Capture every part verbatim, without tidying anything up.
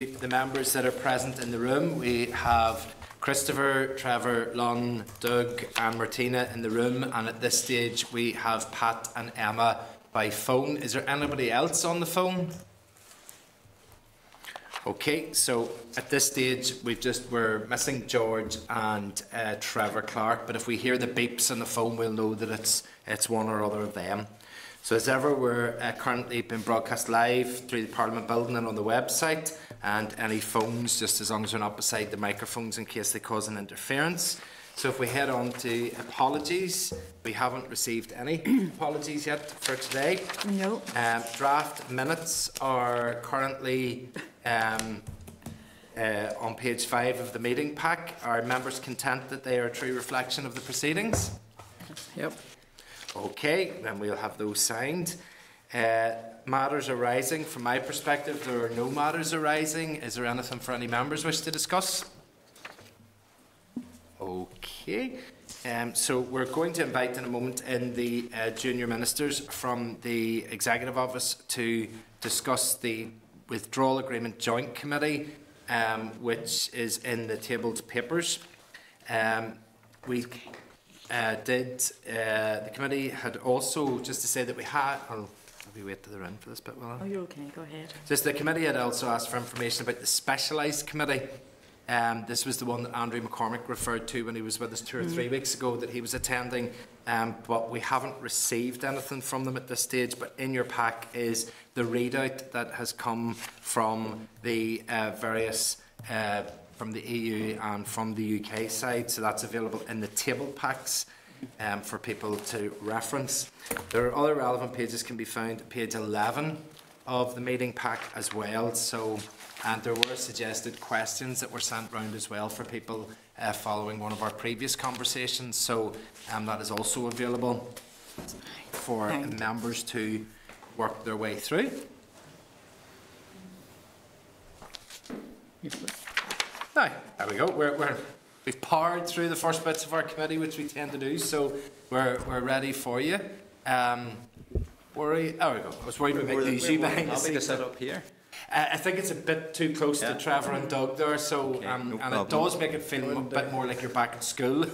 The members that are present in the room, we have Christopher, Trevor, Lon, Doug and Martina in the room, and at this stage we have Pat and Emma by phone. Is there anybody else on the phone? Okay, so at this stage we've just, we're missing George and uh, Trevor Clark, but if we hear the beeps on the phone we'll know that it's, it's one or other of them. So as ever, we're uh, currently being broadcast live through the Parliament building and on the website. And any phones, just as long as they're not beside the microphones in case they cause an interference. So if we head on to apologies, we haven't received any apologies yet for today. No. Um, draft minutes are currently um, uh, on page five of the meeting pack. Are members content that they are a true reflection of the proceedings? Yep. Okay, then we'll have those signed. Uh, Matters arising, from my perspective, there are no matters arising. Is there anything for any members wish to discuss? Okay. Um, so we're going to invite in a moment in the uh, junior ministers from the Executive Office to discuss the Withdrawal Agreement Joint Committee, um, which is in the tabled papers. Um, we uh, did, uh, the committee had also, just to say that we had, oh, we wait till they're in for this bit, will I? Oh, you're okay. Go ahead. Just the committee had also asked for information about the Specialised Committee. Um, this was the one that Andrew McCormick referred to when he was with us two or three mm-hmm. weeks ago that he was attending, um, but we haven't received anything from them at this stage. But in your pack is the readout that has come from the uh, various, uh, from the E U and from the U K side, so that's available in the table packs. Um, for people to reference. There are other relevant pages can be found at page eleven of the meeting pack as well. So, and there were suggested questions that were sent round as well for people uh, following one of our previous conversations. So um, that is also available for members to work their way through. Now, there we go. We're, we're We've powered through the first bits of our committee, which we tend to do, so we're, we're ready for you. Um, worry, oh, there we go. I was worried we'd make these you behind the scenes. Set up here. Uh, I think it's a bit too close yeah. to Trevor and Doug there, so okay, um, no and problem. It does make it feel a bit more like you're back at school,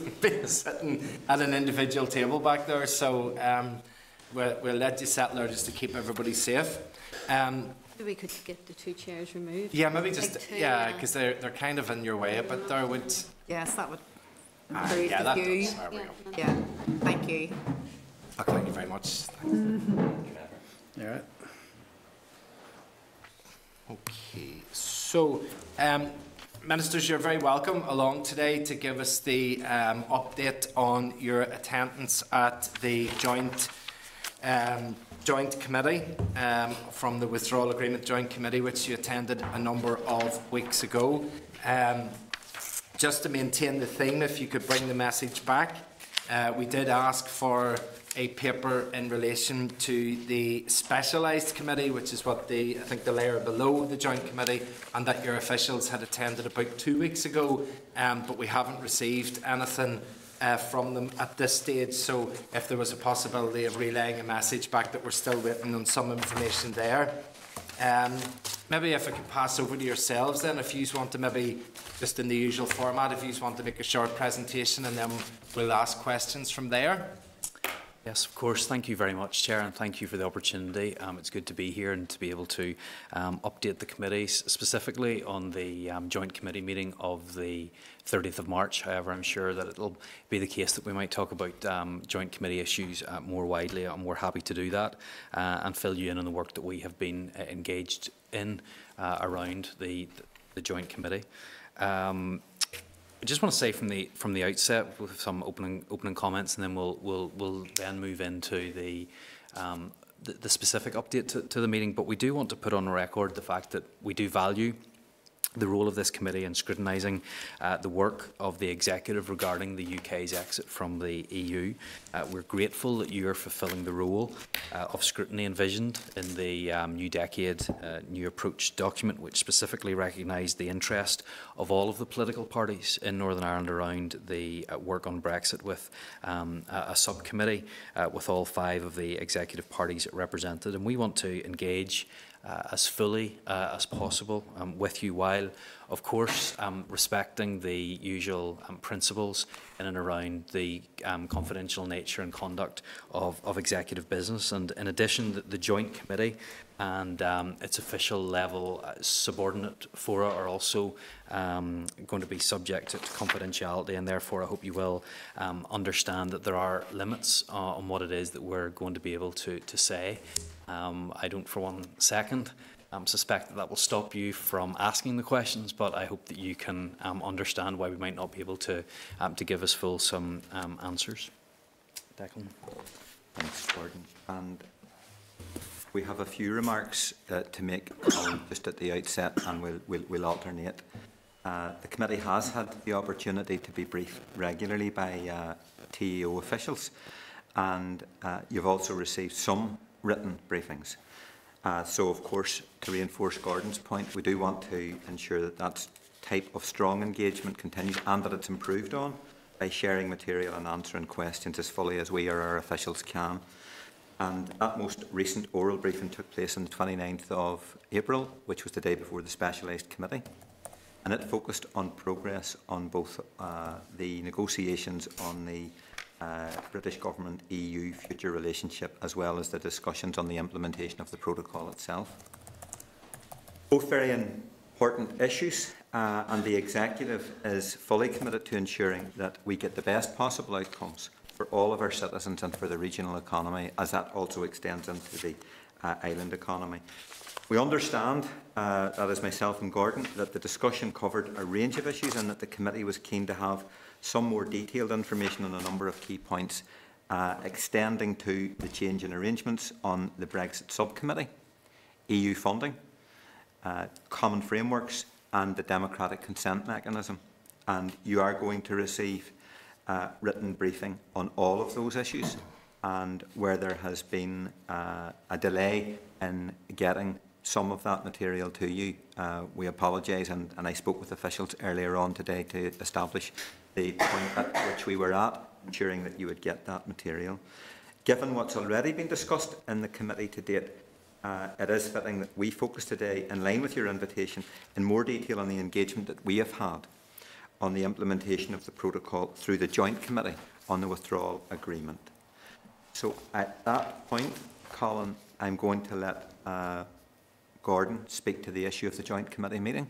sitting at an individual table back there. So um, we'll, we'll let you settle there just to keep everybody safe. Um, We could get the two chairs removed. Yeah, maybe just like two, yeah, because yeah. they're they're kind of in your way, but there would. Yes, that would. Uh, yeah, that does. There we yeah. go. Yeah, thank you. Okay, thank you very much. Thanks. Mm-hmm. Yeah. Okay, so um, ministers, you're very welcome along today to give us the um, update on your attendance at the joint. Um, Joint Committee um, from the Withdrawal Agreement Joint Committee, which you attended a number of weeks ago. Um, just to maintain the theme, if you could bring the message back, uh, we did ask for a paper in relation to the Specialised Committee, which is what the I think the layer below the Joint Committee, and that your officials had attended about two weeks ago, um, but we haven't received anything Uh, from them at this stage, so if there was a possibility of relaying a message back that we're still waiting on some information there. Um, maybe if I could pass over to yourselves then, if you want to maybe, just in the usual format, if you want to make a short presentation and then we'll ask questions from there. Yes, of course. Thank you very much, Chair, and thank you for the opportunity. Um, it's good to be here and to be able to um, update the committees specifically on the um, joint committee meeting of the thirtieth of March. However, I'm sure that it'll be the case that we might talk about um, joint committee issues uh, more widely, and we're happy to do that uh, and fill you in on the work that we have been uh, engaged in uh, around the, the joint committee. Um, I just want to say from the from the outset with some opening opening comments, and then we'll we'll we'll then move into the um, the, the specific update to, to the meeting. But we do want to put on record the fact that we do value the role of this committee in scrutinising uh, the work of the executive regarding the U K's exit from the E U. Uh, we're grateful that you are fulfilling the role uh, of scrutiny envisioned in the um, New Decade uh, New Approach document, which specifically recognised the interest of all of the political parties in Northern Ireland around the uh, work on Brexit, with um, a, a subcommittee uh, with all five of the executive parties represented. And we want to engage uh, as fully uh, as possible um, with you, while, of course, um, respecting the usual um, principles in and around the um, confidential nature and conduct of, of executive business. And in addition, the, the Joint Committee and um, its official level uh, subordinate fora are also um, going to be subject to confidentiality, and therefore I hope you will um, understand that there are limits uh, on what it is that we're going to be able to, to say. Um, I don't for one second um, suspect that that will stop you from asking the questions, but I hope that you can um, understand why we might not be able to, um, to give us full some um, answers. Declan. Thanks, Gordon. And we have a few remarks uh, to make um, just at the outset, and we'll, we'll, we'll alternate. Uh, the committee has had the opportunity to be briefed regularly by uh, T E O officials, and uh, you've also received some written briefings. Uh, so, of course, to reinforce Gordon's point, we do want to ensure that that type of strong engagement continues and that it's improved on by sharing material and answering questions as fully as we or our officials can. And that most recent oral briefing took place on the twenty-ninth of April, which was the day before the Specialised Committee, and it focused on progress on both uh, the negotiations on the uh, British Government-E U future relationship, as well as the discussions on the implementation of the protocol itself. Both very important issues, uh, and the Executive is fully committed to ensuring that we get the best possible outcomes for all of our citizens and for the regional economy, as that also extends into the uh, island economy. We understand, uh, that is myself and Gordon, that the discussion covered a range of issues and that the committee was keen to have some more detailed information on a number of key points, uh, extending to the change in arrangements on the Brexit subcommittee, E U funding, uh, common frameworks and the democratic consent mechanism. And you are going to receive Uh, written briefing on all of those issues, and where there has been uh, a delay in getting some of that material to you, uh, we apologise, and, and I spoke with officials earlier on today to establish the point at which we were at, ensuring that you would get that material. Given what's already been discussed in the committee to date, uh, it is fitting that we focus today, in line with your invitation, in more detail on the engagement that we have had on the implementation of the protocol through the Joint Committee on the Withdrawal Agreement. So at that point, Colin, I'm going to let uh, Gordon speak to the issue of the Joint Committee meeting.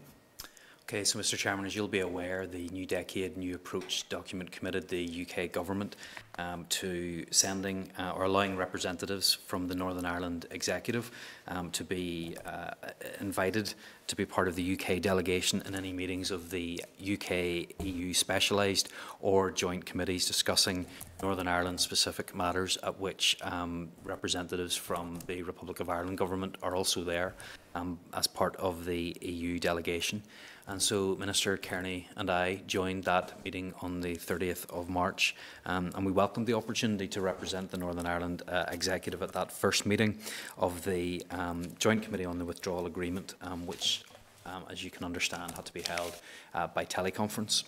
Okay, so Mr Chairman, as you'll be aware, the New Decade New Approach document committed the U K Government um, to sending uh, or allowing representatives from the Northern Ireland Executive um, to be uh, invited to be part of the U K delegation in any meetings of the U K E U Specialised or Joint Committees discussing Northern Ireland specific matters, at which um, representatives from the Republic of Ireland Government are also there um, as part of the E U delegation. And so Minister Kearney and I joined that meeting on the thirtieth of March, um, and we welcomed the opportunity to represent the Northern Ireland uh, Executive at that first meeting of the um, Joint Committee on the Withdrawal Agreement, um, which, um, as you can understand, had to be held uh, by teleconference.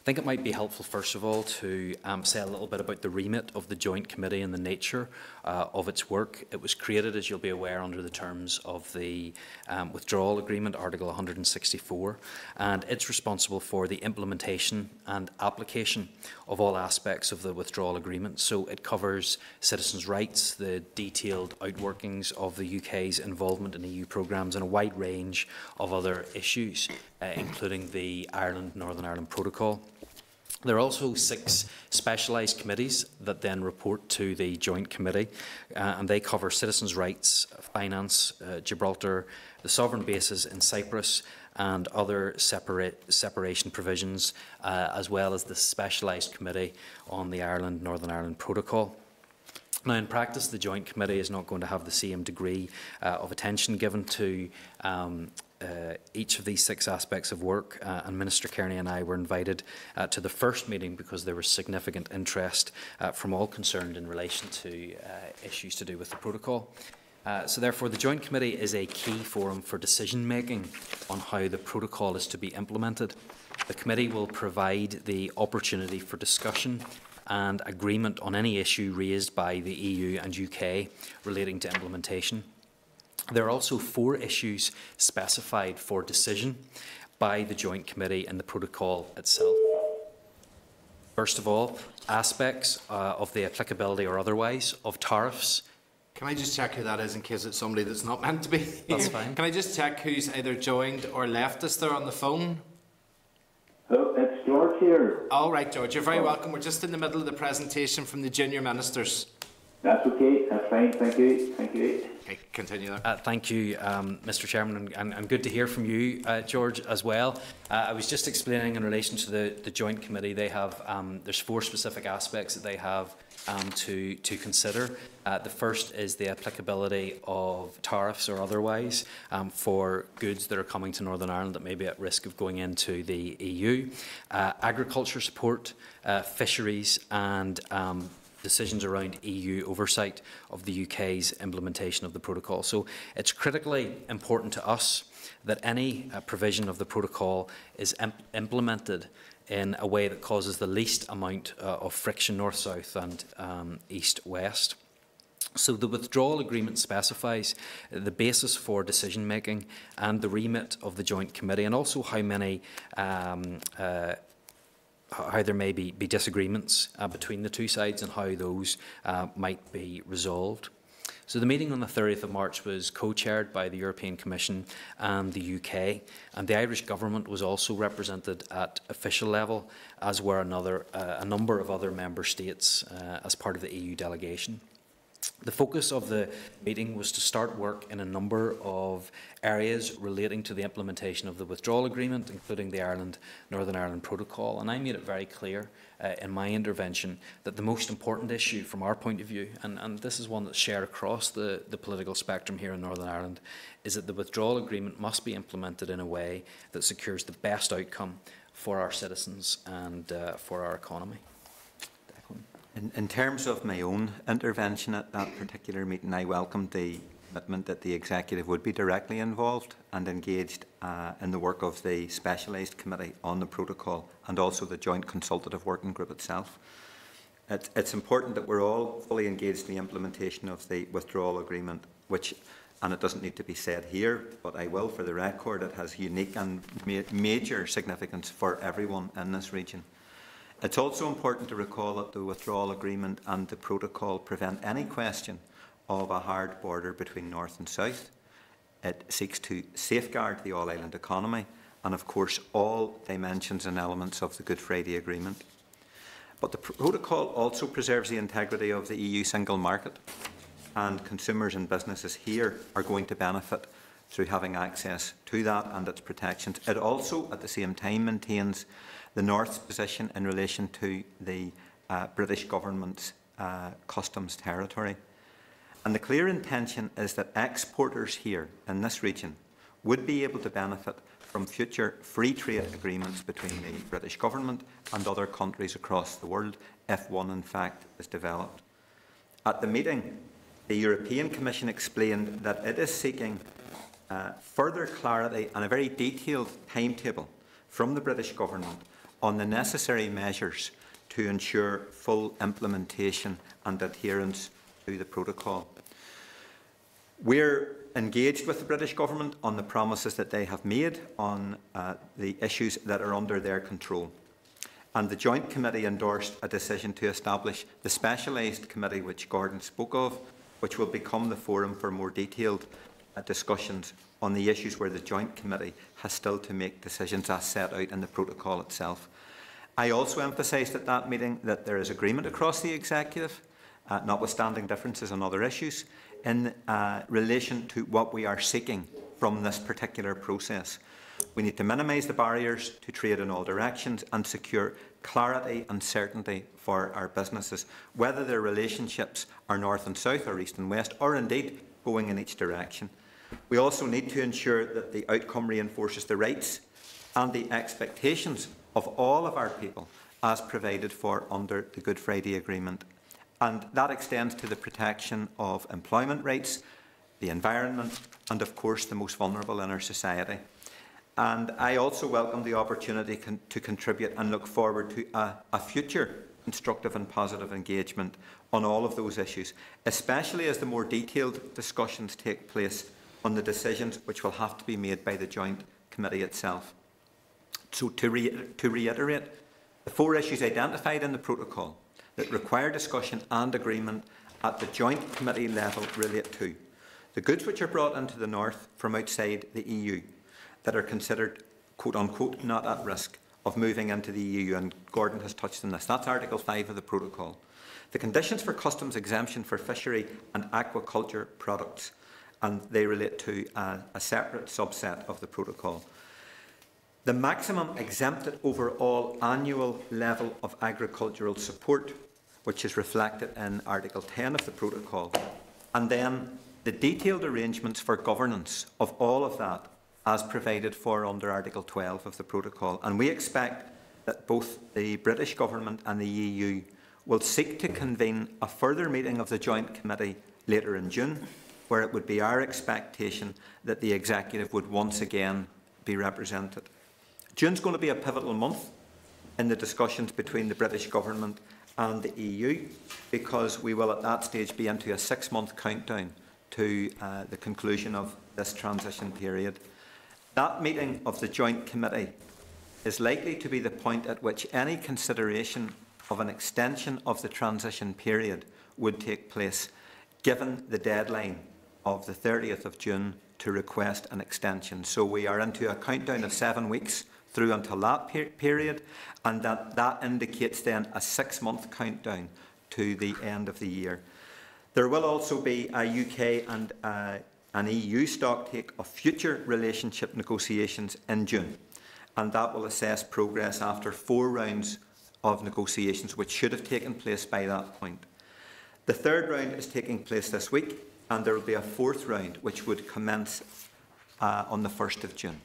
I think it might be helpful, first of all, to um, say a little bit about the remit of the Joint Committee and the nature uh, of its work. It was created, as you'll be aware, under the terms of the um, Withdrawal Agreement, Article one hundred and sixty-four, and it's responsible for the implementation and application of all aspects of the Withdrawal Agreement. So it covers citizens' rights, the detailed outworkings of the U K's involvement in E U programmes, and a wide range of other issues, uh, including the Ireland-Northern Ireland Protocol. There are also six specialised committees that then report to the Joint Committee, uh, and they cover citizens' rights, finance, uh, Gibraltar, the sovereign bases in Cyprus, and other separate separation provisions, uh, as well as the Specialised Committee on the Ireland-Northern Ireland Protocol. Now, in practice, the Joint Committee is not going to have the same degree uh, of attention given to um, Uh, each of these six aspects of work, uh, and Minister Kearney and I were invited uh, to the first meeting because there was significant interest uh, from all concerned in relation to uh, issues to do with the protocol. Uh, so therefore, the Joint Committee is a key forum for decision-making on how the protocol is to be implemented. The committee will provide the opportunity for discussion and agreement on any issue raised by the E U and U K relating to implementation. There are also four issues specified for decision by the Joint Committee and the protocol itself. First of all, aspects uh, of the applicability or otherwise of tariffs. Can I just check who that is in case it's somebody that's not meant to be? That's fine. Can I just check who's either joined or left us there on the phone? Hello, it's George here. All right, George, you're very welcome. We're just in the middle of the presentation from the junior ministers. That's okay. That's fine. Thank you. Thank you. Okay, continue there. Uh, thank you, um, Mister Chairman, and, and good to hear from you, uh, George, as well. Uh, I was just explaining in relation to the, the Joint Committee, they have um, there's four specific aspects that they have um, to, to consider. Uh, the first is the applicability of tariffs or otherwise um, for goods that are coming to Northern Ireland that may be at risk of going into the E U. Uh, agriculture support, uh, fisheries and um, decisions around E U oversight of the U K's implementation of the protocol. So it's critically important to us that any uh, provision of the protocol is imp implemented in a way that causes the least amount uh, of friction north-south and um, east-west. So the withdrawal agreement specifies the basis for decision-making and the remit of the Joint Committee, and also how many um, uh, how there may be, be disagreements uh, between the two sides and how those uh, might be resolved. So the meeting on the thirtieth of March was co-chaired by the European Commission and the U K, and the Irish Government was also represented at official level, as were another, uh, a number of other member states uh, as part of the E U delegation. The focus of the meeting was to start work in a number of areas relating to the implementation of the withdrawal agreement, including the Ireland-Northern Ireland Protocol. And I made it very clear uh, in my intervention that the most important issue from our point of view, and, and this is one that's shared across the, the political spectrum here in Northern Ireland, is that the withdrawal agreement must be implemented in a way that secures the best outcome for our citizens and uh, for our economy. In, in terms of my own intervention at that particular meeting, I welcomed the commitment that the Executive would be directly involved and engaged uh, in the work of the Specialised Committee on the Protocol and also the Joint Consultative Working Group itself. It, it's important that we're all fully engaged in the implementation of the withdrawal agreement, which, and it doesn't need to be said here, but I will for the record, it has unique and ma major significance for everyone in this region. It's also important to recall that the withdrawal agreement and the protocol prevent any question of a hard border between north and south. It seeks to safeguard the all-island economy and, of course, all dimensions and elements of the Good Friday Agreement. But the protocol also preserves the integrity of the E U single market, and consumers and businesses here are going to benefit through having access to that and its protections. It also, at the same time, maintains the North's position in relation to the uh, British government's uh, customs territory. And the clear intention is that exporters here in this region would be able to benefit from future free trade agreements between the British government and other countries across the world, if one in fact is developed. At the meeting, the European Commission explained that it is seeking Uh, further clarity and a very detailed timetable from the British government on the necessary measures to ensure full implementation and adherence to the protocol. We're engaged with the British government on the promises that they have made on uh, the issues that are under their control. And the Joint Committee endorsed a decision to establish the Specialised Committee, which Gordon spoke of, which will become the forum for more detailed discussions on the issues where the Joint Committee has still to make decisions as set out in the protocol itself. I also emphasised at that meeting that there is agreement across the Executive, uh, notwithstanding differences on other issues, in uh, relation to what we are seeking from this particular process. We need to minimise the barriers to trade in all directions and secure clarity and certainty for our businesses, whether their relationships are north and south or east and west, or indeed going in each direction. We also need to ensure that the outcome reinforces the rights and the expectations of all of our people as provided for under the Good Friday Agreement. And that extends to the protection of employment rights, the environment and, of course, the most vulnerable in our society. And I also welcome the opportunity con to contribute and look forward to a, a future constructive and positive engagement on all of those issues, especially as the more detailed discussions take place on the decisions which will have to be made by the Joint Committee itself. So to, re to reiterate, the four issues identified in the protocol that require discussion and agreement at the Joint Committee level relate to the goods which are brought into the north from outside the E U that are considered, quote-unquote, not at risk of moving into the E U, and Gordon has touched on this. That's Article five of the protocol. The conditions for customs exemption for fishery and aquaculture products, and they relate to a, a separate subset of the protocol. The maximum exempted overall annual level of agricultural support, which is reflected in Article ten of the protocol, and then the detailed arrangements for governance of all of that as provided for under Article twelve of the protocol. And we expect that both the British government and the E U will seek to convene a further meeting of the Joint Committee later in June, where it would be our expectation that the executive would once again be represented. June's going to be a pivotal month in the discussions between the British government and the E U, because we will at that stage be into a six-month countdown to uh, the conclusion of this transition period. That meeting of the Joint Committee is likely to be the point at which any consideration of an extension of the transition period would take place, given the deadline of the thirtieth of June to request an extension. So we are into a countdown of seven weeks through until that per period, and that, that indicates then a six-month countdown to the end of the year. There will also be a U K and uh, an E U stocktake of future relationship negotiations in June, and that will assess progress after four rounds of negotiations, which should have taken place by that point. The third round is taking place this week, and there will be a fourth round, which would commence uh, on the first of June.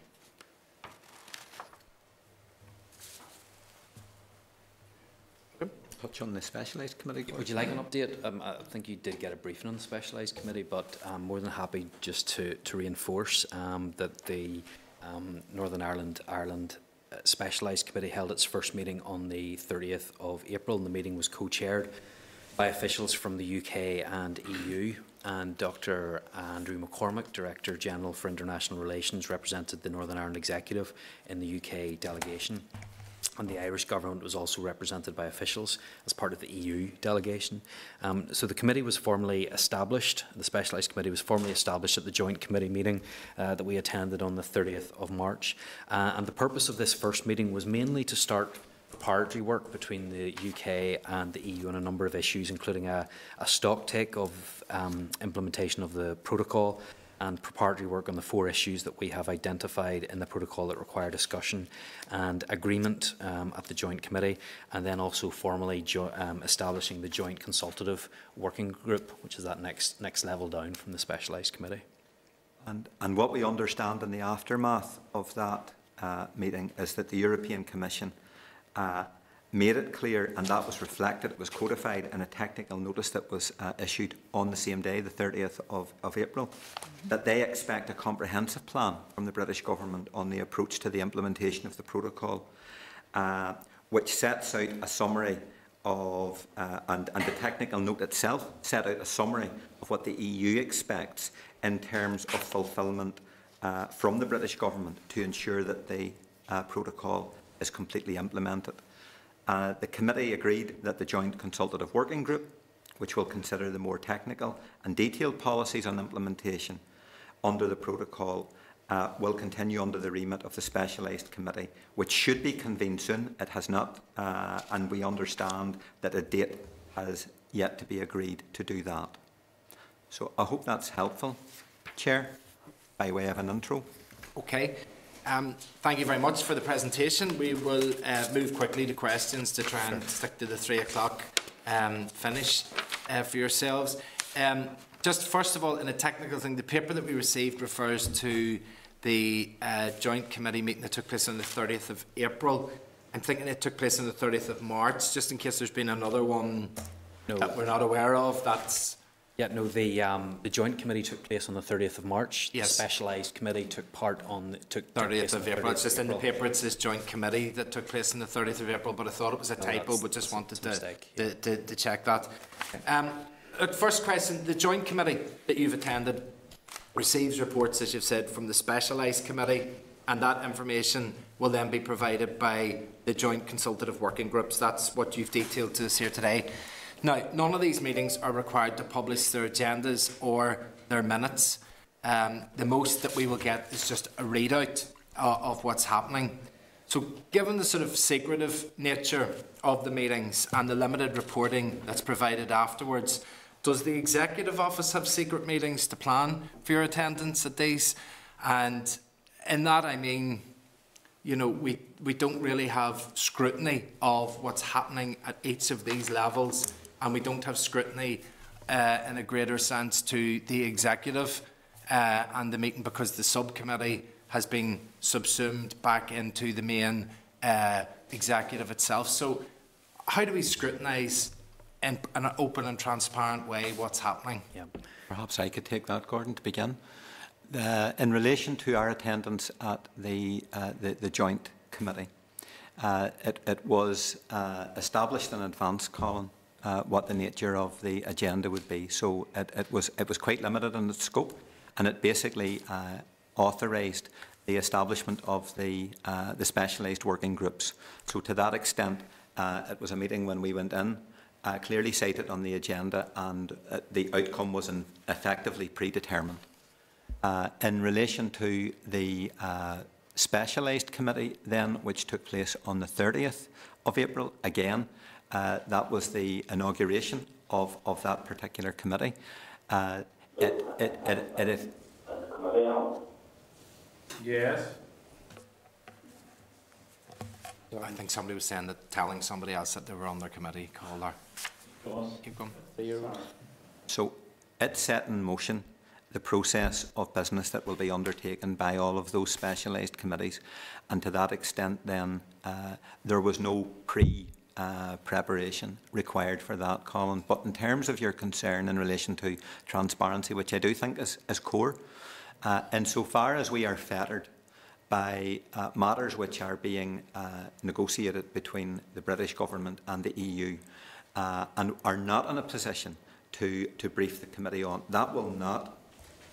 Touch on the Specialised Committee. Would you like an update? Um, I think you did get a briefing on the Specialised Committee, but I'm more than happy just to, to reinforce um, that the um, Northern Ireland Ireland uh, Specialised Committee held its first meeting on the thirtieth of April, and the meeting was co-chaired by officials from the U K and E U, and Doctor Andrew McCormick, Director General for International Relations, represented the Northern Ireland Executive in the U K delegation. And the Irish government was also represented by officials as part of the E U delegation. Um, so the committee was formally established, the Specialised Committee was formally established at the Joint Committee meeting uh, that we attended on the thirtieth of March. Uh, and the purpose of this first meeting was mainly to start preparatory work between the U K and the E U on a number of issues, including a, a stocktake of um, implementation of the protocol, and preparatory work on the four issues that we have identified in the protocol that require discussion and agreement um, at the Joint Committee, and then also formally jo um, establishing the Joint Consultative Working Group, which is that next next level down from the Specialised Committee. And, and what we understand in the aftermath of that uh, meeting is that the European Commission uh, made it clear, and that was reflected, it was codified in a technical notice that was uh, issued on the same day, the thirtieth of April, mm-hmm. that they expect a comprehensive plan from the British government on the approach to the implementation of the protocol, uh, which sets out a summary of, uh, and, and the technical note itself set out a summary of what the E U expects in terms of fulfilment uh, from the British government to ensure that the uh, protocol is completely implemented. Uh, the committee agreed that the Joint Consultative Working Group, which will consider the more technical and detailed policies on implementation under the protocol, uh, will continue under the remit of the Specialised Committee, which should be convened soon. It has not, uh, and we understand that a date has yet to be agreed to do that. So I hope that's helpful, Chair, by way of an intro. Okay. Um, thank you very much for the presentation. We will uh, move quickly to questions to try and stick to the three o'clock um, finish uh, for yourselves. Um, just first of all, in a technical thing, the paper that we received refers to the uh, Joint Committee meeting that took place on the thirtieth of April. I'm thinking it took place on the thirtieth of March, just in case there's been another one no. that we're not aware of. That's Yeah, no, the, um, the Joint Committee took place on the thirtieth of March. Yes. The Specialised Committee took part on the took thirtieth of April. It's just in the paper it says Joint Committee that took place on the thirtieth of April, but I thought it was a no, typo, but just wanted to, to, to, to check that. Okay. Um, first question, the Joint Committee that you've attended, receives reports, as you've said, from the Specialised Committee, and that information will then be provided by the Joint Consultative Working Groups. That's what you've detailed to us here today. Now, none of these meetings are required to publish their agendas or their minutes. Um, the most that we will get is just a readout uh, of what's happening. So, given the sort of secretive nature of the meetings and the limited reporting that's provided afterwards, does the Executive Office have secret meetings to plan for your attendance at these? And in that, I mean, you know, we, we don't really have scrutiny of what's happening at each of these levels, and we don't have scrutiny uh, in a greater sense to the Executive uh, and the meeting, because the subcommittee has been subsumed back into the main uh, Executive itself. So how do we scrutinise in an open and transparent way what's happening? Yeah. Perhaps I could take that, Gordon, to begin. Uh, in relation to our attendance at the, uh, the, the Joint Committee, uh, it, it was uh, established in advance, Colin, uh, what the nature of the agenda would be. So it, it, was, it was quite limited in its scope, and it basically uh, authorised the establishment of the, uh, the specialised working groups. So to that extent, uh, it was a meeting when we went in, uh, clearly cited on the agenda, and uh, the outcome was in effectively predetermined. Uh, in relation to the uh, specialised committee then, which took place on the thirtieth of April, again, uh, that was the inauguration of, of that particular committee. Uh, it, it, it, it, it, yes. I think somebody was saying that telling somebody else that they were on their committee called her. Keep going. So it set in motion the process of business that will be undertaken by all of those specialised committees, and to that extent then uh, there was no pre-preparation uh, required for that, Colin. But in terms of your concern in relation to transparency, which I do think is, is core, uh, insofar as we are fettered by uh, matters which are being uh, negotiated between the British government and the E U uh, and are not in a position to, to brief the committee on, that will not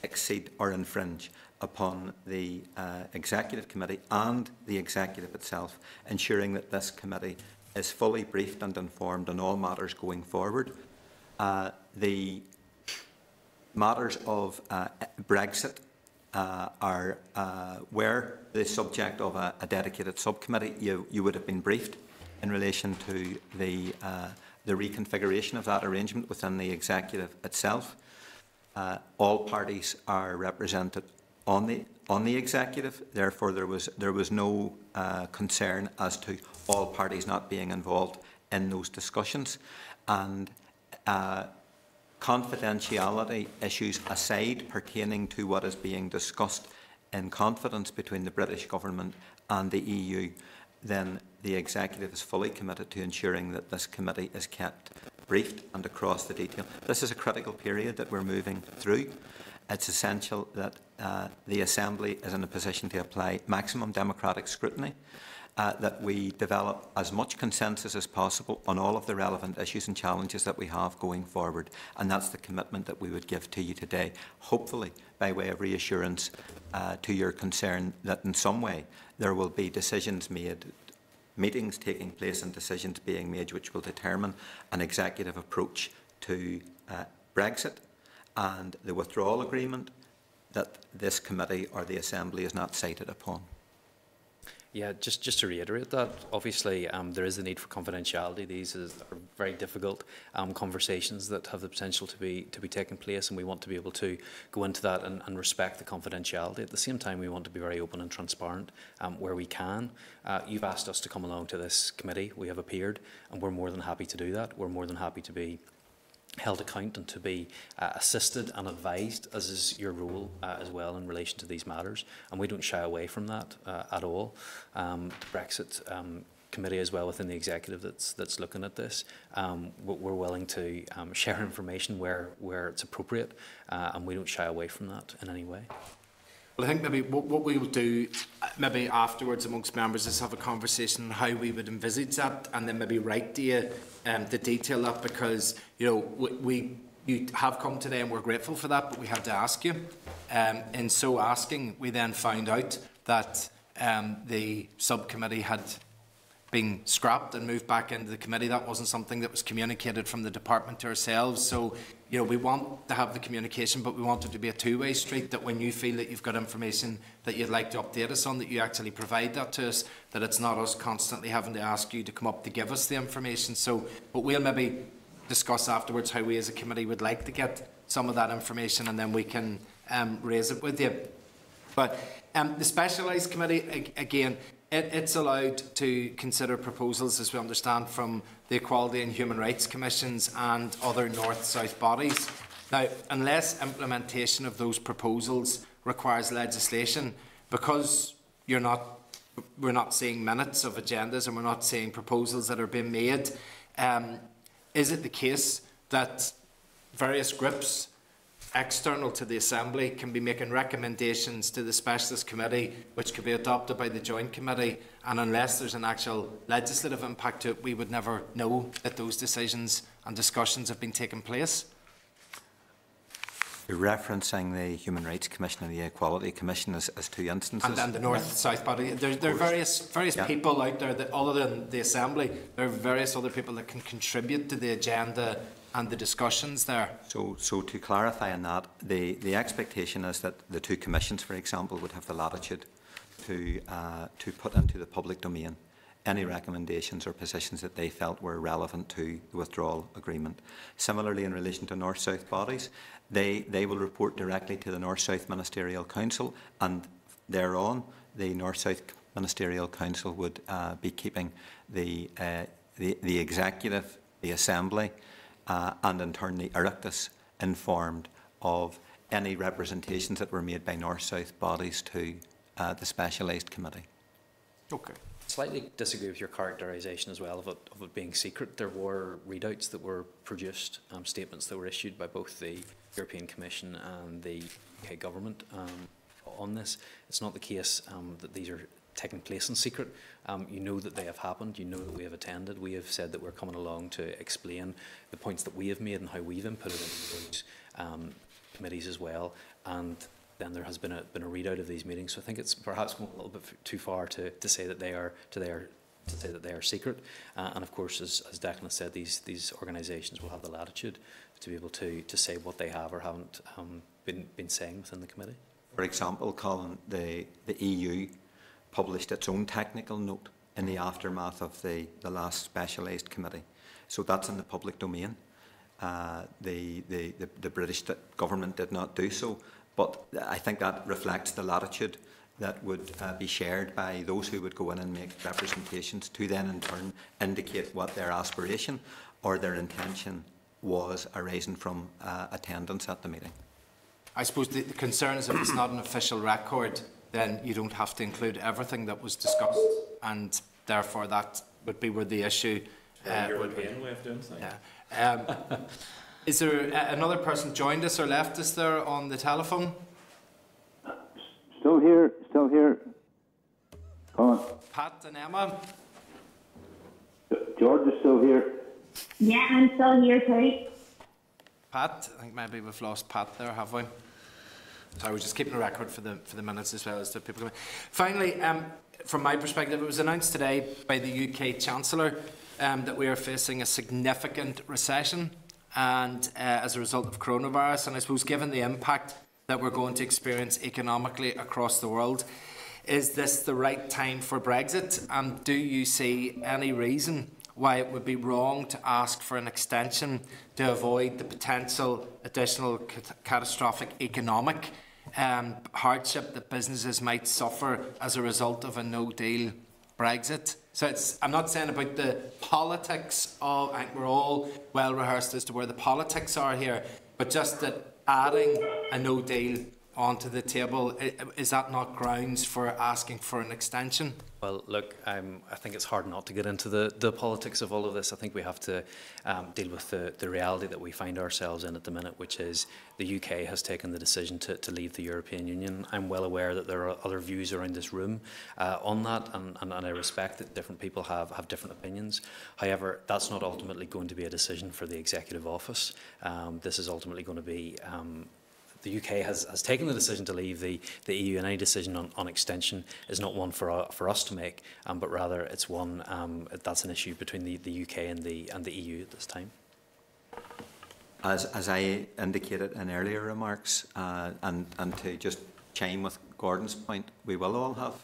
exceed or infringe upon the uh, Executive Committee and the Executive itself, ensuring that this committee is fully briefed and informed on all matters going forward. Uh, the matters of uh, Brexit uh, are, uh, were the subject of a, a dedicated subcommittee. You, you would have been briefed in relation to the, uh, the reconfiguration of that arrangement within the Executive itself. Uh, all parties are represented on the on the executive. Therefore, there was there was no uh, concern as to all parties not being involved in those discussions. And uh, confidentiality issues aside, pertaining to what is being discussed in confidence between the British government and the E U, then the executive is fully committed to ensuring that this committee is kept briefed and across the detail. This is a critical period that we're moving through. It's essential that uh, the Assembly is in a position to apply maximum democratic scrutiny, uh, that we develop as much consensus as possible on all of the relevant issues and challenges that we have going forward. And that's the commitment that we would give to you today, hopefully by way of reassurance uh, to your concern that in some way there will be decisions made, meetings taking place and decisions being made which will determine an executive approach to uh, Brexit and the withdrawal agreement that this committee or the Assembly is not cited upon. Yeah, just, just to reiterate that, obviously um, there is a need for confidentiality. These is, are very difficult um, conversations that have the potential to be, to be taking place, and we want to be able to go into that and, and respect the confidentiality. At the same time, we want to be very open and transparent um, where we can. Uh, you've asked us to come along to this committee. We have appeared, and we're more than happy to do that. We're more than happy to be held account and to be uh, assisted and advised, as is your role uh, as well in relation to these matters, and we don't shy away from that uh, at all. Um, the Brexit um, committee as well within the executive that's that's looking at this, um, we're willing to um, share information where, where it's appropriate, uh, and we don't shy away from that in any way. Well, I think maybe what, what we will do maybe afterwards amongst members is have a conversation on how we would envisage that, and then maybe write to you um, to detail that, because you know we You have come today and we're grateful for that, but we had to ask you. Um, in so asking, we then found out that um, the subcommittee had been scrapped and moved back into the committee. That wasn't something that was communicated from the department to ourselves. So, you know, we want to have the communication, but we want it to be a two-way street, that when you feel that you've got information that you'd like to update us on, that you actually provide that to us, that it's not us constantly having to ask you to come up to give us the information. So, but we'll maybe discuss afterwards how we as a committee would like to get some of that information, and then we can um, raise it with you. But um, the Specialised Committee, again, It, it's allowed to consider proposals, as we understand, from the Equality and Human Rights Commissions and other North-South bodies. Now, unless implementation of those proposals requires legislation, because you're not, we're not seeing minutes of agendas and we're not seeing proposals that are being made, um, is it the case that various groups external to the Assembly can be making recommendations to the Specialist Committee, which could be adopted by the Joint Committee, and unless there's an actual legislative impact to it, we would never know that those decisions and discussions have been taking place? You're referencing the Human Rights Commission and the Equality Commission as, as two instances. And, and the North-South body. There, there are various, various yeah. people out there that, other than the Assembly, there are various other people that can contribute to the agenda and the discussions there. So, so to clarify on that, the, the expectation is that the two commissions, for example, would have the latitude to, uh, to put into the public domain any recommendations or positions that they felt were relevant to the withdrawal agreement. Similarly, in relation to North-South bodies, they, they will report directly to the North-South Ministerial Council, and thereon the North-South Ministerial Council would uh, be keeping the, uh, the, the Executive, the Assembly, Uh, and in turn the Erectus informed of any representations that were made by North-South bodies to uh, the Specialised Committee. Okay. Slightly disagree with your characterisation as well of it, of it being secret. There were readouts that were produced, um, statements that were issued by both the European Commission and the U K Government um, on this. It's not the case um, that these are taking place in secret. Um, you know that they have happened, you know that we have attended, we have said that we're coming along to explain the points that we have made and how we've inputted into those um, committees as well, and then there has been a, been a readout of these meetings, so I think it's perhaps going a little bit too far to, to say that they are to their to say that they are secret, uh, and of course, as, as Declan said, these, these organisations will have the latitude to be able to, to say what they have or haven't um, been, been saying within the committee. For example, Colin, the, the E U published its own technical note in the aftermath of the, the last Specialised Committee. So that's in the public domain. Uh, the, the, the, the British government did not do so, but I think that reflects the latitude that would uh, be shared by those who would go in and make representations to then in turn indicate what their aspiration or their intention was arising from uh, attendance at the meeting. I suppose the, the concern is if it's not an official record, then you don't have to include everything that was discussed, and therefore that would be where the issue uh, would be. Way of doing things. Yeah. Um, is there uh, another person joined us or left us there on the telephone? Still here, still here. Colin. Pat and Emma. George is still here. Yeah, I'm still here too. Pat, I think maybe we've lost Pat there, have we? Sorry, we're just keeping a record for the, for the minutes as well as the people. Finally, um, from my perspective, it was announced today by the U K Chancellor um, that we are facing a significant recession and uh, as a result of coronavirus. And I suppose given the impact that we're going to experience economically across the world, is this the right time for Brexit? And do you see any reason why it would be wrong to ask for an extension to avoid the potential additional cat catastrophic economic um, hardship that businesses might suffer as a result of a no-deal Brexit? So it's, I'm not saying about the politics of, I think we're all well rehearsed as to where the politics are here, but just that adding a no-deal onto the table, is that not grounds for asking for an extension? Well, look, um, I think it's hard not to get into the, the politics of all of this. I think we have to um, deal with the, the reality that we find ourselves in at the minute, which is the U K has taken the decision to, to leave the European Union. I'm well aware that there are other views around this room uh, on that, and, and, and I respect that different people have, have different opinions. However, that's not ultimately going to be a decision for the Executive Office. Um, this is ultimately going to be... Um, The U K has, has taken the decision to leave the, the E U, and any decision on, on extension is not one for, our, for us to make, um, but rather it's one um, that's an issue between the, the U K and the, and the E U at this time. As, as I indicated in earlier remarks, uh, and, and to just chime with Gordon's point, we will all have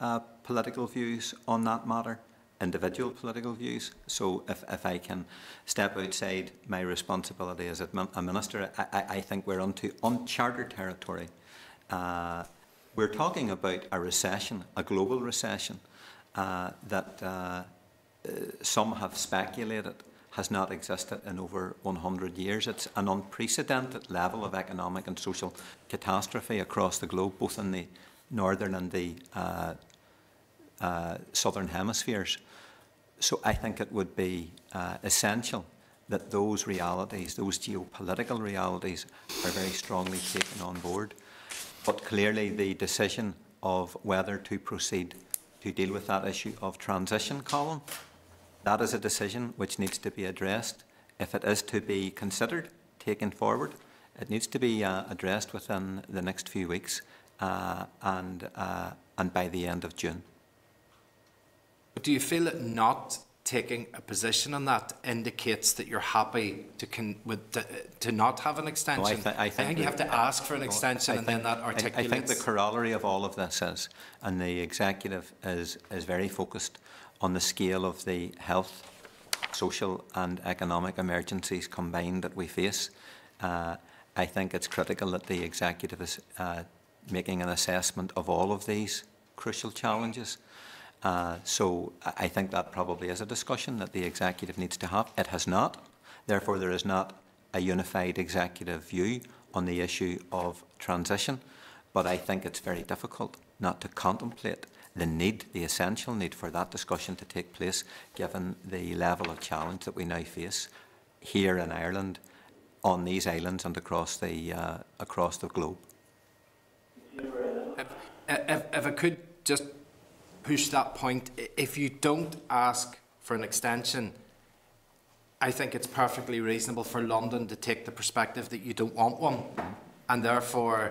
uh, political views on that matter, individual political views. So if, if I can step outside my responsibility as a minister, I, I, I think we're onto uncharted territory. Uh, we're talking about a recession, a global recession, uh, that uh, some have speculated has not existed in over one hundred years. It's an unprecedented level of economic and social catastrophe across the globe, both in the northern and the uh, Uh, southern hemispheres. So I think it would be uh, essential that those realities, those geopolitical realities, are very strongly taken on board. But clearly the decision of whether to proceed to deal with that issue of transition, Colin, that is a decision which needs to be addressed. If it is to be considered, taken forward, it needs to be uh, addressed within the next few weeks uh, and, uh, and by the end of June. But do you feel that not taking a position on that indicates that you're happy to con with to, to not have an extension? No, I, th I think, I think you have to ask for an extension, and think, then that articulates. I think the corollary of all of this is, and the executive is is very focused on the scale of the health, social, and economic emergencies combined that we face. Uh, I think it's critical that the executive is uh, making an assessment of all of these crucial challenges. Uh, so I think that probably is a discussion that the executive needs to have. It has not. Therefore, there is not a unified executive view on the issue of transition. But I think it's very difficult not to contemplate the need, the essential need for that discussion to take place, given the level of challenge that we now face here in Ireland, on these islands, and across the, uh, across the globe. If, if, if I could just... push that point. If you don't ask for an extension, I think it's perfectly reasonable for London to take the perspective that you don't want one, and therefore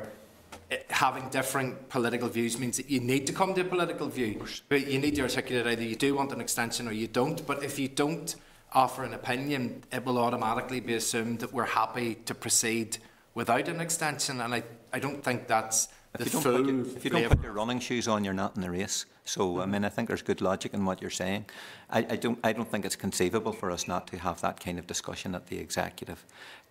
it, having differing political views means that you need to come to a political view, but you need to articulate either you do want an extension or you don't. But if you don't offer an opinion, it will automatically be assumed that we're happy to proceed without an extension, and I, I don't think that's... If you, don't put your, if you don't put your running shoes on, you're not in the race. So, I mean, I think there's good logic in what you're saying. I, I, don't, I don't think it's conceivable for us not to have that kind of discussion at the executive,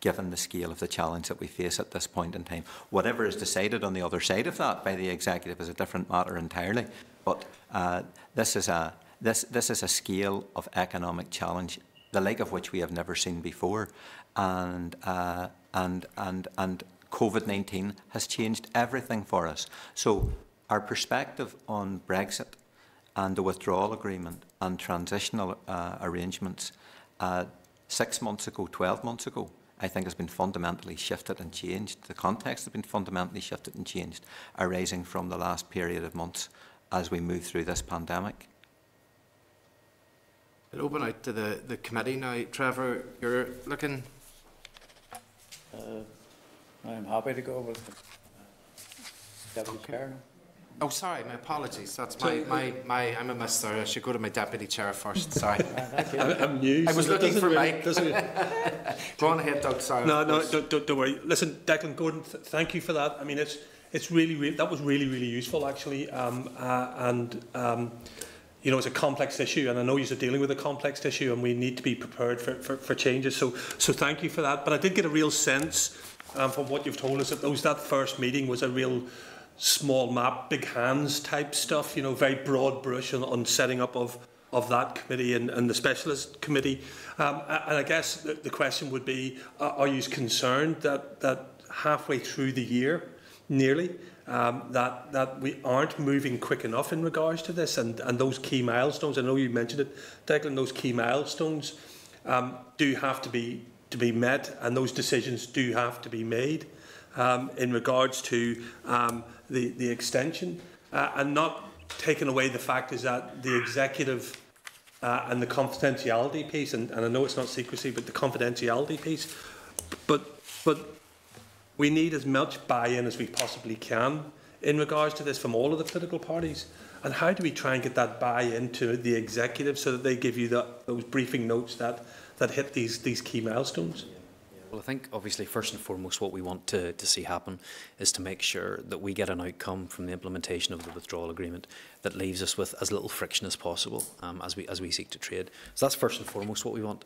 given the scale of the challenge that we face at this point in time. Whatever is decided on the other side of that by the executive is a different matter entirely. But uh, this is a, this, this is a scale of economic challenge, the like of which we have never seen before. And, uh, and, and, and COVID nineteen has changed everything for us. So our perspective on Brexit and the withdrawal agreement and transitional uh, arrangements uh, six months ago, twelve months ago, I think has been fundamentally shifted and changed. The context has been fundamentally shifted and changed, arising from the last period of months as we move through this pandemic. I'll open out to the, the committee now. Trevor, you're looking... Uh, I'm happy to go with the Deputy Chair. Oh, sorry, my apologies. That's my, my, my, I'm a mister. I should go to my Deputy Chair first. Sorry. I'm new. I was looking for Mike. Go on ahead, Doug. Sorry. No, no, don't, don't, don't worry. Listen, Declan, Gordon, th thank you for that. I mean, it's, it's really, really, that was really, really useful, actually. Um, uh, and, um, you know, it's a complex issue, and I know you're dealing with a complex issue, and we need to be prepared for, for, for changes. So, so thank you for that. But I did get a real sense... Um, from what you've told us, that those, that first meeting was a real small map, big hands type stuff, you know, very broad brush on, on setting up of, of that committee and, and the specialist committee. Um, and I guess the, the question would be, uh, are you concerned that, that halfway through the year nearly, um, that, that we aren't moving quick enough in regards to this. And, and those key milestones, I know you mentioned it, Declan, those key milestones um, do have to be, to be met, and those decisions do have to be made um, in regards to um, the, the extension. Uh, and not taking away the fact is that the executive uh, and the confidentiality piece, and, and I know it's not secrecy, but the confidentiality piece, but, but we need as much buy-in as we possibly can in regards to this from all of the political parties. And how do we try and get that buy-in to the executive so that they give you the, those briefing notes that, that hit these, these key milestones? Well, I think obviously first and foremost what we want to, to see happen is to make sure that we get an outcome from the implementation of the withdrawal agreement that leaves us with as little friction as possible um, as we, as we seek to trade. So that's first and foremost what we want.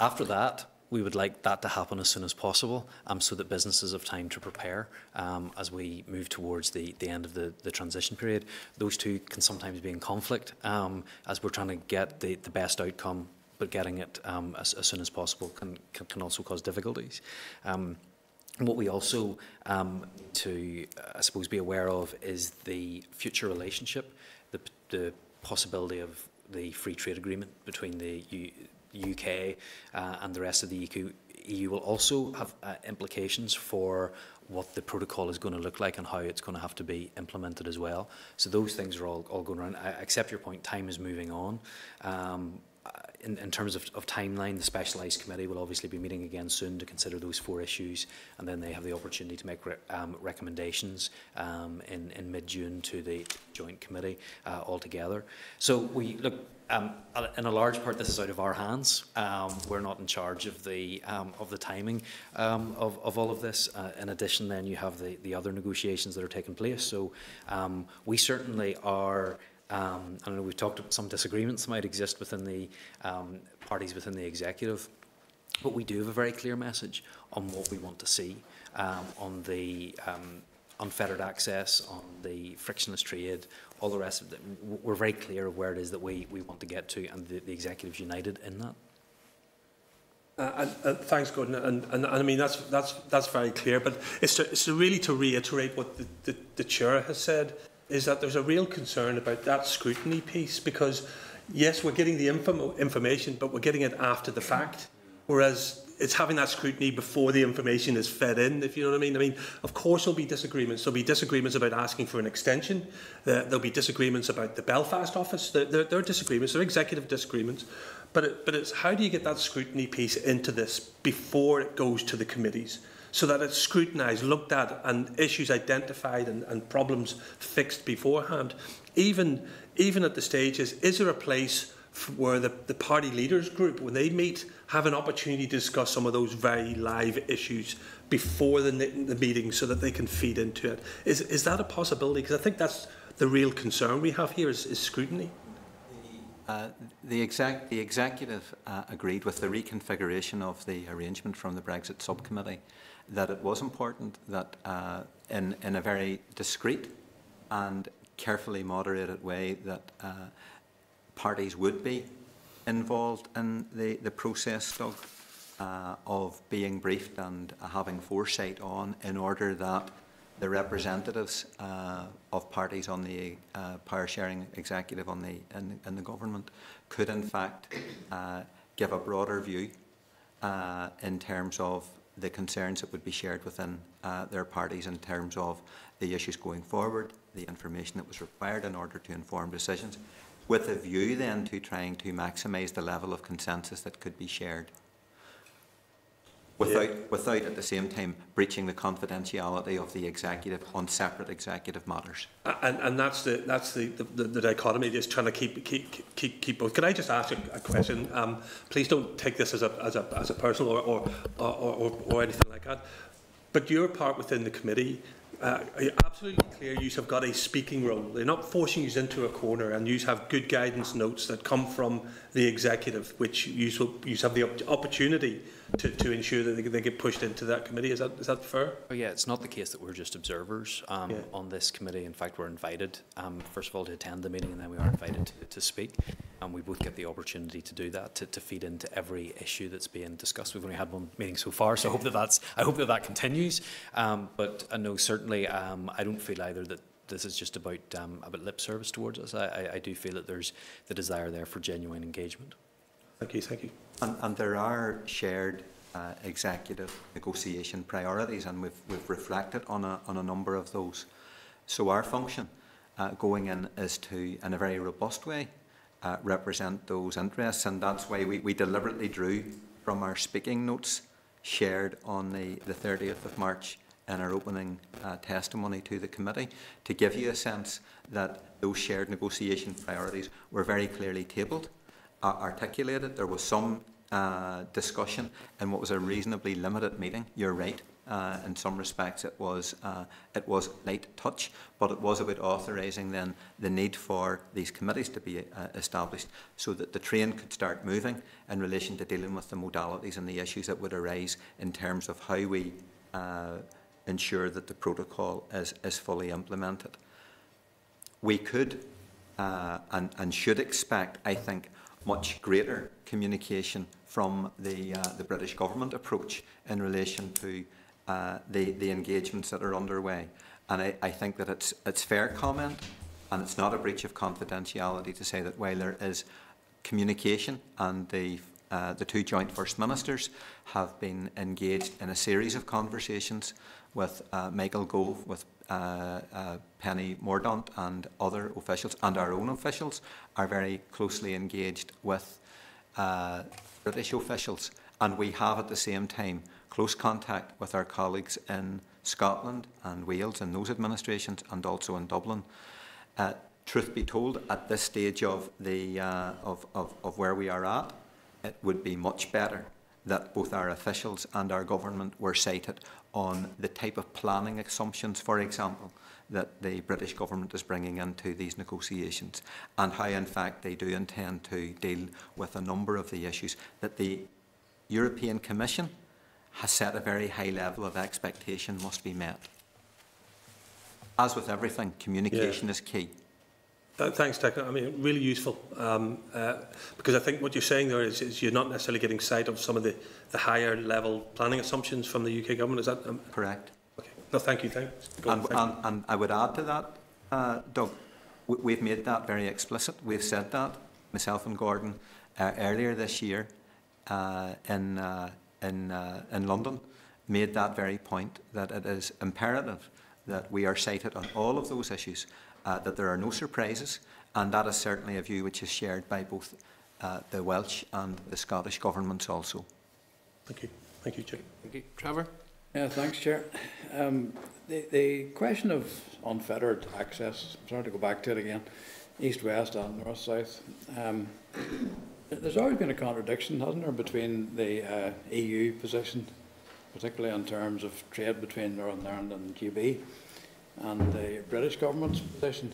After that, we would like that to happen as soon as possible um, so that businesses have time to prepare um, as we move towards the, the end of the, the transition period. Those two can sometimes be in conflict um, as we're trying to get the, the best outcome, but getting it um, as, as soon as possible can, can, can also cause difficulties. Um, What we also um, to, I suppose, be aware of is the future relationship, the, the possibility of the free trade agreement between the U UK uh, and the rest of the E U. E U will also have uh, implications for what the protocol is going to look like and how it's going to have to be implemented as well. So those things are all, all going around. I accept your point, time is moving on. Um, in, in terms of, of timeline, the Specialised Committee will obviously be meeting again soon to consider those four issues, and then they have the opportunity to make re um, recommendations um, in, in mid-June to the Joint Committee uh, altogether. So we look. Um, in a large part, this is out of our hands. Um, we're not in charge of the um, of the timing um, of, of all of this. Uh, in addition, then you have the, the other negotiations that are taking place. So um, we certainly are. Um, I know we've talked about some disagreements that might exist within the um, parties within the executive, but we do have a very clear message on what we want to see um, on the um, unfettered access, on the frictionless trade. All the rest of it, we're very clear of where it is that we, we want to get to, and the, the executive's united in that. Uh, and, and thanks, Gordon, and, and, and I mean that's that's that's very clear. But it's to, it's to really to reiterate what the, the, the chair has said is that there's a real concern about that scrutiny piece, because yes, we're getting the info information, but we're getting it after the fact, whereas it's having that scrutiny before the information is fed in, if you know what I mean. I mean, of course there'll be disagreements. There'll be disagreements about asking for an extension. There'll be disagreements about the Belfast office. There, there, there are disagreements, there are executive disagreements. But, it, but it's how do you get that scrutiny piece into this before it goes to the committees, so that it's scrutinised, looked at, and issues identified and, and problems fixed beforehand. Even, even at the stage is, is there a place where the, the party leaders group, when they meet, have an opportunity to discuss some of those very live issues before the, the meeting so that they can feed into it? Is, is that a possibility? Because I think that's the real concern we have here is, is scrutiny. Uh, the, exec, the executive uh, agreed with the reconfiguration of the arrangement from the Brexit subcommittee that it was important that uh, in, in a very discreet and carefully moderated way that uh, parties would be involved in the, the process, Doug, uh, of being briefed and uh, having foresight on, in order that the representatives uh, of parties on the uh, power-sharing executive on the, in, in the government could in fact uh, give a broader view uh, in terms of the concerns that would be shared within uh, their parties in terms of the issues going forward, the information that was required in order to inform decisions, with a view then to trying to maximise the level of consensus that could be shared, without, yeah. without at the same time breaching the confidentiality of the executive on separate executive matters. And, and that's the that's the, the, the dichotomy, just trying to keep keep keep, keep both. Can I just ask a, a question? Um, please don't take this as a as a as a personal or or or, or, or anything like that. But your part within the committee. Uh, absolutely clear, you have got a speaking role. They're not forcing you into a corner, and you have good guidance notes that come from the executive, which you have the opportunity to, to ensure that they, they get pushed into that committee. Is that, is that fair? Oh yeah, it's not the case that we're just observers um, yeah. on this committee. In fact, we're invited, um, first of all, to attend the meeting, and then we are invited to, to speak. and we both get the opportunity to do that, to, to feed into every issue that's being discussed. We've only had one meeting so far, so I hope that that's, I hope that, that continues. Um, but I uh, know certainly um, I don't feel either that this is just about, um, about lip service towards us. I, I, I do feel that there's the desire there for genuine engagement. Thank you, thank you. And, and there are shared uh, executive negotiation priorities, and we've, we've reflected on a, on a number of those. So our function uh, going in is to, in a very robust way, Uh, represent those interests, and that's why we, we deliberately drew from our speaking notes shared on the, the thirtieth of March in our opening uh, testimony to the committee, to give you a sense that those shared negotiation priorities were very clearly tabled, uh, articulated. There was some uh, discussion in what was a reasonably limited meeting. You're right. Uh, in some respects, it was uh, it was light touch, but it was about authorising then the need for these committees to be uh, established, so that the train could start moving in relation to dealing with the modalities and the issues that would arise in terms of how we uh, ensure that the protocol is is fully implemented. We could uh, and and should expect, I think, much greater communication from the uh, the British government approach in relation to Uh, the, the engagements that are underway. And I, I think that it's, it's fair comment, and it's not a breach of confidentiality to say that while there is communication, and the, uh, the two joint First Ministers have been engaged in a series of conversations with uh, Michael Gove, with uh, uh, Penny Mordaunt and other officials, and our own officials are very closely engaged with uh, British officials. And we have at the same time close contact with our colleagues in Scotland and Wales and those administrations, and also in Dublin. Uh, truth be told, at this stage of, the, uh, of, of, of where we are at, it would be much better that both our officials and our government were cited on the type of planning assumptions, for example, that the British government is bringing into these negotiations, and how, in fact, they do intend to deal with a number of the issues that the European Commission has set a very high level of expectation must be met. As with everything, communication yeah. is key. Uh, thanks, Declan. I mean, really useful, um, uh, because I think what you're saying there is, is you're not necessarily getting sight of some of the, the higher level planning assumptions from the U K government. Is that um, correct? Okay. No, thank you. Thanks. Go and, on, thank and, you. And I would add to that, uh, Doug, we, we've made that very explicit. We've said that, myself and Gordon, uh, earlier this year uh, in. Uh, In, uh, in London, made that very point, that it is imperative that we are cited on all of those issues, uh, that there are no surprises, and that is certainly a view which is shared by both uh, the Welsh and the Scottish governments also. Thank you. Thank you, Chair. Thank you. Trevor? Yeah, thanks, Chair. Um, the, the question of unfettered access, I'm sorry to go back to it again, east-west and north-south, um, there's always been a contradiction, hasn't there, between the uh, E U position, particularly in terms of trade between Northern Ireland and G B, and the British government's position.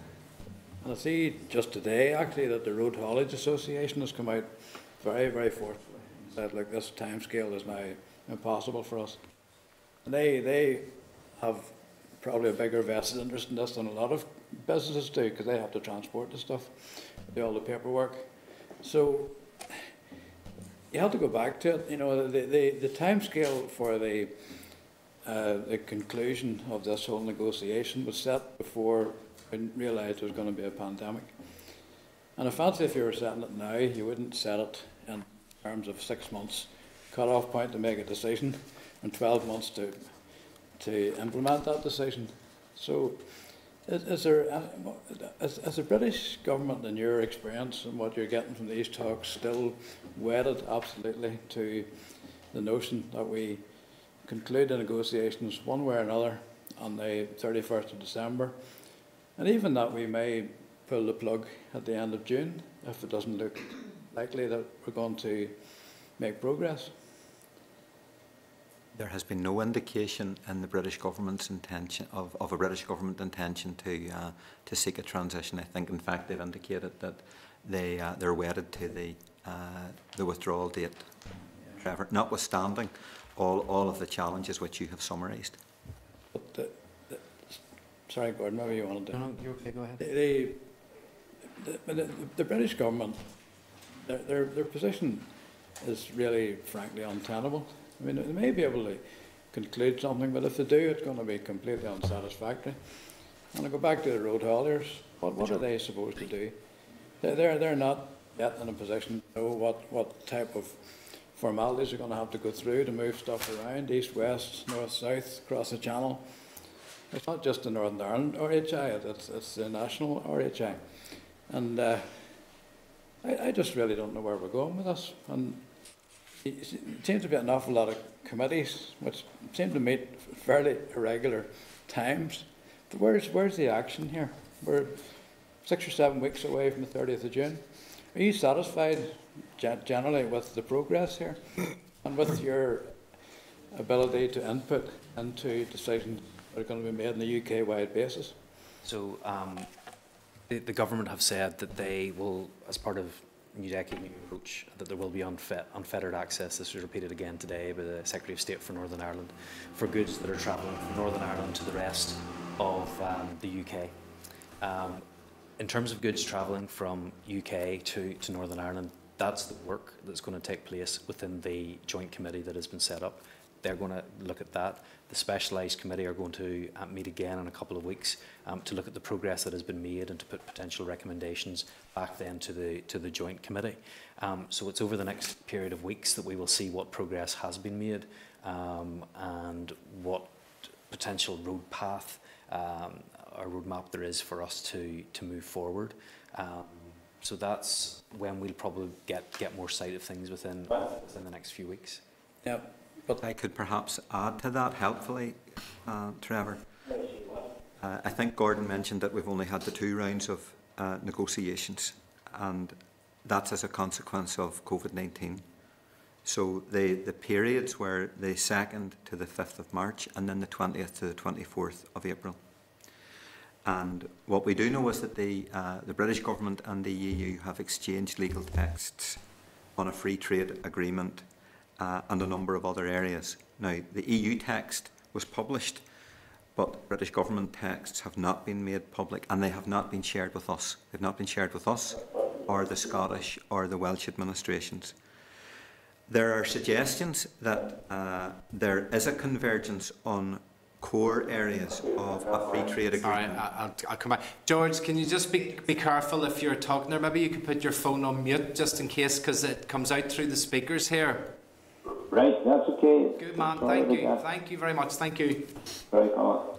And I see just today, actually, that the Road Haulage Association has come out very, very forcefully and said, look, this timescale is now impossible for us. And they, they have probably a bigger vested interest in this than a lot of businesses do, because they have to transport the stuff, do all the paperwork. So you have to go back to it. You know, the, the, the time scale for the, uh, the conclusion of this whole negotiation was set before I realised there was going to be a pandemic. And I fancy if you were setting it now, you wouldn't set it in terms of six months cut-off point to make a decision and twelve months to, to implement that decision. So is, is there any, is, is the British government, in your experience and what you're getting from these talks, still wedded absolutely to the notion that we conclude the negotiations one way or another on the thirty-first of December, and even that we may pull the plug at the end of June if it doesn't look likely that we're going to make progress? There has been no indication in the British government's intention of, of a British government intention to uh, to seek a transition. I think, in fact, they've indicated that they uh, they're wedded to the uh, the withdrawal date, Trevor. Notwithstanding all all of the challenges which you have summarised. But the, the, sorry, Gordon, maybe you wanted to. No, no, you're okay. Go ahead. The the, the, the British government their, their, their position is really, frankly, untenable. I mean, they may be able to conclude something, but if they do, it's going to be completely unsatisfactory. And I go back to the road hauliers. What, what are they supposed to do? They're, they're not yet in a position to know what, what type of formalities they're going to have to go through to move stuff around, east, west, north, south, across the channel. It's not just the Northern Ireland R H I, it's, it's the national R H I. And uh, I, I just really don't know where we're going with this. And it seems to be an awful lot of committees which seem to meet fairly irregular times. But where's, where's the action here? We're six or seven weeks away from the thirtieth of June. Are you satisfied generally with the progress here and with your ability to input into decisions that are going to be made on the U K-wide basis? So um, the, the government have said that they will, as part of New Decade New Approach, that there will be unfe unfettered access. This was repeated again today by the Secretary of State for Northern Ireland for goods that are travelling from Northern Ireland to the rest of um, the U K. Um, in terms of goods travelling from U K to, to Northern Ireland, that's the work that's going to take place within the joint committee that has been set up. They're going to look at that. The Specialised Committee are going to uh, meet again in a couple of weeks um, to look at the progress that has been made and to put potential recommendations back then to the to the Joint Committee. Um, so it's over the next period of weeks that we will see what progress has been made um, and what potential road path um, or roadmap there is for us to to move forward. Um, so that's when we'll probably get get more sight of things within within the next few weeks. Yep. But I could perhaps add to that helpfully, uh, Trevor. Uh, I think Gordon mentioned that we've only had the two rounds of uh, negotiations, and that's as a consequence of COVID nineteen. So the, the periods were the second to the fifth of March and then the twentieth to the twenty-fourth of April. And what we do know is that the, uh, the British government and the E U have exchanged legal texts on a free trade agreement Uh, and a number of other areas. Now, the E U text was published, but British government texts have not been made public, and they have not been shared with us. They've not been shared with us, or the Scottish, or the Welsh administrations. There are suggestions that uh, there is a convergence on core areas of a free trade agreement. All right, I'll, I'll come back. George, can you just be, be careful if you're talking there? Maybe you can put your phone on mute just in case, because it comes out through the speakers here. Right, that's okay. Good man, thank you. Thank you very much, thank you. Very hard.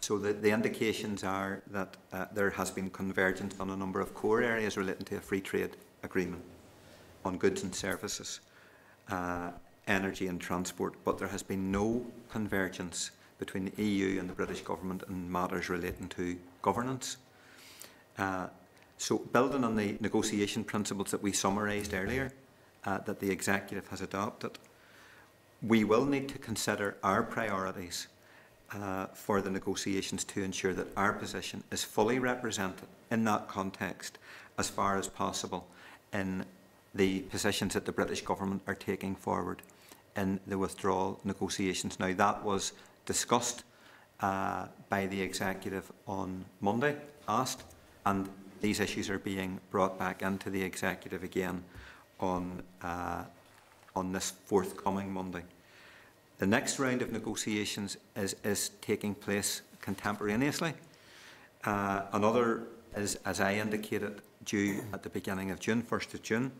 So the, the indications are that uh, there has been convergence on a number of core areas relating to a free trade agreement on goods and services, uh, energy and transport, but there has been no convergence between the E U and the British government in matters relating to governance. Uh, so building on the negotiation principles that we summarised earlier, Uh, that the executive has adopted, we will need to consider our priorities uh, for the negotiations to ensure that our position is fully represented in that context as far as possible in the positions that the British government are taking forward in the withdrawal negotiations. Now, that was discussed uh, by the executive on Monday, asked, and these issues are being brought back into the executive again on uh, on this forthcoming Monday. The next round of negotiations is, is taking place contemporaneously. Uh, another is, as I indicated, due at the beginning of June, first of June,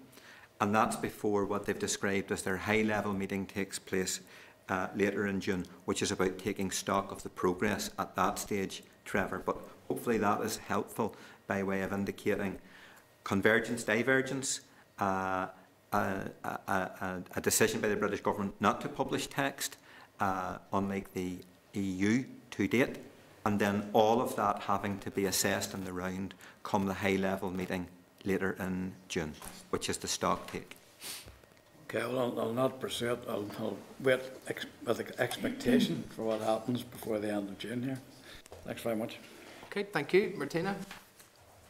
and that's before what they've described as their high-level meeting takes place uh, later in June, which is about taking stock of the progress at that stage, Trevor. But hopefully that is helpful by way of indicating convergence, divergence, Uh, a, a, a decision by the British government not to publish text, uh, unlike the E U to date, and then all of that having to be assessed in the round come the high-level meeting later in June, which is the stock take. Okay, well, I'll, I'll not pursue it. I'll, I'll wait ex with expectation for what happens before the end of June here. Thanks very much. Okay, thank you. Martina?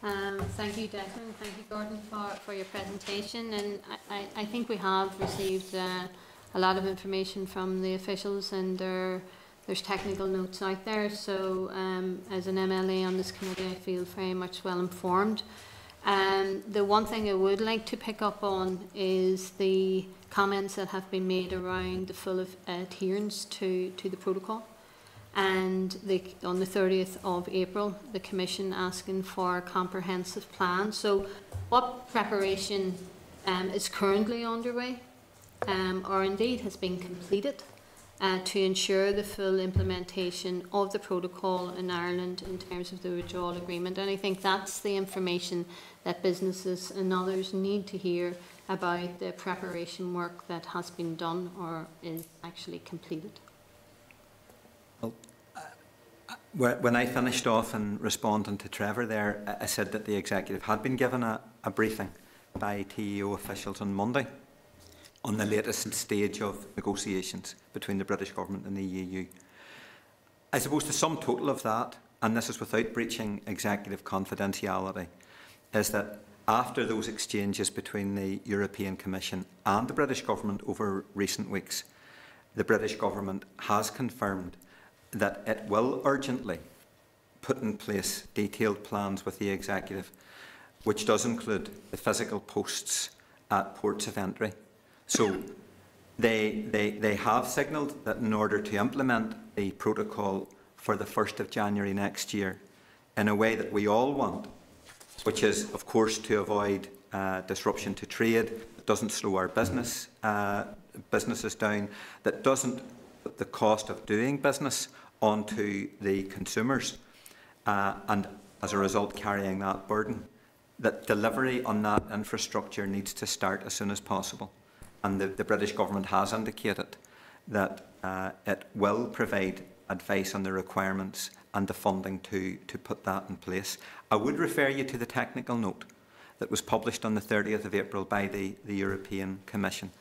Um, thank you, Declan. Thank you, Gordon, for, for your presentation. And I, I think we have received uh, a lot of information from the officials, and there, there's technical notes out there. So um, as an M L A on this committee, I feel very much well informed. Um, the one thing I would like to pick up on is the comments that have been made around the full of adherence to, to the protocol. And the, on the thirtieth of April, the Commission asking for a comprehensive plan. So what preparation um, is currently underway, um, or indeed has been completed, uh, to ensure the full implementation of the protocol in Ireland in terms of the withdrawal agreement? And I think that's the information that businesses and others need to hear about the preparation work that has been done or is actually completed. When I finished off and responding to Trevor there, I said that the executive had been given a, a briefing by T E O officials on Monday on the latest stage of negotiations between the British government and the E U. I suppose the sum total of that, and this is without breaching executive confidentiality, is that after those exchanges between the European Commission and the British government over recent weeks, the British government has confirmed that it will urgently put in place detailed plans with the executive, which does include the physical posts at ports of entry. So they, they, they have signalled that in order to implement the protocol for the first of January next year in a way that we all want, which is, of course, to avoid uh, disruption to trade, that doesn't slow our business, uh, businesses down, that doesn't put the cost of doing business onto the consumers, uh, and as a result carrying that burden, that delivery on that infrastructure needs to start as soon as possible. And the, the British government has indicated that uh, it will provide advice on the requirements and the funding to, to put that in place. I would refer you to the technical note that was published on the thirtieth of April by the, the European Commission,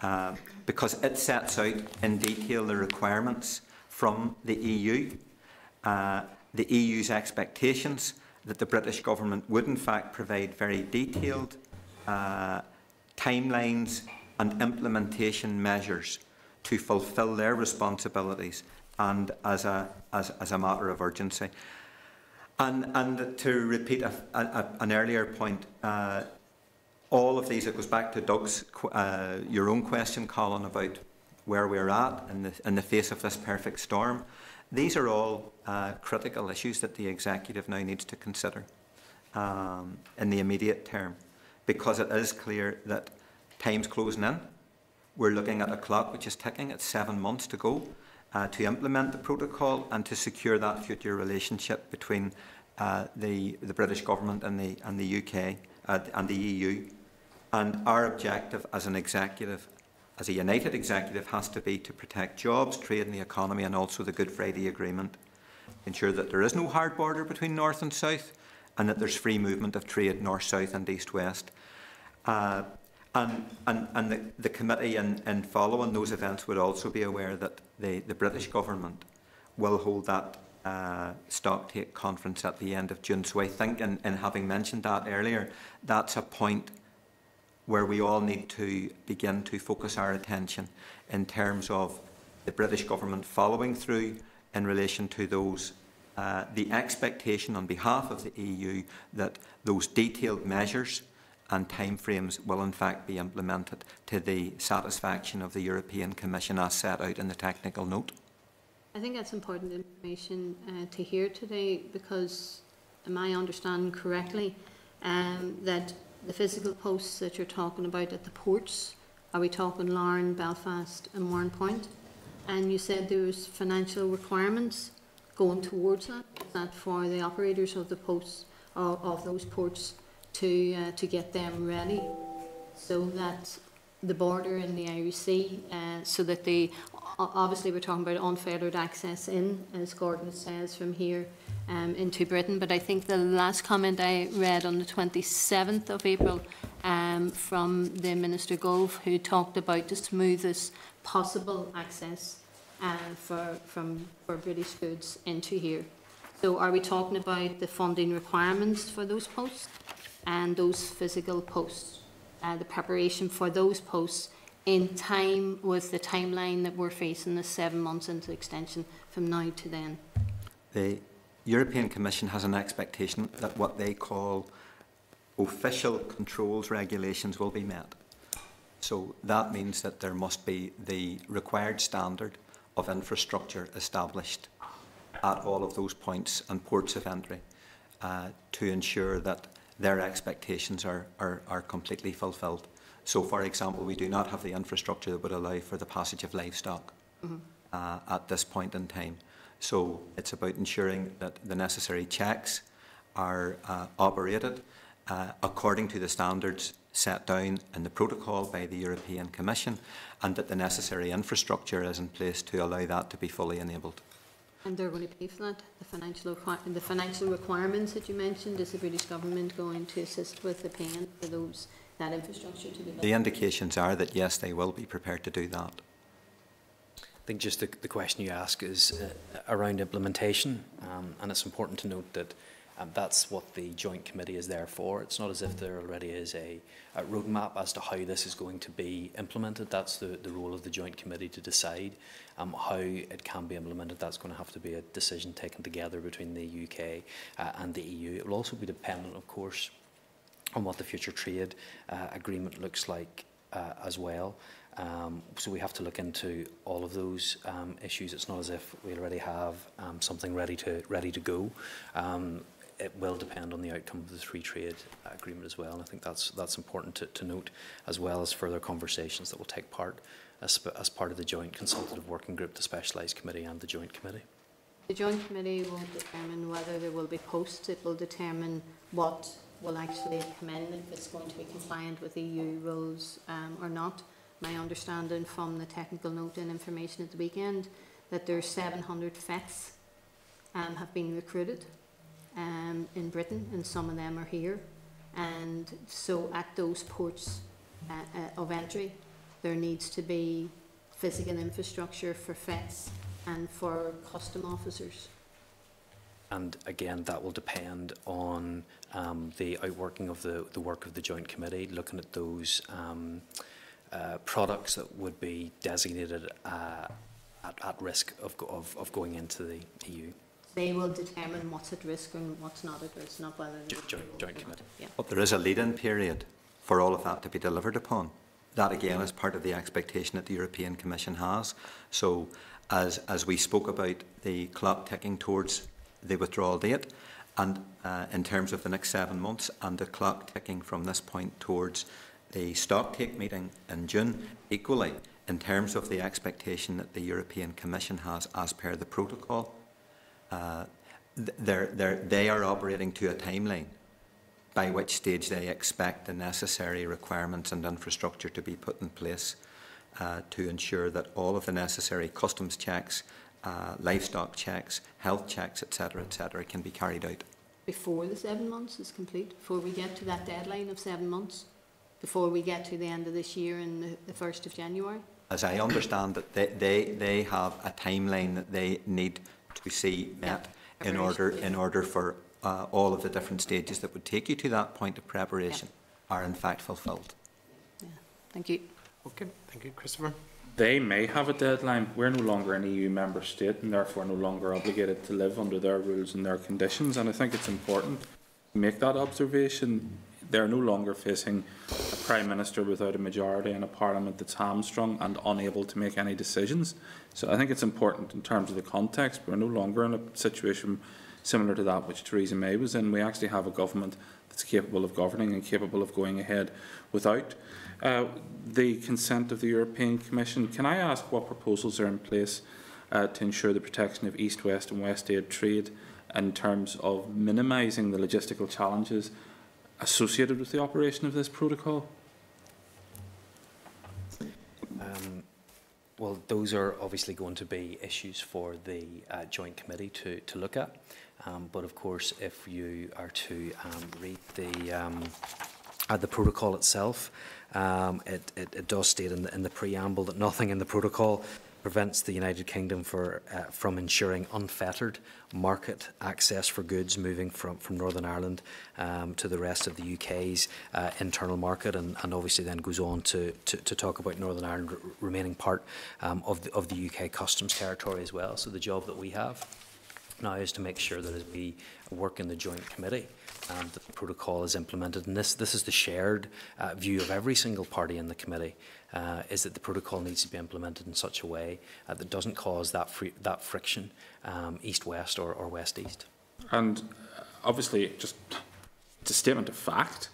Uh, because it sets out in detail the requirements from the E U, uh, the E U's expectations that the British government would in fact provide very detailed uh, timelines and implementation measures to fulfil their responsibilities and as a, as, as a matter of urgency. And, and to repeat a, a, a, an earlier point, uh, all of these, it goes back to Doug's, uh, your own question, Colin, about where we're at in the, in the face of this perfect storm. These are all uh, critical issues that the executive now needs to consider um, in the immediate term, because it is clear that time's closing in. We're looking at a clock which is ticking. It's seven months to go uh, to implement the protocol and to secure that future relationship between uh, the, the British government and the, and the U K uh, and the E U. And our objective as an executive, as a united executive, has to be to protect jobs, trade and the economy, and also the Good Friday Agreement. Ensure that there is no hard border between north and south, and that there's free movement of trade north-south and east-west. Uh, and and, and the, the committee in, in following those events would also be aware that the, the British government will hold that Uh, stocktake conference at the end of June. So I think, in, in having mentioned that earlier, that's a point where we all need to begin to focus our attention in terms of the British government following through in relation to those, uh, the expectation on behalf of the E U that those detailed measures and timeframes will in fact be implemented to the satisfaction of the European Commission as set out in the technical note. I think that's important information uh, to hear today, because, am I understanding correctly, um, that the physical posts that you're talking about at the ports, are we talking Larne, Belfast and Moran Point? And you said there was financial requirements going towards that, that for the operators of the posts, of, of those ports, to, uh, to get them ready so that the border in the Irish Sea, uh, so that they, obviously we're talking about unfettered access in, as Gordon says, from here um, into Britain. But I think the last comment I read on the twenty-seventh of April um, from the Minister Gove, who talked about the smoothest possible access uh, for, from, for British goods into here. So are we talking about the funding requirements for those posts and those physical posts? Uh, the preparation for those posts in time with the timeline that we're facing, the seven months into extension from now to then? The European Commission has an expectation that what they call official controls regulations will be met. So that means that there must be the required standard of infrastructure established at all of those points and ports of entry uh, to ensure that their expectations are, are, are completely fulfilled. So, for example, we do not have the infrastructure that would allow for the passage of livestock mm-hmm. uh, at this point in time. So it's about ensuring that the necessary checks are uh, operated uh, according to the standards set down in the protocol by the European Commission, and that the necessary infrastructure is in place to allow that to be fully enabled. And they're going to pay for that? The financial, the financial requirements that you mentioned, is the British government going to assist with the paying for those, that infrastructure to be built? The indications are that, yes, they will be prepared to do that. I think just the, the question you ask is uh, around implementation, um, and it's important to note that um, that's what the Joint Committee is there for. It's not as if there already is a, a roadmap as to how this is going to be implemented. That's the, the role of the Joint Committee to decide um, how it can be implemented. That's going to have to be a decision taken together between the U K uh, and the E U. It will also be dependent, of course, on what the future trade uh, agreement looks like uh, as well. Um, so we have to look into all of those um, issues. It's not as if we already have um, something ready to ready to go. Um, it will depend on the outcome of the free trade agreement as well. And I think that's that's important to, to note, as well as further conversations that will take part as, as part of the Joint Consultative Working Group, the Specialised Committee and the Joint Committee. The Joint Committee will determine whether there will be posts. It will determine what will actually come in, if it's going to be compliant with E U rules um, or not. My understanding from the technical note and information at the weekend that there's seven hundred vets um, have been recruited um, in Britain, and some of them are here. And so at those ports uh, uh, of entry, there needs to be physical infrastructure for vets and for custom officers. And again, that will depend on um, the outworking of the, the work of the Joint Committee, looking at those um, uh, products that would be designated uh, at, at risk of, go of, of going into the E U. They will determine what's at risk and what's not at risk, not whether... Jo joint joint Committee. Yeah. But there is a lead-in period for all of that to be delivered upon. That, again, is part of the expectation that the European Commission has. So, as, as we spoke about the clock ticking towards the withdrawal date, and uh, in terms of the next seven months, and the clock ticking from this point towards the stocktake meeting in June, equally, in terms of the expectation that the European Commission has as per the protocol, uh, they're, they're, they are operating to a timeline by which stage they expect the necessary requirements and infrastructure to be put in place uh, to ensure that all of the necessary customs checks, Uh, livestock checks, health checks, et cetera, et cetera, can be carried out before the seven months is complete. Before we get to that deadline of seven months, before we get to the end of this year and the, the first of January. As I understand that they they, they have a timeline that they need to see met yeah, in order in order for uh, all of the different stages that would take you to that point of preparation yeah. are in fact fulfilled. Yeah. Thank you. Okay. Thank you, Christopher. They may have a deadline. We're no longer an E U member state and therefore no longer obligated to live under their rules and their conditions. And I think it's important to make that observation. They're no longer facing a Prime Minister without a majority and a Parliament that's hamstrung and unable to make any decisions. So I think it's important in terms of the context. We're no longer in a situation similar to that which Theresa May was in. We actually have a government that's capable of governing and capable of going ahead without Uh, the consent of the European Commission. Can I ask what proposals are in place uh, to ensure the protection of East, West and West Aid trade in terms of minimising the logistical challenges associated with the operation of this protocol? Um, well, those are obviously going to be issues for the uh, Joint Committee to, to look at. Um, but of course, if you are to um, read the, um, uh, the protocol itself, Um, it, it, it does state in the, in the preamble that nothing in the protocol prevents the United Kingdom for, uh, from ensuring unfettered market access for goods moving from, from Northern Ireland um, to the rest of the U K's uh, internal market, and, and obviously then goes on to, to, to talk about Northern Ireland r remaining part um, of, the, of the U K customs territory as well. So the job that we have now is to make sure that as we work in the Joint Committee, um, that the protocol is implemented. And this, this is the shared uh, view of every single party in the committee, uh, is that the protocol needs to be implemented in such a way uh, that doesn't cause that, free, that friction um, east-west or, or west-east. And obviously, just it's a statement of fact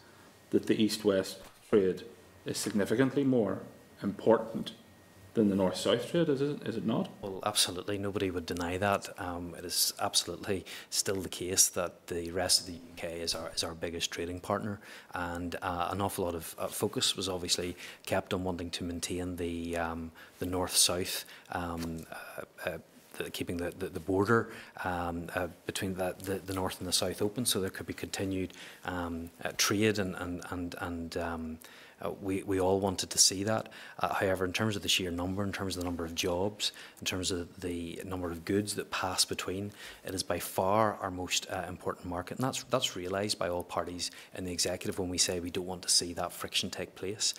that the east-west trade is significantly more important than the north-south trade, is it, is it not? Well, absolutely. Nobody would deny that. Um, it is absolutely still the case that the rest of the U K is our, is our biggest trading partner, and uh, an awful lot of uh, focus was obviously kept on wanting to maintain the, um, the north-south um, uh, uh, keeping the, the, the border um, uh, between the, the, the north and the south open, so there could be continued um, uh, trade, and, and, and, and um, uh, we, we all wanted to see that. Uh, however, in terms of the sheer number, in terms of the number of jobs, in terms of the number of goods that pass between, it is by far our most uh, important market. And that's, that's realised by all parties in the executive when we say we don't want to see that friction take place,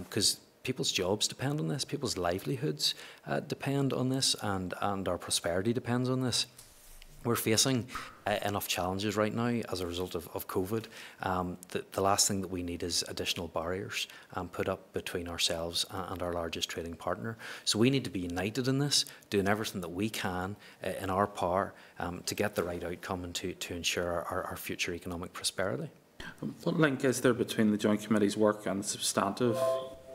because um, people's jobs depend on this, people's livelihoods uh, depend on this, and, and our prosperity depends on this. We're facing uh, enough challenges right now as a result of, of COVID. Um, the, the last thing that we need is additional barriers um, put up between ourselves and our largest trading partner. So we need to be united in this, doing everything that we can uh, in our power um, to get the right outcome and to, to ensure our, our future economic prosperity. What link is there between the Joint Committee's work and the substantive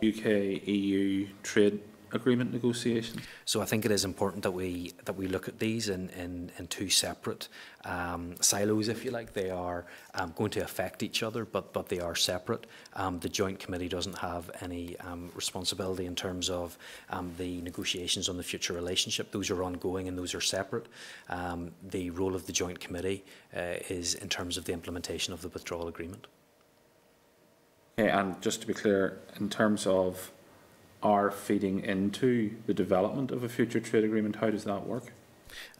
U K E U trade agreement negotiations? So I think it is important that we that we look at these in, in, in two separate um, silos, if you like. They are um, going to affect each other, but but they are separate. Um, the Joint Committee doesn't have any um, responsibility in terms of um, the negotiations on the future relationship. Those are ongoing and those are separate. Um, the role of the Joint Committee uh, is in terms of the implementation of the withdrawal agreement. Yeah, and just to be clear, in terms of our feeding into the development of a future trade agreement, how does that work?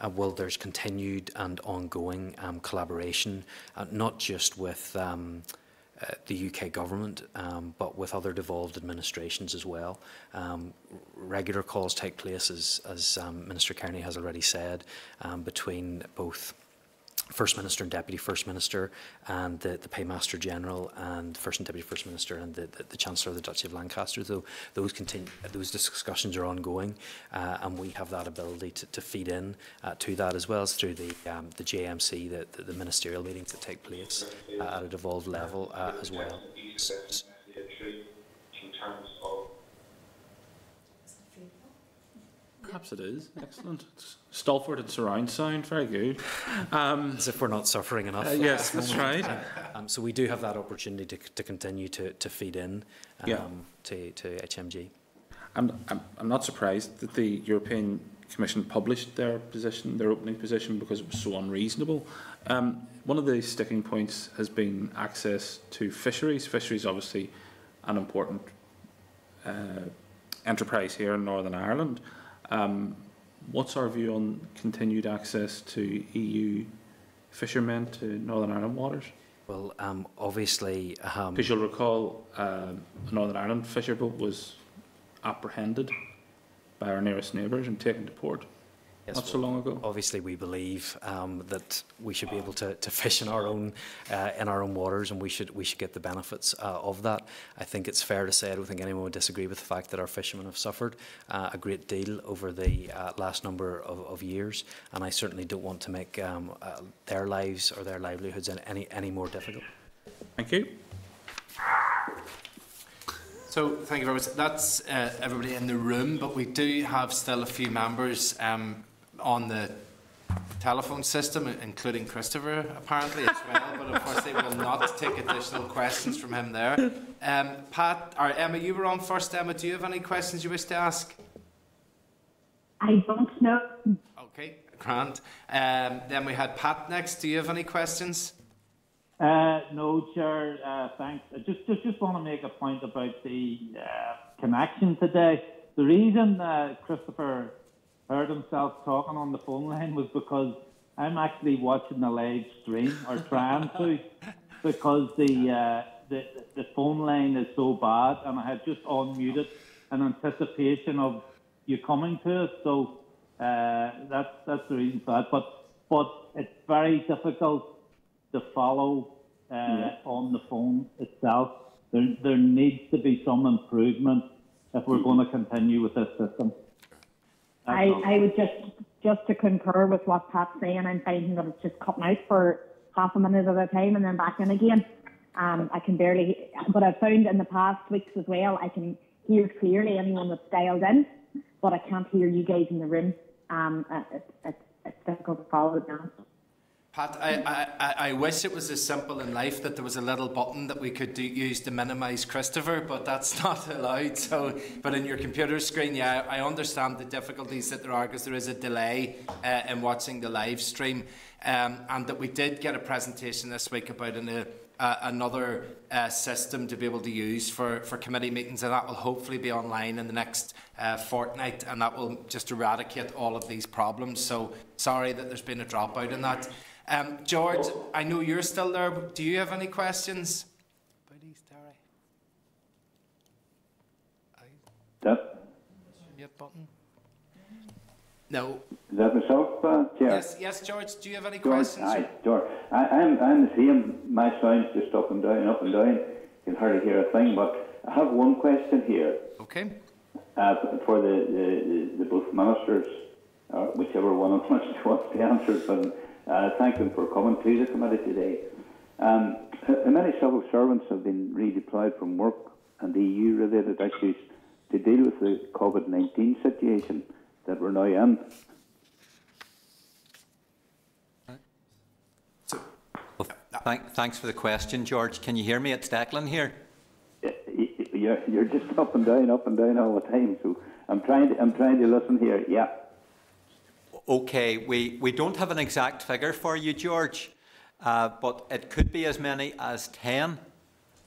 Uh, well, there's continued and ongoing um, collaboration, uh, not just with um, uh, the U K government, um, but with other devolved administrations as well. Um, regular calls take place, as, as um, Minister Kearney has already said, um, between both First Minister and Deputy First Minister, and the, the Paymaster General, and First and Deputy First Minister, and the, the, the Chancellor of the Duchy of Lancaster. So those continue, those discussions are ongoing, uh, and we have that ability to, to feed in uh, to that, as well as through the um, the J M C, the, the, the ministerial meetings that take place uh, at a devolved level uh, as well. Perhaps it is. Excellent. It's Stalford and surround sound. Very good. Um, As if we're not suffering enough. Uh, yes, that's right. Uh, um, so we do have that opportunity to, to continue to, to feed in um, yeah. to, to H M G. I'm, I'm, I'm not surprised that the European Commission published their position, their opening position, because it was so unreasonable. Um, one of the sticking points has been access to fisheries. Fisheries, obviously, an important uh, enterprise here in Northern Ireland. Um, what's our view on continued access to E U fishermen to Northern Ireland waters? Well, um, obviously... Um, because you'll recall uh, a Northern Ireland fisher boat was apprehended by our nearest neighbours and taken to port. Yes, not so long ago. Obviously, we believe um, that we should be able to, to fish in our own uh, in our own waters, and we should we should get the benefits uh, of that. I think it's fair to say I don't think anyone would disagree with the fact that our fishermen have suffered uh, a great deal over the uh, last number of, of years, and I certainly don't want to make um, uh, their lives or their livelihoods any any more difficult. Thank you. So, thank you very much. That's uh, everybody in the room, but we do have still a few members. Um, on the telephone system, including Christopher, apparently, as well. But of course, they will not take additional questions from him there. Um, Pat, or Emma, you were on first. Emma, do you have any questions you wish to ask? I don't know. Okay, grand. Um, then we had Pat next. Do you have any questions? Uh, no, Chair. Uh, thanks. I just, just, just want to make a point about the uh, connection today. The reason uh, Christopher heard himself talking on the phone line was because I'm actually watching the live stream, or trying to, because the, uh, the the phone line is so bad, and I had just unmuted in anticipation of you coming to it. So uh, that's that's the reason for that. But but it's very difficult to follow uh, yeah. on the phone itself. There, there needs to be some improvement if we're going to continue with this system. That's I, I would just, just to concur with what Pat's saying, I'm finding that it's just cutting out for half a minute at a time and then back in again. Um, I can barely, but I've found in the past weeks as well, I can hear clearly anyone that's dialed in, but I can't hear you guys in the room. Um, it, it, it's difficult to follow it now. Pat, I, I, I wish it was as simple in life that there was a little button that we could do, use to minimise Christopher, but that's not allowed. So, but in your computer screen, yeah, I understand the difficulties that there are because there is a delay uh, in watching the live stream, um, and that we did get a presentation this week about an, uh, another uh, system to be able to use for, for committee meetings, and that will hopefully be online in the next uh, fortnight, and that will just eradicate all of these problems. So, sorry that there's been a dropout in that. Um, George, I know you're still there. Do you have any questions? That, button? No. Is that myself, uh, Chair? Yes, yes, George. Do you have any George, questions? Aye, George. I, I'm, I'm the same. My sound's just up and down, up and down. You can hardly hear a thing. But I have one question here. Okay. Uh, for the, the, the, the both ministers, or whichever one of them wants to answer, but. Uh, thank them for coming to the committee today. Um, how many civil servants have been redeployed from work and E U-related issues to deal with the COVID nineteen situation that we're now in? Well, th thanks for the question, George. Can you hear me? It's Declan here. You're, you're just up and down, up and down all the time. So I'm trying to, I'm trying to listen here. Yeah. Okay, we, we don't have an exact figure for you, George, uh, but it could be as many as ten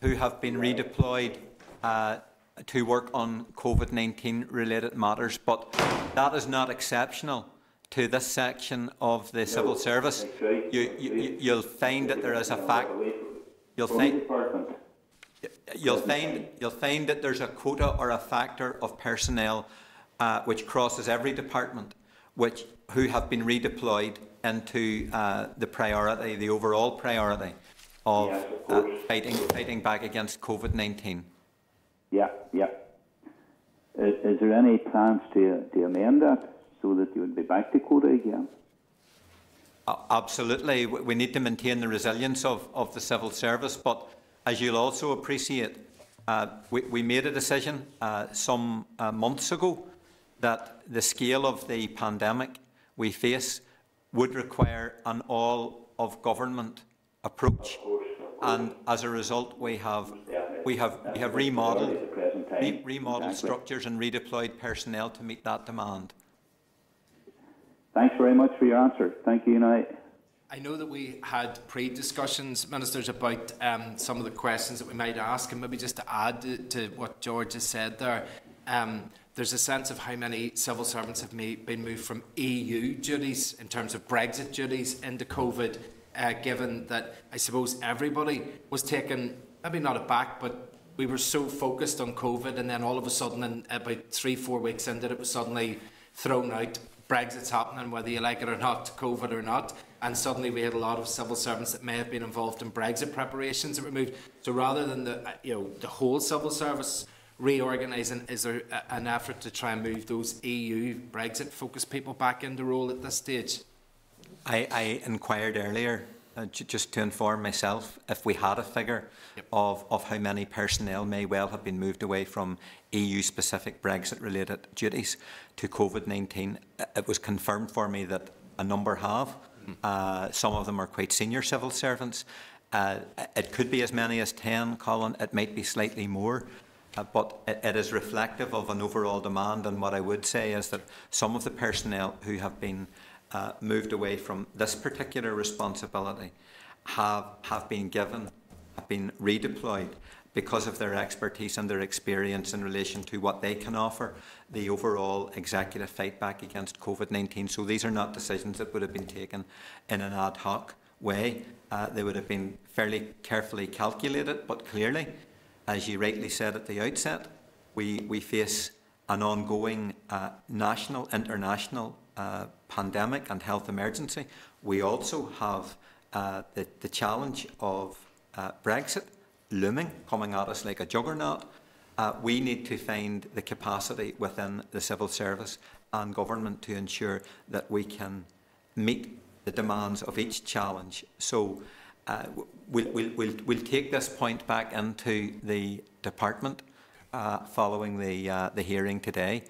who have been redeployed uh, to work on COVID nineteen related matters, but that is not exceptional to this section of the civil service. You, you, you'll find that there is a fact. You'll find, you'll find, you'll find that there's a quota or a factor of personnel uh, which crosses every department, which who have been redeployed into uh, the priority, the overall priority of, yes, of uh, fighting, fighting back against COVID nineteen. Yeah, yeah. Is, is there any plans to, to amend that so that you would be back to quota again? Uh, absolutely. We need to maintain the resilience of, of the civil service, but as you'll also appreciate, uh, we, we made a decision uh, some uh, months ago that the scale of the pandemic we face would require an all-of-government approach, of course, of course. And as a result, we have we have we have remodelled re remodelled exactly. structures and redeployed personnel to meet that demand. Thanks very much for your answer. Thank you, Unite. I know that we had pre-discussions, Ministers, about um, some of the questions that we might ask, and maybe just to add to, to what George has said there. Um, There's a sense of how many civil servants have made, been moved from E U duties in terms of Brexit duties into COVID, uh, given that I suppose everybody was taken, maybe not aback, but we were so focused on COVID, and then all of a sudden, in about three, four weeks into it, it was suddenly thrown out. Brexit's happening, whether you like it or not, COVID or not. And suddenly we had a lot of civil servants that may have been involved in Brexit preparations that were moved. So rather than the, you know, the whole civil service reorganising, is there an effort to try and move those E U Brexit-focused people back into role at this stage? I, I inquired earlier, uh, just to inform myself, if we had a figure yep. of, of how many personnel may well have been moved away from E U-specific Brexit-related duties to COVID nineteen. It was confirmed for me that a number have. Mm. Uh, some of them are quite senior civil servants. Uh, it could be as many as ten, Colin. It might be slightly more. Uh, but it, it is reflective of an overall demand, and what I would say is that some of the personnel who have been uh, moved away from this particular responsibility have, have been given, have been redeployed because of their expertise and their experience in relation to what they can offer the overall executive fight back against COVID nineteen. So these are not decisions that would have been taken in an ad hoc way. Uh, they would have been fairly carefully calculated, but clearly, as you rightly said at the outset, we, we face an ongoing uh, national, international uh, pandemic and health emergency, We also have uh, the, the challenge of uh, Brexit looming, coming at us like a juggernaut. Uh, we need to find the capacity within the civil service and government to ensure that we can meet the demands of each challenge. So uh, we'll, we'll, we'll, we'll take this point back into the department uh, following the, uh, the hearing today.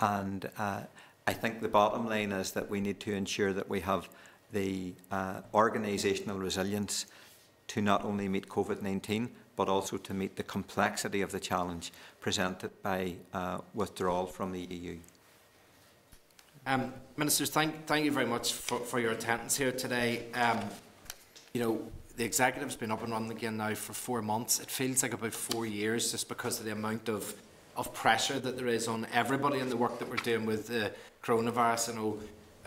And uh, I think the bottom line is that we need to ensure that we have the uh, organisational resilience to not only meet COVID nineteen, but also to meet the complexity of the challenge presented by uh, withdrawal from the E U. Um, Ministers, thank, thank you very much for, for your attendance here today. Um, you know, the executive has been up and running again now for four months. It feels like about four years, just because of the amount of, of pressure that there is on everybody in the work that we're doing with the coronavirus. I know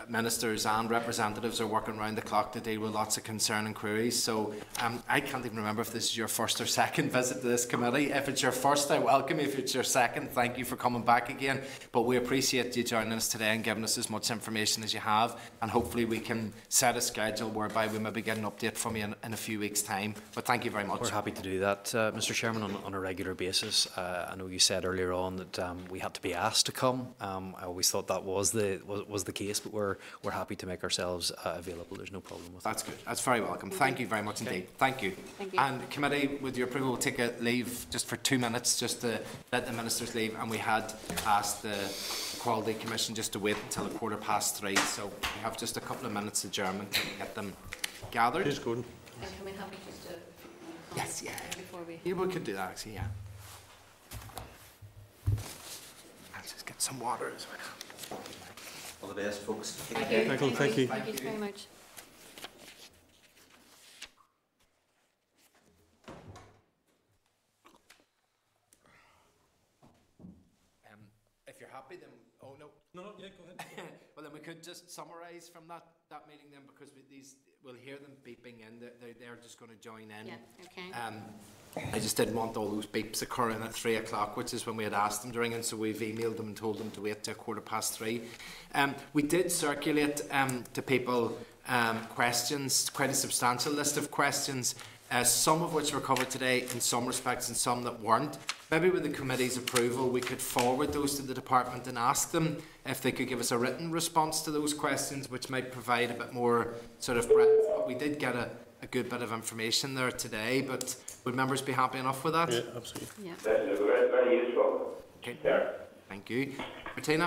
ministers and representatives are working round the clock to deal with lots of concerning queries. So um, I can't even remember if this is your first or second visit to this committee. If it's your first, I welcome you. If it's your second, thank you for coming back again. But we appreciate you joining us today and giving us as much information as you have. And hopefully we can set a schedule whereby we maybe get an update from you in, in a few weeks' time. But thank you very much. We're happy to do that, uh, Mister Chairman, on, on a regular basis. Uh, I know you said earlier on that um, we had to be asked to come. Um, I always thought that was the, was, was the case, but we're We're happy to make ourselves uh, available. There's no problem with that. That's good. That's very welcome. Thank you very much indeed. Thank you. Thank you. And committee, with your approval, we'll take a leave just for two minutes, just to let the ministers leave. And we had asked the Equality Commission just to wait until a quarter past three. So we have just a couple of minutes adjournment to get them gathered. Who's Gordon? And can we have just a um, yes, yeah. Before we. Yeah, we could do that. Actually, yeah. I'll just get some water as well. All the best, folks. Thank you. Michael, thank you. Thank you very much. Um, if you're happy, then oh no. No, no, yeah, go ahead. Well, then we could just summarise from that that meeting then, because we, these we'll hear them beeping in. They're they're, they're just going to join in. Yeah. Okay. Um, I just didn't want all those beeps occurring at three o'clock, which is when we had asked them to ring in, so we've emailed them and told them to wait till quarter past three. Um, we did circulate um, to people um, questions, quite a substantial list of questions, uh, some of which were covered today in some respects and some that weren't. Maybe with the committee's approval we could forward those to the department and ask them if they could give us a written response to those questions, which might provide a bit more sort of breadth. But we did get a a good bit of information there today, but would members be happy enough with that? Yeah, absolutely. Yeah. Very, very useful. Okay. Yeah. Thank you. Martina?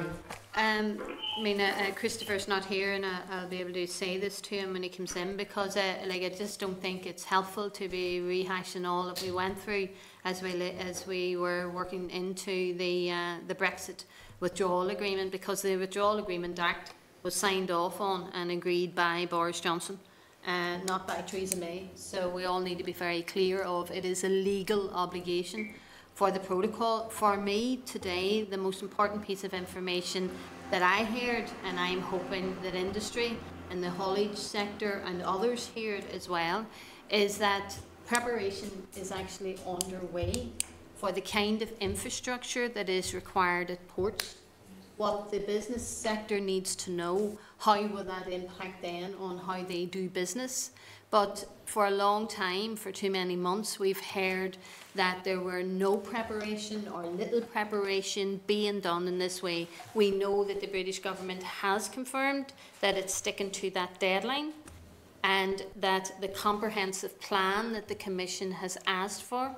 Um, I mean, uh, uh, Christopher's not here, and I, I'll be able to say this to him when he comes in, because uh, like, I just don't think it's helpful to be rehashing all that we went through as we, as we were working into the, uh, the Brexit Withdrawal Agreement, because the Withdrawal Agreement Act was signed off on and agreed by Boris Johnson. Uh, not by Theresa May, so we all need to be very clear of it is a legal obligation for the protocol. For me today, the most important piece of information that I heard, and I'm hoping that industry and the haulage sector and others heard as well, is that preparation is actually underway for the kind of infrastructure that is required at ports. What the business sector needs to know, how will that impact then on how they do business? But for a long time, for too many months, we've heard that there were no preparation or little preparation being done in this way. We know that the British government has confirmed that it's sticking to that deadline, and that the comprehensive plan that the Commission has asked for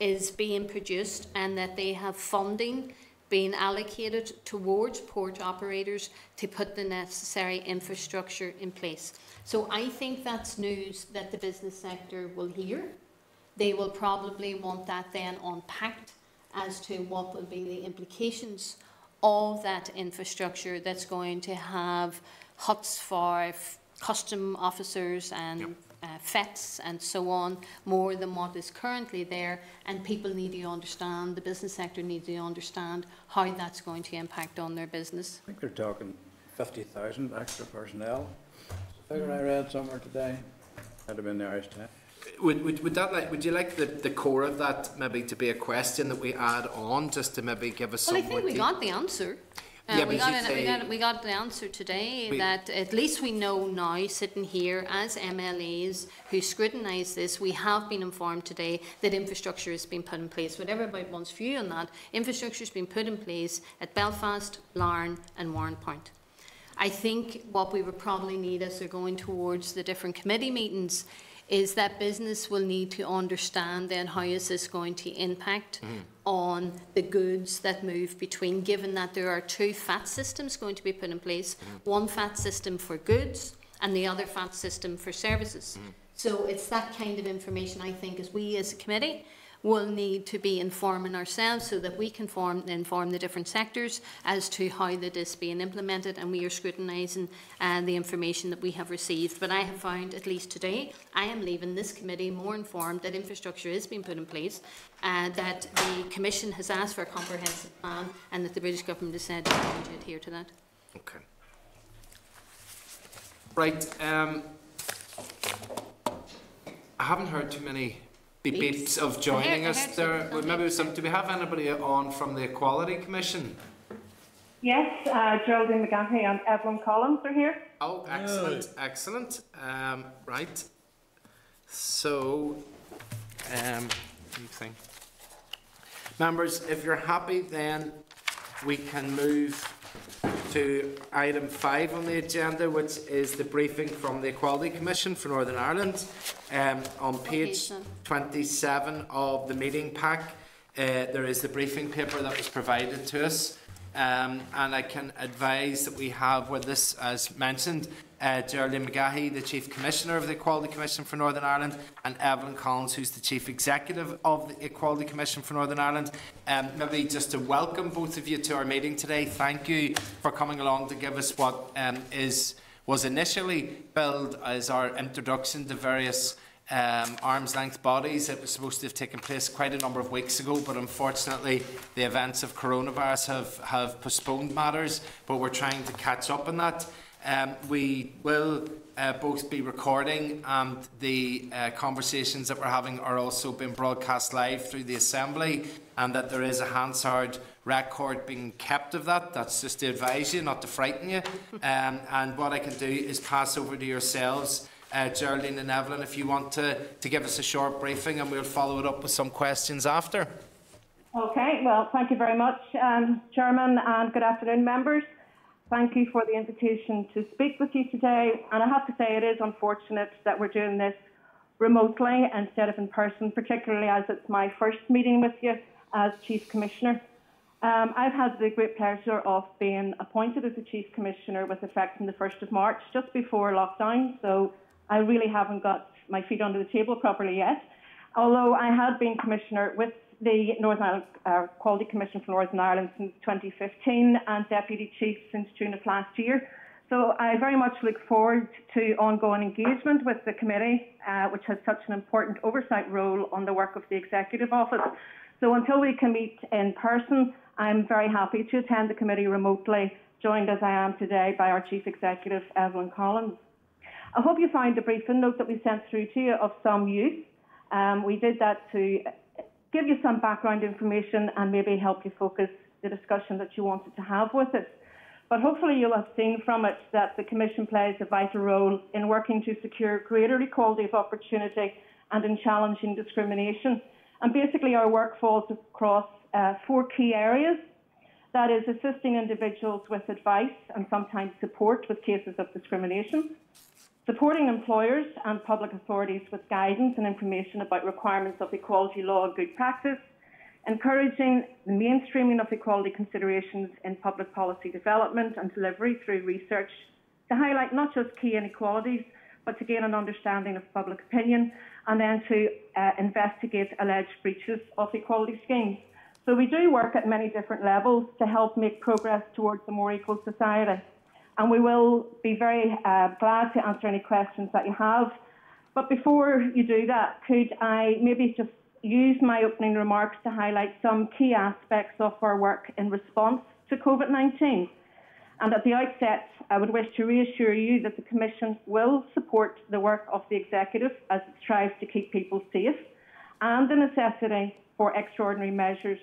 is being produced, and that they have funding being allocated towards port operators to put the necessary infrastructure in place. So I think that's news that the business sector will hear. They will probably want that then unpacked as to what will be the implications of that infrastructure that's going to have huts for custom officers and yep. uh, F E Ts and so on, more than what is currently there, and people need to understand, the business sector needs to understand how that's going to impact on their business. I think they're talking fifty thousand extra personnel. The figure I read somewhere today, that would have been the Irish Tech. Would, would, would, that like, would you like the, the core of that maybe to be a question that we add on, just to maybe give us well, some... Well, I think we got the answer. Uh, yeah, we, got an, we, got, we got the answer today we, that at least we know now, sitting here as M L As who scrutinise this, we have been informed today that infrastructure has been put in place. Whatever everybody wants view on that, infrastructure has been put in place at Belfast, Larne and Warren Point. I think what we would probably need as they're going towards the different committee meetings is that business will need to understand then how is this going to impact mm. on the goods that move between, given that there are two fat systems going to be put in place, mm. one fat system for goods and the other fat system for services. Mm. So it's that kind of information I think as we as a committee will need to be informing ourselves so that we can form, inform the different sectors as to how that is being implemented, and we are scrutinising uh, the information that we have received. But I have found, at least today, I am leaving this committee more informed that infrastructure is being put in place, uh, that the Commission has asked for a comprehensive plan, and that the British Government has said they want to adhere to that. Okay. Right. Um, I haven't heard too many debates of joining us there. Well, maybe some, do we have anybody on from the Equality Commission? Yes, uh, Geraldine McGahey and Evelyn Collins are here. Oh, excellent, oh. excellent. Um, right. So, um, thing. Members, if you're happy, then we can move to item five on the agenda, which is the briefing from the Equality Commission for Northern Ireland. Um, on page twenty-seven of the meeting pack, uh, there is the briefing paper that was provided to us. Um, and I can advise that we have with this, as mentioned, uh, Geraldine McGahey, the Chief Commissioner of the Equality Commission for Northern Ireland, and Evelyn Collins, who's the Chief Executive of the Equality Commission for Northern Ireland. Um, maybe just to welcome both of you to our meeting today. Thank you for coming along to give us what um, is was initially billed as our introduction to various Um, arm's length bodies. It was supposed to have taken place quite a number of weeks ago, but unfortunately the events of coronavirus have, have postponed matters, but we're trying to catch up on that. Um, we will uh, both be recording, and the uh, conversations that we're having are also being broadcast live through the Assembly, and that there is a Hansard record being kept of that. That's just to advise you, not to frighten you. Um, and what I can do is pass over to yourselves, Uh, Geraldine and Evelyn, if you want to, to give us a short briefing, and we'll follow it up with some questions after. Okay, well, thank you very much, um, Chairman, and good afternoon, members. Thank you for the invitation to speak with you today. And I have to say it is unfortunate that we're doing this remotely instead of in person, particularly as it's my first meeting with you as Chief Commissioner. Um, I've had the great pleasure of being appointed as the Chief Commissioner with effect from the first of March, just before lockdown, so I really haven't got my feet under the table properly yet, although I had been Commissioner with the Northern Ireland uh, Equality Commission for Northern Ireland since twenty fifteen and Deputy Chief since June of last year. So I very much look forward to ongoing engagement with the committee, uh, which has such an important oversight role on the work of the Executive Office. So until we can meet in person, I'm very happy to attend the committee remotely, joined as I am today by our Chief Executive, Evelyn Collins. I hope you find the briefing note that we sent through to you of some use. Um, we did that to give you some background information and maybe help you focus the discussion that you wanted to have with us. But hopefully you'll have seen from it that the Commission plays a vital role in working to secure greater equality of opportunity and in challenging discrimination. And basically our work falls across uh, four key areas. That is assisting individuals with advice and sometimes support with cases of discrimination, supporting employers and public authorities with guidance and information about requirements of equality law and good practice, encouraging the mainstreaming of equality considerations in public policy development and delivery through research to highlight not just key inequalities, but to gain an understanding of public opinion, and then to uh, investigate alleged breaches of equality schemes. So we do work at many different levels to help make progress towards a more equal society. And we will be very uh, glad to answer any questions that you have. But before you do that, could I maybe just use my opening remarks to highlight some key aspects of our work in response to COVID nineteen? And at the outset, I would wish to reassure you that the Commission will support the work of the Executive as it strives to keep people safe and the necessity for extraordinary measures.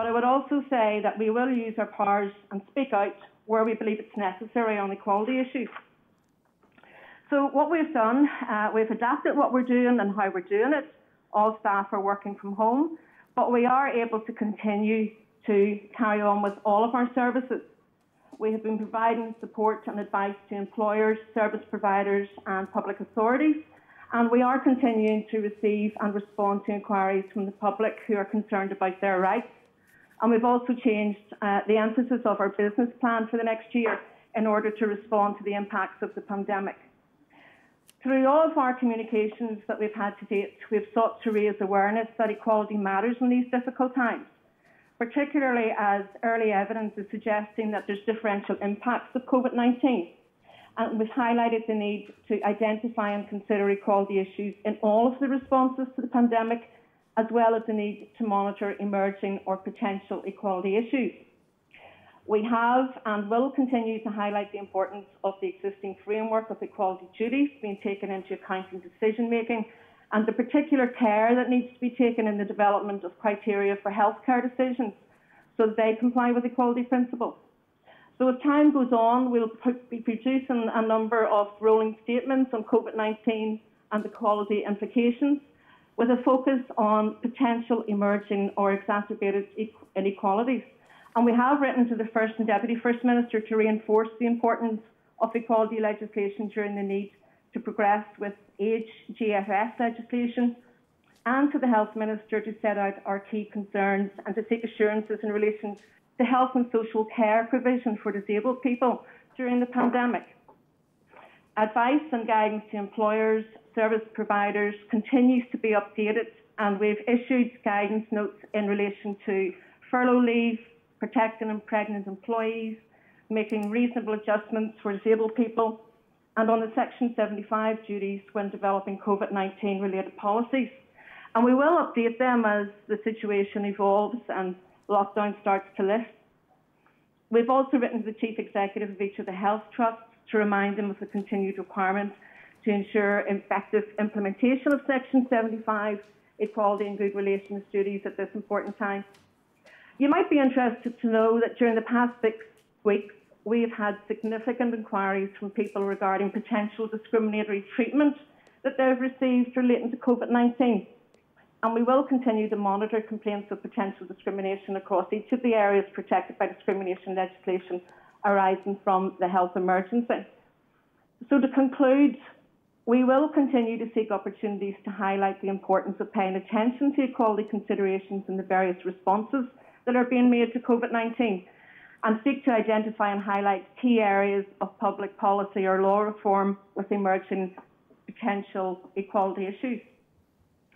But I would also say that we will use our powers and speak out where we believe it's necessary on equality issues. So what we've done, uh, we've adapted what we're doing and how we're doing it. All staff are working from home, but we are able to continue to carry on with all of our services. We have been providing support and advice to employers, service providers and public authorities, and we are continuing to receive and respond to inquiries from the public who are concerned about their rights. And we've also changed uh, the emphasis of our business plan for the next year in order to respond to the impacts of the pandemic. Through all of our communications that we've had to date, we've sought to raise awareness that equality matters in these difficult times, particularly as early evidence is suggesting that there's differential impacts of COVID nineteen. And we've highlighted the need to identify and consider equality issues in all of the responses to the pandemic, as well as the need to monitor emerging or potential equality issues. We have and will continue to highlight the importance of the existing framework of equality duties being taken into account in decision making, and the particular care that needs to be taken in the development of criteria for healthcare decisions so that they comply with equality principles. So as time goes on, we'll be producing a number of rolling statements on COVID nineteen and the quality implications, with a focus on potential emerging or exacerbated inequalities. And we have written to the First and Deputy First Minister to reinforce the importance of equality legislation during the need to progress with H G F S legislation, and to the Health Minister to set out our key concerns and to seek assurances in relation to health and social care provision for disabled people during the pandemic. Advice and guidance to employers, service providers continues to be updated, and we've issued guidance notes in relation to furlough leave, protecting and pregnant employees, making reasonable adjustments for disabled people, and on the Section seventy-five duties when developing COVID nineteen related policies. And we will update them as the situation evolves and lockdown starts to lift. We've also written to the Chief Executive of each of the health trusts to remind them of the continued requirement to ensure effective implementation of Section seventy-five, equality and good relations duties at this important time. You might be interested to know that during the past six weeks, we have had significant inquiries from people regarding potential discriminatory treatment that they've received relating to COVID nineteen. And we will continue to monitor complaints of potential discrimination across each of the areas protected by discrimination legislation arising from the health emergency. So to conclude, we will continue to seek opportunities to highlight the importance of paying attention to equality considerations in the various responses that are being made to COVID nineteen, and seek to identify and highlight key areas of public policy or law reform with emerging potential equality issues.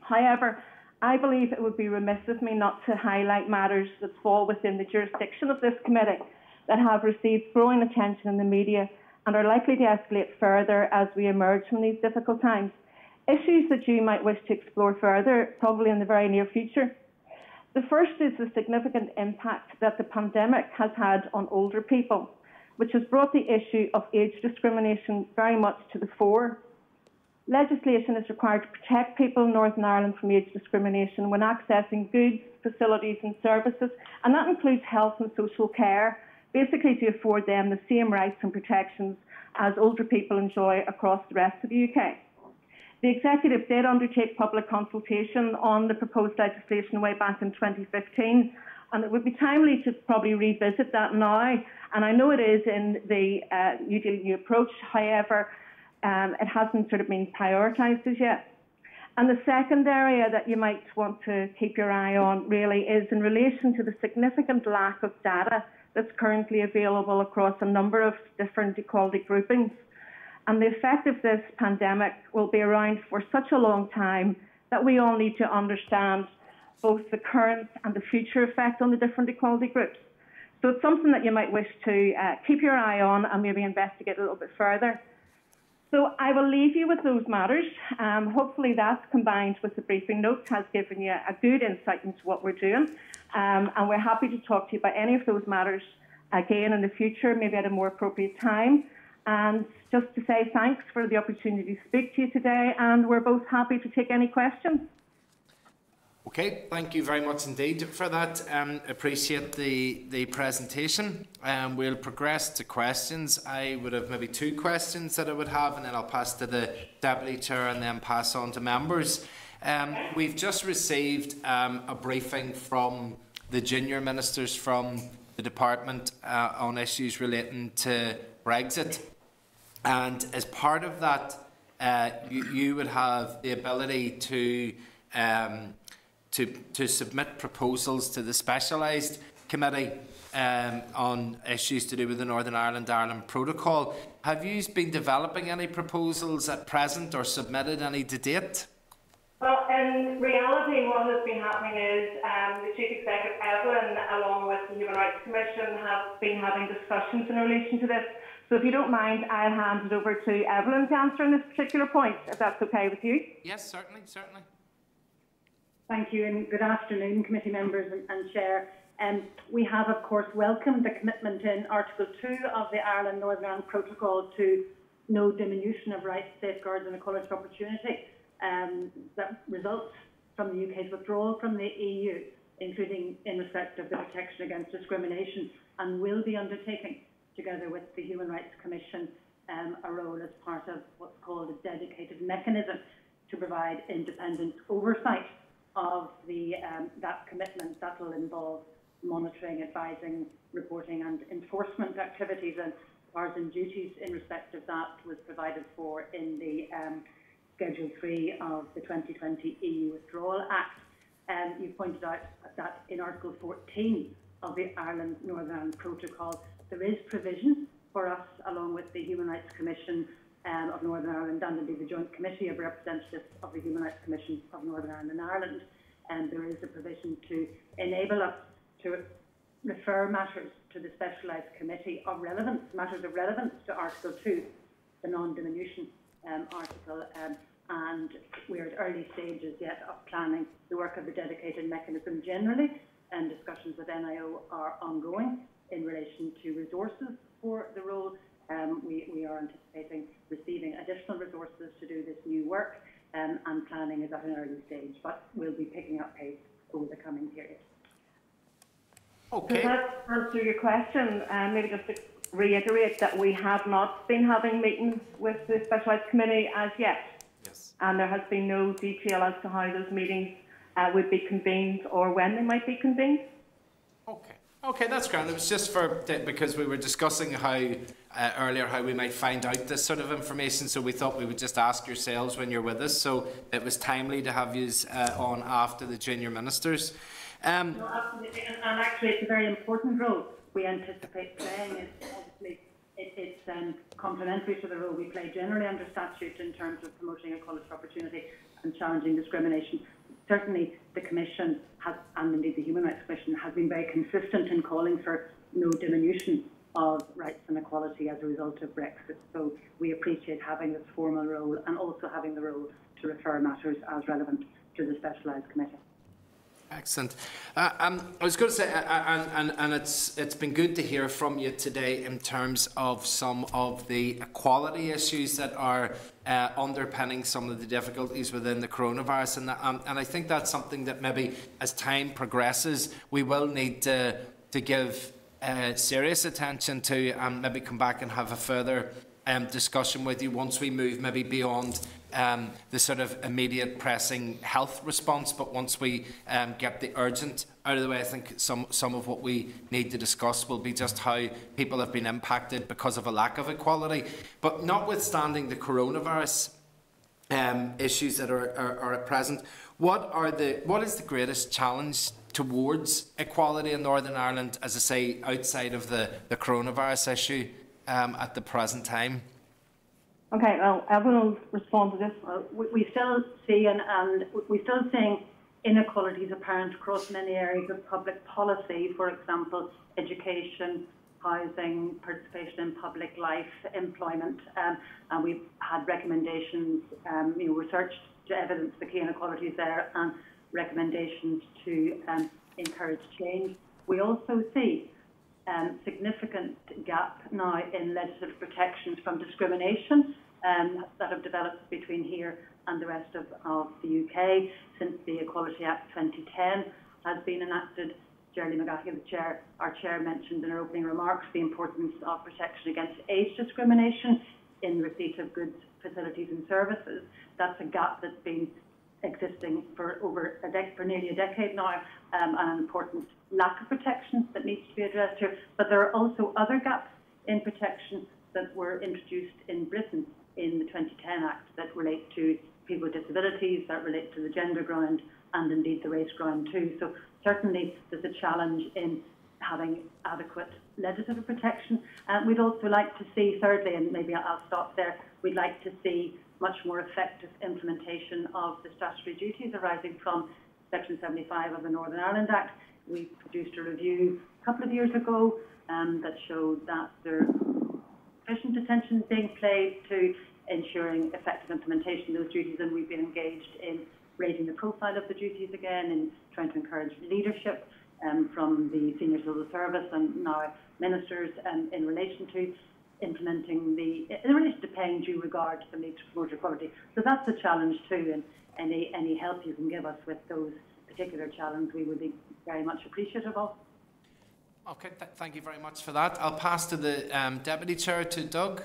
However, I believe it would be remiss of me not to highlight matters that fall within the jurisdiction of this committee that have received growing attention in the media and are likely to escalate further as we emerge from these difficult times. Issues that you might wish to explore further, probably in the very near future. The first is the significant impact that the pandemic has had on older people, which has brought the issue of age discrimination very much to the fore. Legislation is required to protect people in Northern Ireland from age discrimination when accessing goods, facilities and services, and that includes health and social care, basically to afford them the same rights and protections as older people enjoy across the rest of the U K. The Executive did undertake public consultation on the proposed legislation way back in twenty fifteen, and it would be timely to probably revisit that now, and I know it is in the uh, New Decade New Approach, however, um, it hasn't sort of been prioritised as yet. And the second area that you might want to keep your eye on really is in relation to the significant lack of data that's currently available across a number of different equality groupings. And the effect of this pandemic will be around for such a long time that we all need to understand both the current and the future effect on the different equality groups. So it's something that you might wish to uh, keep your eye on and maybe investigate a little bit further. So I will leave you with those matters. Um, hopefully that's combined with the briefing notes has given you a good insight into what we're doing. Um, and we're happy to talk to you about any of those matters again in the future, maybe at a more appropriate time. And just to say thanks for the opportunity to speak to you today, and we're both happy to take any questions. Okay, thank you very much indeed for that. Um, appreciate the, the presentation. Um, we'll progress to questions. I would have maybe two questions that I would have, and then I'll pass to the Deputy Chair and then pass on to members. Um, we've just received um, a briefing from the junior ministers from the department uh, on issues relating to Brexit. And as part of that, uh, you, you would have the ability to um, To, to submit proposals to the Specialised Committee um, on issues to do with the Northern Ireland Ireland Protocol. Have you been developing any proposals at present or submitted any to date? Well, in reality, what has been happening is um, the Chief Executive, Evelyn, along with the Human Rights Commission, have been having discussions in relation to this. So if you don't mind, I'll hand it over to Evelyn to answer on this particular point, if that's okay with you. Yes, certainly, certainly. Thank you, and good afternoon, committee members and, and chair. Um, we have, of course, welcomed the commitment in Article two of the Ireland-Northern Ireland Protocol to no diminution of rights, safeguards and equality of opportunity um, that results from the U K's withdrawal from the E U, including in respect of the protection against discrimination, and will be undertaking, together with the Human Rights Commission, um, a role as part of what's called a dedicated mechanism to provide independent oversight of the, um, that commitment. That will involve monitoring, advising, reporting and enforcement activities, and powers and duties in respect of that was provided for in the um, Schedule three of the twenty twenty E U Withdrawal Act. Um, you pointed out that in Article fourteen of the Ireland-Northern Ireland Protocol, there is provision for us, along with the Human Rights Commission Um, of Northern Ireland and indeed the Joint Committee of Representatives of the Human Rights Commission of Northern Ireland and Ireland, and there is a provision to enable us to refer matters to the Specialised Committee of Relevance, matters of relevance to Article two, the non-diminution um, article, um, and we're at early stages yet of planning the work of the dedicated mechanism generally, and discussions with N I O are ongoing in relation to resources for the role. Um, we, we are anticipating receiving additional resources to do this new work, um, and planning is at an early stage, but we'll be picking up pace over the coming period. Okay. So that answers your question. Um, maybe just to reiterate that we have not been having meetings with the Specialised Committee as yet. Yes. And there has been no detail as to how those meetings uh, would be convened or when they might be convened. Okay. Okay, that's grand. It was just for because we were discussing how uh, earlier how we might find out this sort of information, so we thought we would just ask yourselves when you're with us. So it was timely to have you uh, on after the junior ministers. Um, no, absolutely, and, and actually, it's a very important role we anticipate playing. It's obviously it, it's um, complementary to the role we play generally under statute in terms of promoting equality of opportunity and challenging discrimination. Certainly, the Commission has, and indeed the Human Rights Commission, has been very consistent in calling for no diminution of rights and equality as a result of Brexit. So we appreciate having this formal role and also having the role to refer matters as relevant to the Specialised Committee. Excellent. Uh, um, I was going to say, uh, and, and, and it's, it's been good to hear from you today in terms of some of the equality issues that are uh, underpinning some of the difficulties within the coronavirus. And, um, and I think that's something that maybe as time progresses, we will need to, to give uh, serious attention to, and maybe come back and have a further um, discussion with you once we move maybe beyond Um, the sort of immediate pressing health response, but once we um, get the urgent out of the way, I think some, some of what we need to discuss will be just how people have been impacted because of a lack of equality. But notwithstanding the coronavirus um, issues that are, are, are at present, what, are the, what is the greatest challenge towards equality in Northern Ireland, as I say, outside of the, the coronavirus issue um, at the present time? Okay, well, everyone will respond to this. Well, we, we still see, and, and we're still seeing inequalities apparent across many areas of public policy, for example, education, housing, participation in public life, employment. Um, and we've had recommendations, um, you know, research to evidence the key inequalities there, and recommendations to um, encourage change. We also see um, significant gap now in legislative protections from discrimination Um, that have developed between here and the rest of, of the U K since the Equality Act twenty ten has been enacted. Geraldine McGahey, the chair, our chair, mentioned in her opening remarks the importance of protection against age discrimination in receipt of goods, facilities and services. That's a gap that's been existing for over a dec for nearly a decade now, um, and an important lack of protection that needs to be addressed here. But there are also other gaps in protection that were introduced in Britain in the twenty ten Act that relate to people with disabilities, that relate to the gender ground and indeed the race ground too. So certainly there's a challenge in having adequate legislative protection. And um, we'd also like to see, thirdly, and maybe I'll stop there, we'd like to see much more effective implementation of the statutory duties arising from Section seventy-five of the Northern Ireland Act. We produced a review a couple of years ago um, that showed that there sufficient attention being played to ensuring effective implementation of those duties, and we've been engaged in raising the profile of the duties again and trying to encourage leadership um, from the senior civil service and now ministers um, in relation to implementing the, in relation to paying due regard to the need to promote equality. So that's a challenge too, and any, any help you can give us with those particular challenges we would be very much appreciative of. Okay, th thank you very much for that. I'll pass to the um, Deputy Chair, to Doug.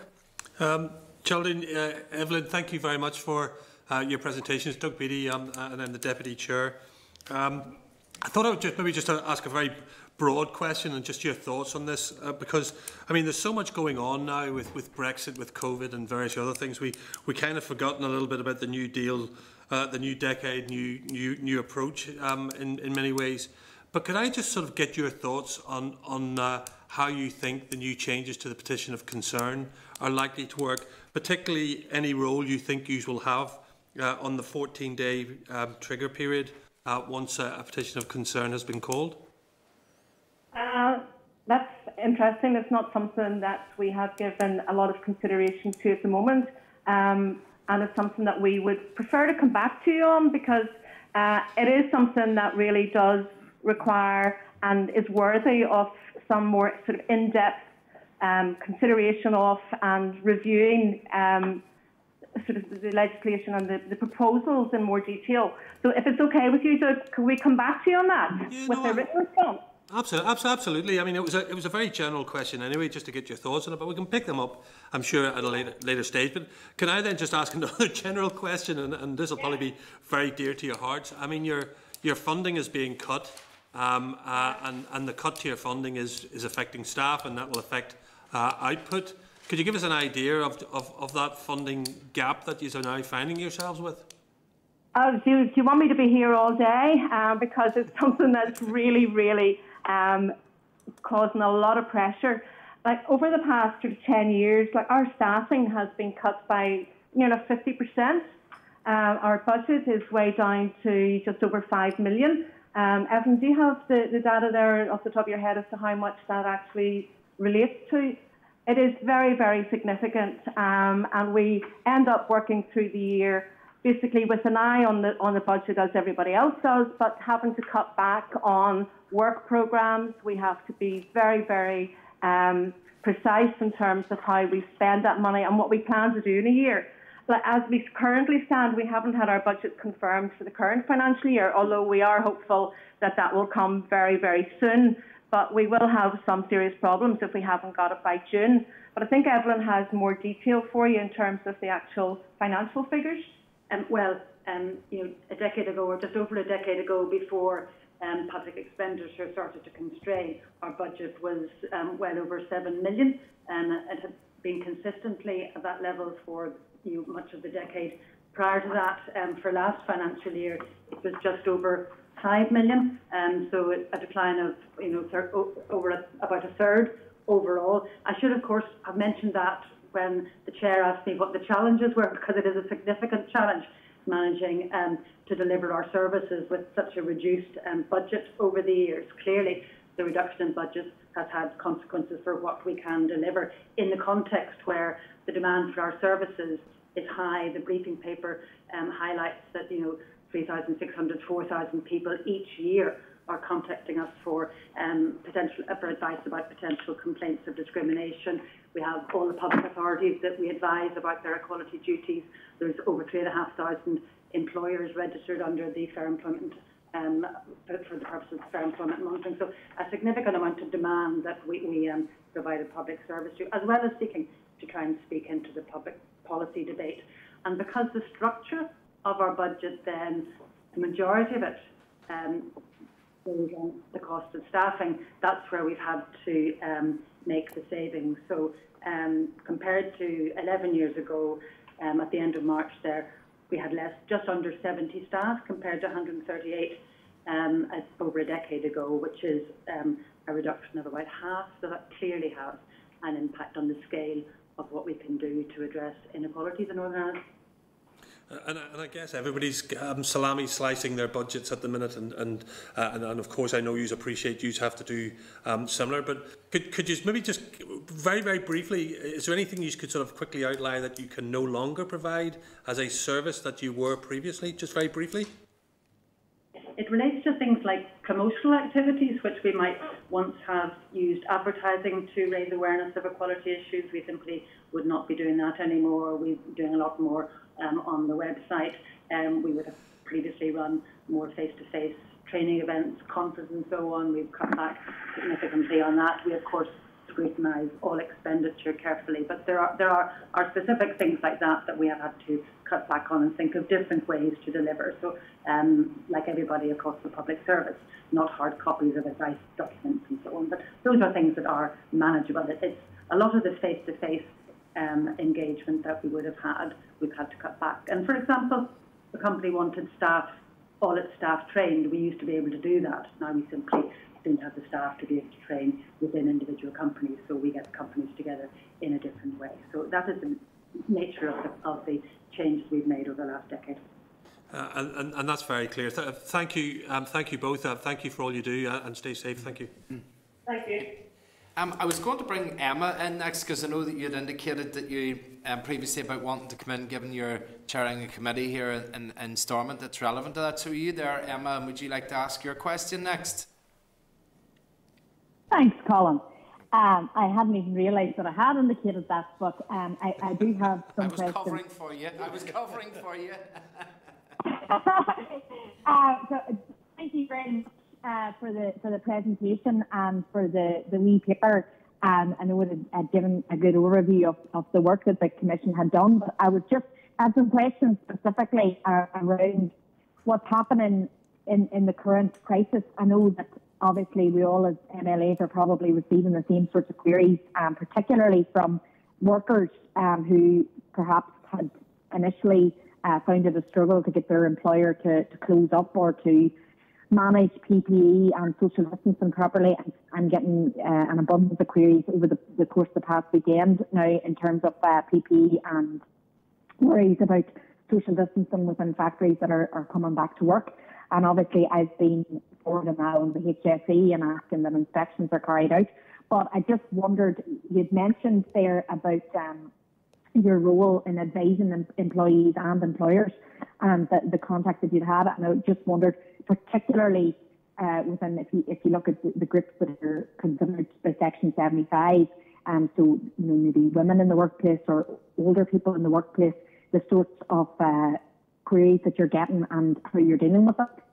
Um, Geraldine, uh, Evelyn, thank you very much for uh, your presentations. Doug Beattie um, and then the Deputy Chair. Um, I thought I would just maybe just ask a very broad question and just your thoughts on this, uh, because I mean there's so much going on now with, with Brexit, with COVID and various other things. We we kind of forgotten a little bit about the New Deal, uh, the New Decade, New New New Approach um, in in many ways. But could I just sort of get your thoughts on, on uh, how you think the new changes to the petition of concern are likely to work, particularly any role you think you will have uh, on the fourteen day um, trigger period uh, once a, a petition of concern has been called? Uh, that's interesting. That's not something that we have given a lot of consideration to at the moment. Um, and it's something that we would prefer to come back to you on, because uh, it is something that really does require and is worthy of some more sort of in-depth um, consideration of and reviewing um, sort of the legislation and the, the proposals in more detail. So if it's okay with you, Doug, can we come back to you on that yeah, with no, a written response? Absolutely, absolutely. I mean, it was a, it was a very general question anyway, just to get your thoughts on it, but we can pick them up, I'm sure, at a later, later stage. But can I then just ask another general question, and, and this will yeah. probably be very dear to your hearts. I mean, your, your funding is being cut. Um, uh, and, and the cut to your funding is, is affecting staff, and that will affect uh, output. Could you give us an idea of, of, of that funding gap that you are now finding yourselves with? Oh, do, do you want me to be here all day? Uh, because it's something that's really, really um, causing a lot of pressure. Like over the past ten years, like our staffing has been cut by nearly fifty percent. Uh, our budget is way down to just over five million. Um, Evan, do you have the, the data there off the top of your head as to how much that actually relates to? It is very, very significant, um, and we end up working through the year basically with an eye on the, on the budget as everybody else does, but having to cut back on work programmes. We have to be very, very um, precise in terms of how we spend that money and what we plan to do in a year. As we currently stand, we haven't had our budget confirmed for the current financial year, although we are hopeful that that will come very, very soon. But we will have some serious problems if we haven't got it by June. But I think Evelyn has more detail for you in terms of the actual financial figures. Um, well, um, you know, a decade ago, or just over a decade ago, before um, public expenditure started to constrain, our budget was um, well over seven million pounds, and it had been consistently at that level for You know, much of the decade prior to that. Um, for last financial year, it was just over five million, and um, so it, a decline of you know thir over a, about a third overall. I should, of course, have mentioned that when the chair asked me what the challenges were, because it is a significant challenge managing um, to deliver our services with such a reduced um, budget over the years. Clearly, the reduction in budgets has had consequences for what we can deliver in the context where the demand for our services is high. The briefing paper um, highlights that you know three thousand six hundred, four thousand people each year are contacting us for um, potential uh, for advice about potential complaints of discrimination. We have all the public authorities that we advise about their equality duties. There's over three and a half thousand employers registered under the Fair Employment um, for the purpose of Fair Employment Monitoring. So a significant amount of demand that we, we um, provide a public service to, as well as seeking to try and speak into the public policy debate. And because the structure of our budget, then the majority of it um, goes on the cost of staffing, that's where we've had to um, make the savings. So um, compared to eleven years ago, um, at the end of March there, we had less, just under seventy staff compared to one hundred thirty-eight um, as over a decade ago, which is um, a reduction of about half. So that clearly has an impact on the scale of what we can do to address inequalities in Northern Ireland. And, and I guess everybody's um, salami slicing their budgets at the minute, and and, uh, and, and of course I know you appreciate you have to do um, similar. But could could you maybe just very very briefly, is there anything you could sort of quickly outline that you can no longer provide as a service that you were previously? Just very briefly. It relates to things like promotional activities, which we might once have used advertising to raise awareness of equality issues. We simply would not be doing that anymore. We're doing a lot more um, on the website. Um, we would have previously run more face-to-face training events, conferences and so on. We've cut back significantly on that. We, of course, scrutinise all expenditure carefully, but there are there are, are specific things like that that we have had to cut back on and think of different ways to deliver. So, um, like everybody across the public service, not hard copies of advice documents and so on, but those are things that are manageable. It's a lot of the face-to-face um, engagement that we would have had, we've had to cut back. And for example, the company wanted staff, all its staff trained. We used to be able to do that. Now we simply didn't have the staff to be able to train within individual companies, so we get companies together in a different way. So that is the nature of the, of the changes we've made over the last decade. Uh, and, and, and that's very clear. Th thank you, um, thank you both. Uh, thank you for all you do, uh, and stay safe. Thank you. Thank you. Um, I was going to bring Emma in next, because I know that you had indicated that you um, previously about wanting to come in, given you're chairing a committee here in, in Stormont that's relevant to that. So are you there, Emma, and would you like to ask your question next? Thanks, Colin. Um, I hadn't even realised that I had indicated that, but um, I, I do have some I was questions. covering for you. I was covering for you. uh, so, thank you very much uh, for the for the presentation and for the the wee paper. Um, I know it had, had given a good overview of, of the work that the commission had done, but I was just had some questions specifically uh, around what's happening in in the current crisis. I know that. Obviously, we all as M L As are probably receiving the same sorts of queries, um, particularly from workers um, who perhaps had initially uh, found it a struggle to get their employer to, to close up or to manage P P E and social distancing properly, and, and getting uh, an abundance of queries over the, the course of the past weekend now in terms of uh, P P E and worries about social distancing within factories that are, are coming back to work. And obviously, I've been forwarding that on the H S E and asking that inspections are carried out. But I just wondered, you'd mentioned there about um, your role in advising employees and employers and the, the contacts that you'd had. And I just wondered, particularly uh, within, if you, if you look at the, the groups that are considered by Section seventy-five, um, so you know, maybe women in the workplace or older people in the workplace, the sorts of uh, queries that you're getting and how you're dealing with it?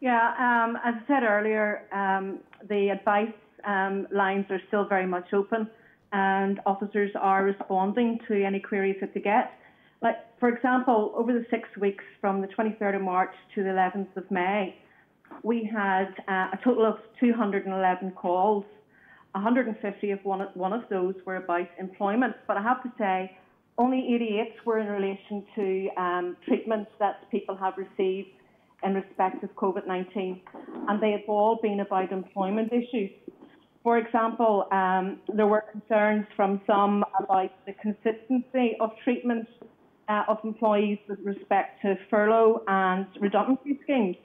Yeah, um, as I said earlier, um, the advice um, lines are still very much open, and officers are responding to any queries that they get. Like, for example, over the six weeks from the twenty-third of March to the eleventh of May, we had uh, a total of two hundred and eleven calls. one hundred and fifty of one, one of those were about employment, but I have to say, only eighty-eight were in relation to um, treatments that people have received in respect of COVID nineteen, and they have all been about employment issues. For example, um, there were concerns from some about the consistency of treatment uh, of employees with respect to furlough and redundancy schemes,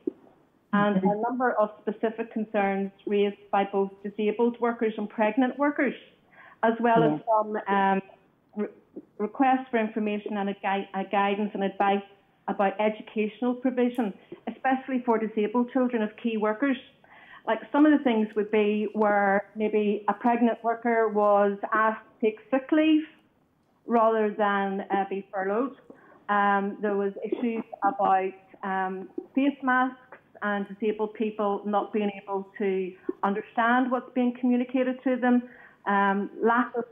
and a number of specific concerns raised by both disabled workers and pregnant workers, as well as some um, re requests for information and a, gui a guidance and advice about educational provision, especially for disabled children of key workers. Like, some of the things would be where maybe a pregnant worker was asked to take sick leave rather than uh, be furloughed. Um, there was issues about um, face masks and disabled people not being able to understand what's being communicated to them, um, lack of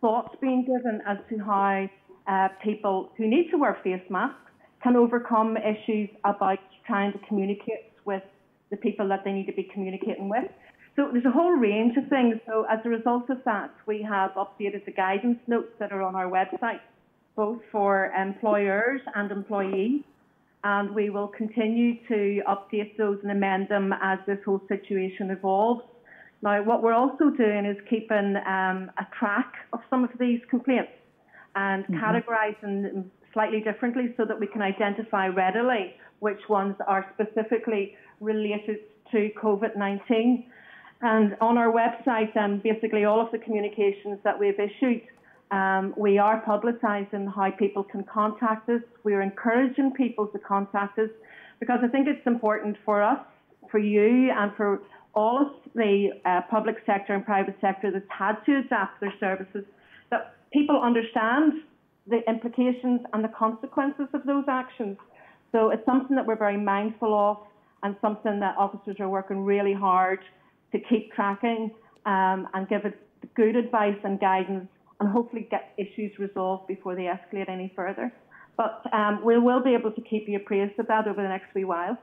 thoughts being given as to how uh, people who need to wear face masks can overcome issues about trying to communicate with the people that they need to be communicating with. So there's a whole range of things. So as a result of that, we have updated the guidance notes that are on our website, both for employers and employees, and we will continue to update those and amend them as this whole situation evolves. Now, what we're also doing is keeping um, a track of some of these complaints and mm-hmm. categorising them slightly differently so that we can identify readily which ones are specifically related to COVID nineteen. And on our website, um, basically all of the communications that we've issued, um, we are publicising how people can contact us. We're encouraging people to contact us because I think it's important for us, for you, and for all of the uh, public sector and private sector that's had to adapt their services, that people understand the implications and the consequences of those actions. So it's something that we're very mindful of and something that officers are working really hard to keep tracking um, and give it good advice and guidance and hopefully get issues resolved before they escalate any further. But um, we will be able to keep you appraised of that over the next wee while.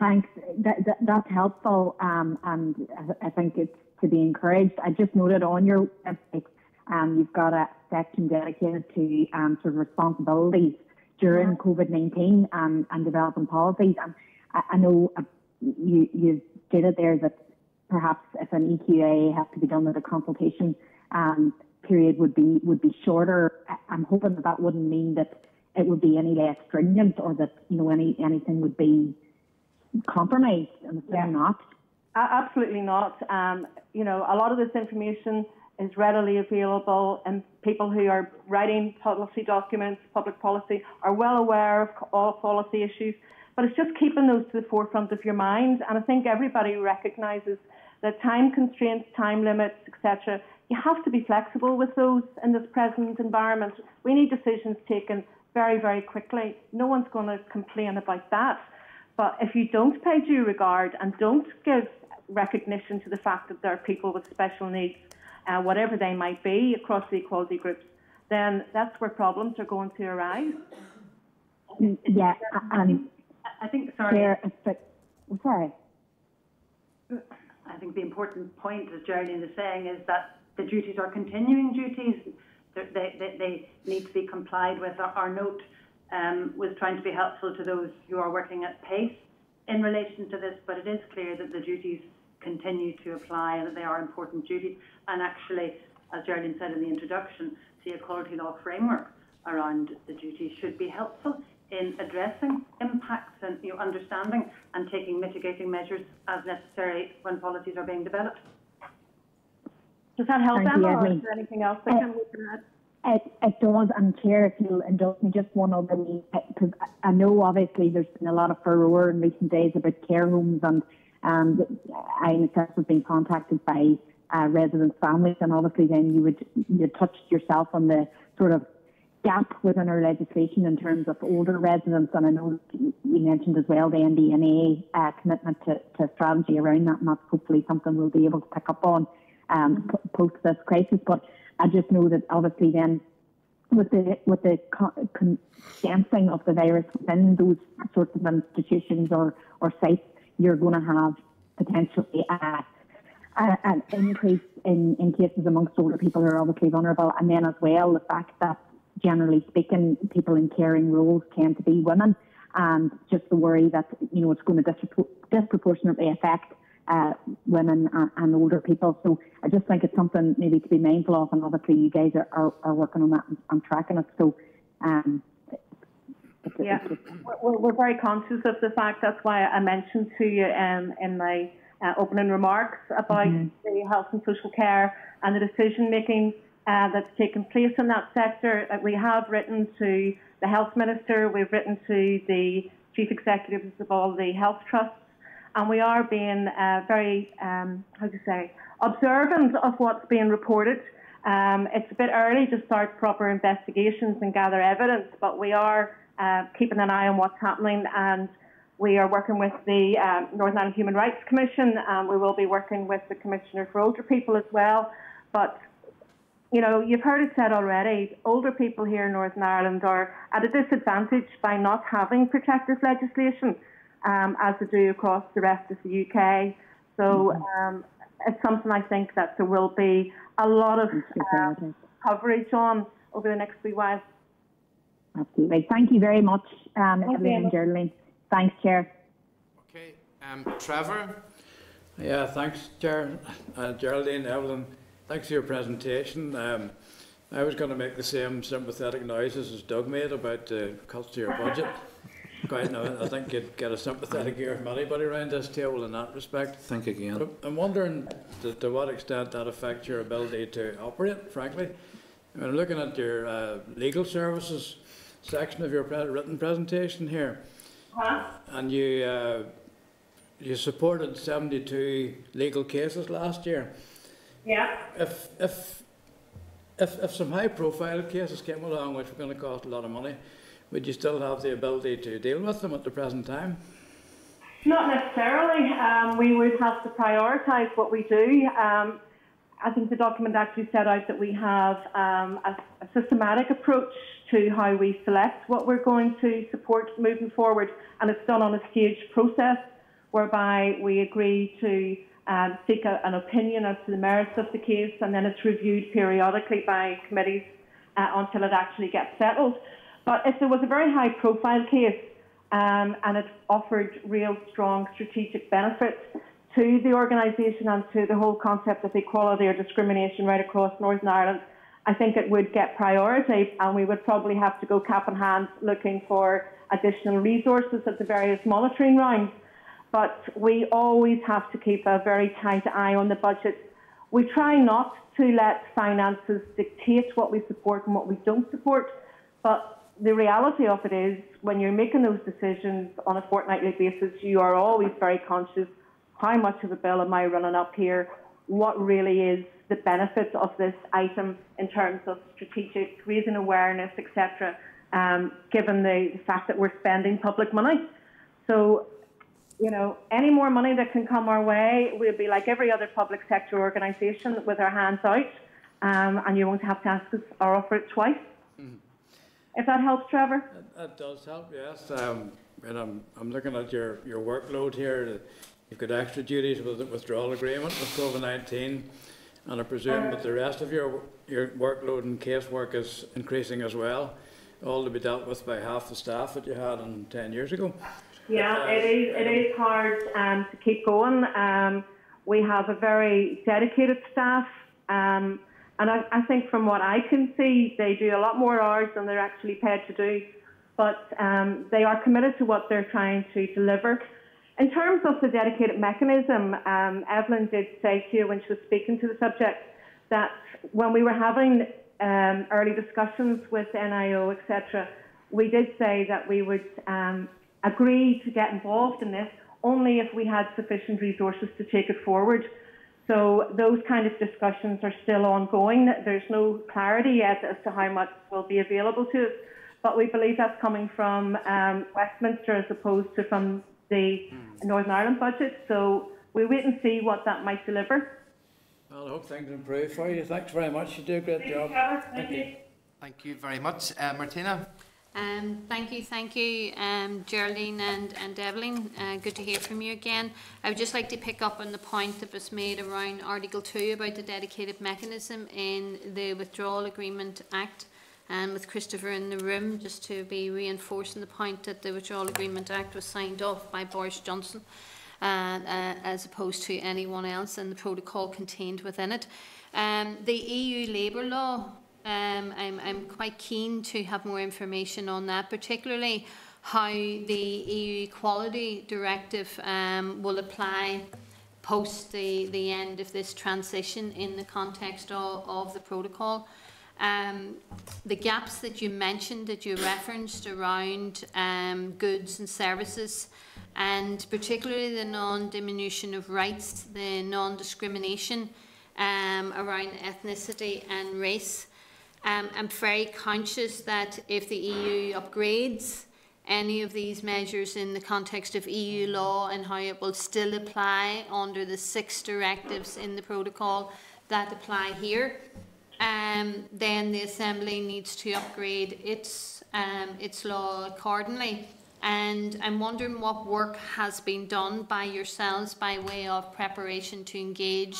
Thanks. That, that, that's helpful, um, and I think it's to be encouraged. I just noted on your website, um, you've got a section dedicated to um, sort of responsibilities during yeah. COVID nineteen um, and developing policies. And I, I know uh, you, you stated there that perhaps if an E Q A has to be done with a consultation um, period would be would be shorter. I'm hoping that that wouldn't mean that it would be any less stringent or that you know any anything would be compromised. I'm yeah. not. Absolutely not. Um, you know, a lot of this information is readily available, and people who are writing policy documents, public policy, are well aware of all policy issues. But it's just keeping those to the forefront of your mind. And I think everybody recognises that time constraints, time limits, et cetera. You have to be flexible with those in this present environment. We need decisions taken very, very quickly. No one's going to complain about that. But if you don't pay due regard and don't give recognition to the fact that there are people with special needs, uh, whatever they might be, across the equality groups, then that's where problems are going to arise. Yeah, um, I think, sorry. There, but, I'm sorry. I think the important point, as Geraldine is saying, is that the duties are continuing duties. They, they, they need to be complied with. Our, our note Um, was trying to be helpful to those who are working at pace in relation to this, but it is clear that the duties continue to apply and that they are important duties. And actually, as Geraldine said in the introduction, the equality law framework around the duties should be helpful in addressing impacts and you know, understanding and taking mitigating measures as necessary when policies are being developed. Does that help, Emma, or is there anything else that can we can add? It, it does, and Chair, if you'll indulge me, just one other wee, because I know obviously there's been a lot of furore in recent days about care homes, and um, I myself have been contacted by uh, residents' families, and obviously then you would you touched yourself on the sort of gap within our legislation in terms of older residents, and I know you mentioned as well the N D N A uh, commitment to, to strategy around that, and that's hopefully something we'll be able to pick up on um, mm-hmm. post this crisis, but I just know that obviously then with the with the condensing of the virus within those sorts of institutions or, or sites, you're going to have potentially a, a, an increase in, in cases amongst older people who are obviously vulnerable. And then as well, the fact that generally speaking, people in caring roles tend to be women, and just the worry that you know it's going to dispropor disproportionately affect Uh, women and, and older people. So I just think it's something maybe to be mindful of, and obviously you guys are, are, are working on that and, and tracking it. So um, it's, yeah, it's just... we're, we're very conscious of the fact. That's why I mentioned to you um, in my uh, opening remarks about mm-hmm. the health and social care and the decision making uh, that's taken place in that sector. We have written to the Health Minister, we've written to the Chief Executives of all the health trusts, and we are being uh, very, um, how to say, observant of what's being reported. Um, it's a bit early to start proper investigations and gather evidence, but we are uh, keeping an eye on what's happening, and we are working with the um, Northern Ireland Human Rights Commission, and we will be working with the Commissioner for Older People as well. But, you know, you've heard it said already, older people here in Northern Ireland are at a disadvantage by not having protective legislation, um, as they do across the rest of the U K. So um, it's something I think that there will be a lot of um, coverage on over the next few while. Absolutely. Thank you very much, um, Evelyn and Geraldine. Thanks, Chair. Okay, um, Trevor. Yeah, thanks, Chair. Uh, Geraldine, Evelyn, thanks for your presentation. Um, I was going to make the same sympathetic noises as Doug made about uh, cuts to your budget. Quite no, I think you'd get a sympathetic ear from anybody around this table in that respect. Think again. But I'm wondering to, to what extent that affects your ability to operate, frankly. When I'm looking at your uh, legal services section of your pre written presentation here, and you uh, you supported seventy-two legal cases last year. Yeah. If if if if some high-profile cases came along, which were going to cost a lot of money, would you still have the ability to deal with them at the present time? Not necessarily. Um, we would have to prioritise what we do. Um, I think the document actually set out that we have um, a, a systematic approach to how we select what we're going to support moving forward, and it's done on a staged process whereby we agree to um, seek a, an opinion as to the merits of the case, and then it's reviewed periodically by committees uh, until it actually gets settled. But if there was a very high profile case um, and it offered real strong strategic benefits to the organisation and to the whole concept of equality or discrimination right across Northern Ireland, I think it would get priority, and we would probably have to go cap in hand looking for additional resources at the various monitoring rounds. But we always have to keep a very tight eye on the budget. We try not to let finances dictate what we support and what we don't support, but the reality of it is when you're making those decisions on a fortnightly basis, you are always very conscious, how much of a bill am I running up here? What really is the benefit of this item in terms of strategic, raising awareness, et cetera, um, given the, the fact that we're spending public money. So, you know, any more money that can come our way, we'll be like every other public sector organisation with our hands out, um, and you won't have to ask us or offer it twice. Mm-hmm. If that helps, Trevor? That, that does help, yes. Um, and I'm, I'm looking at your, your workload here. You've got extra duties with the withdrawal agreement with COVID nineteen, and I presume that the rest of your your workload and casework is increasing as well, all to be dealt with by half the staff that you had on ten years ago. Yeah, but, uh, it is it is hard um, to keep going. Um, we have a very dedicated staff, um, and I, I think from what I can see, they do a lot more hours than they're actually paid to do, but um, they are committed to what they're trying to deliver. In terms of the dedicated mechanism, um, Evelyn did say to you when she was speaking to the subject that when we were having um, early discussions with N I O, et cetera, we did say that we would um, agree to get involved in this only if we had sufficient resources to take it forward. So those kind of discussions are still ongoing. There's no clarity yet as to how much will be available to us, but we believe that's coming from um, Westminster as opposed to from the Northern Ireland budget, so we wait and see what that might deliver. Well, I hope things improve for you. Thanks very much. You do a great thank job. You, thank, thank you. you. Thank you very much, uh, Martina. Um, thank you, thank you, um, Geraldine and, and Evelyn. Uh, good to hear from you again. I would just like to pick up on the point that was made around Article two about the dedicated mechanism in the Withdrawal Agreement Act. And with Christopher in the room, just to be reinforcing the point that the Withdrawal Agreement Act was signed off by Boris Johnson uh, uh, as opposed to anyone else, and the protocol contained within it. Um, the E U labour law, um, I'm, I'm quite keen to have more information on that, particularly how the E U Equality Directive um, will apply post the, the end of this transition in the context of, of the protocol. Um, the gaps that you mentioned, that you referenced around um, goods and services, and particularly the non-diminution of rights, the non-discrimination um, around ethnicity and race. Um, I'm very conscious that if the E U upgrades any of these measures in the context of E U law and how it will still apply under the six directives in the protocol that apply here, um, then the Assembly needs to upgrade its, um, its law accordingly. And I'm wondering what work has been done by yourselves by way of preparation to engage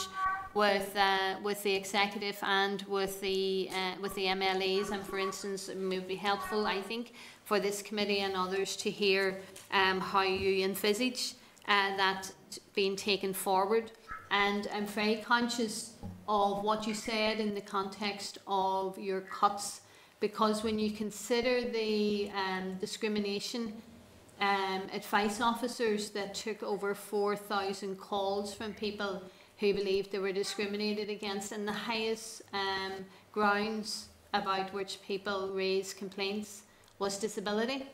with uh, with the executive and with the uh, with the M L As, and for instance, it would be helpful, I think, for this committee and others to hear um, how you envisage uh, that being taken forward. And I'm very conscious of what you said in the context of your cuts, because when you consider the um, discrimination um, advice officers that took over four thousand calls from people who believed they were discriminated against, and the highest um, grounds about which people raised complaints was disability.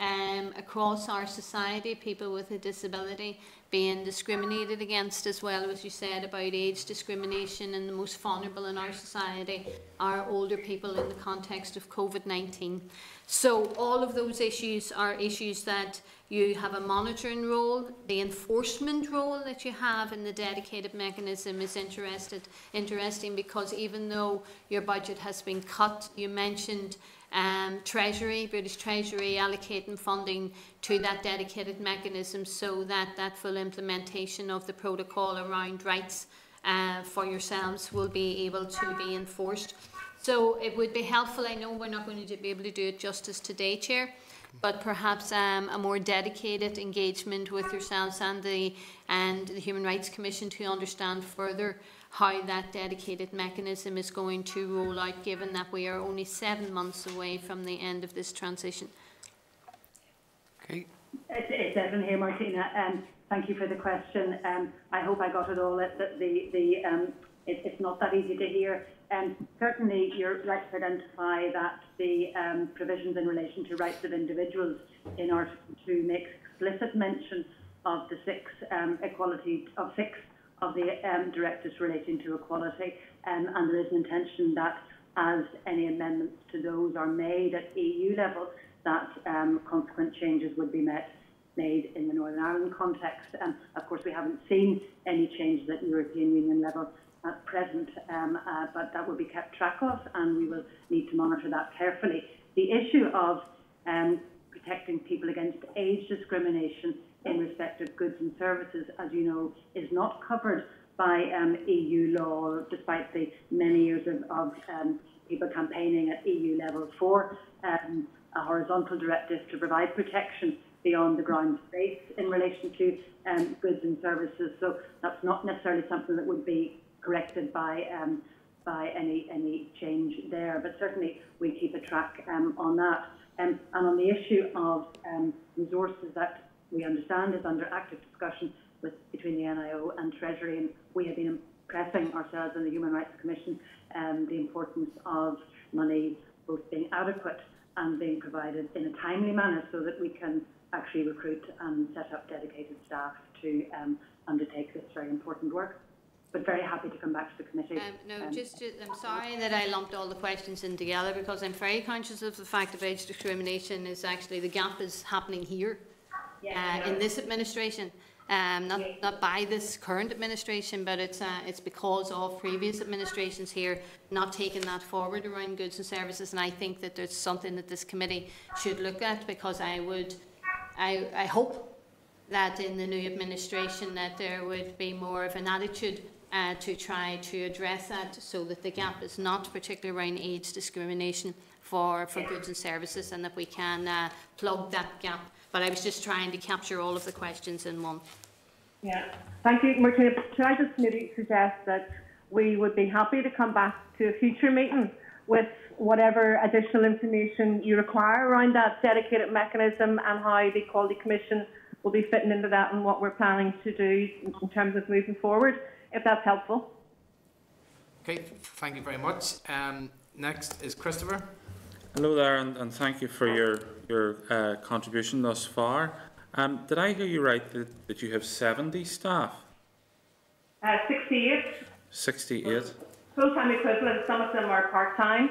Um, across our society, people with a disability being discriminated against, as well as you said about age discrimination, and the most vulnerable in our society are older people in the context of COVID nineteen. So all of those issues are issues that you have a monitoring role. The enforcement role that you have in the dedicated mechanism is interested, interesting because even though your budget has been cut, you mentioned um, Treasury, British Treasury allocating funding to that dedicated mechanism so that that full implementation of the protocol around rights uh, for yourselves will be able to be enforced. So it would be helpful, I know we're not going to be able to do it justice today, Chair, but perhaps um, a more dedicated engagement with yourselves and the, and the Human Rights Commission to understand further how that dedicated mechanism is going to roll out, given that we are only seven months away from the end of this transition. Okay. It's, it's Evelyn here, Martina. Um, thank you for the question. Um, I hope I got it all. At the, the, the, um, it, it's not that easy to hear. Um, certainly, you're right to identify that the um, provisions in relation to rights of individuals in Article two make explicit mention of the six um, equality of six of the um, directives relating to equality, um, and there is an intention that as any amendments to those are made at E U level, that um, consequent changes would be met, made in the Northern Ireland context. Um, of course, we haven't seen any changes at European Union level at present, um, uh, but that will be kept track of, and we will need to monitor that carefully. The issue of um, protecting people against age discrimination in respect of goods and services, as you know, is not covered by um, E U law, despite the many years of, of um, people campaigning at E U level for um, a horizontal directive to provide protection beyond the ground space in relation to um, goods and services. So that's not necessarily something that would be corrected by um, by any any change there, but certainly we keep a track um, on that. Um, and on the issue of um, resources, that we understand is under active discussion with between the N I O and Treasury, and we have been pressing ourselves in the Human Rights Commission um, the importance of money both being adequate and being provided in a timely manner, so that we can actually recruit and set up dedicated staff to um, undertake this very important work. But very happy to come back to the committee. Um, no, um, just, just I'm sorry that I lumped all the questions in together, because I'm very conscious of the fact that age discrimination is actually the gap is happening here, yeah, uh, in this administration, um, not yeah. not by this current administration, but it's uh, it's because of previous administrations here not taking that forward around goods and services. And I think that there's something that this committee should look at, because I would, I I hope that in the new administration that there would be more of an attitude Uh, to try to address that, so that the gap is not particularly around age discrimination for, for goods and services, and that we can uh, plug that gap. But I was just trying to capture all of the questions in one. Yeah, thank you, Martina. Could I just maybe suggest that we would be happy to come back to a future meeting with whatever additional information you require around that dedicated mechanism and how the Equality Commission will be fitting into that and what we're planning to do in terms of moving forward, if that's helpful. Okay, thank you very much. Um, next is Christopher. Hello there, and, and thank you for your, your uh, contribution thus far. Um, did I hear you right that, that you have seventy staff? Uh, sixty-eight. sixty-eight. Full-time equivalent. Some of them are part-time.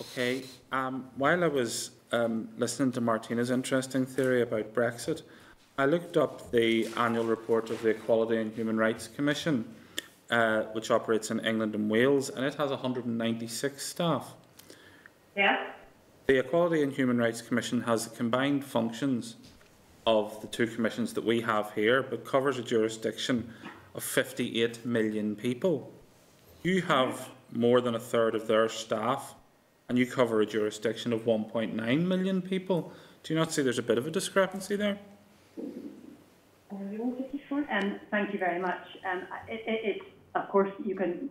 Okay. Um, while I was um, listening to Martina's interesting theory about Brexit, I looked up the annual report of the Equality and Human Rights Commission, uh, which operates in England and Wales, and it has one hundred ninety-six staff. Yeah. The Equality and Human Rights Commission has the combined functions of the two commissions that we have here, but covers a jurisdiction of fifty-eight million people. You have more than a third of their staff, and you cover a jurisdiction of one point nine million people. Do you not see there's a bit of a discrepancy there? Um, thank you very much. Um, it, it, it, of course, you can.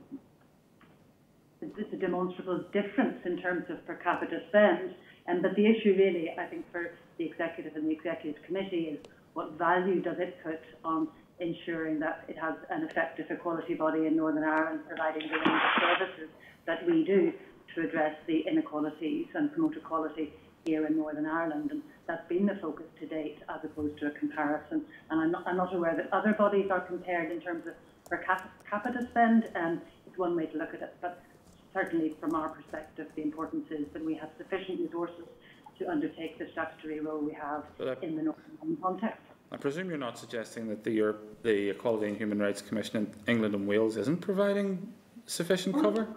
It's a demonstrable difference in terms of per capita spend, and um, but the issue really, I think, for the executive and the executive committee is what value does it put on ensuring that it has an effective equality body in Northern Ireland providing the range of services that we do to address the inequalities and promote equality here in Northern Ireland, and that's been the focus to date as opposed to a comparison. And I'm not, I'm not aware that other bodies are compared in terms of per capita spend, and it's one way to look at it, but certainly from our perspective the importance is that we have sufficient resources to undertake the statutory role we have I, in the Northern Ireland context. I presume you're not suggesting that the, Europe, the Equality and Human Rights Commission in England and Wales isn't providing sufficient well, cover?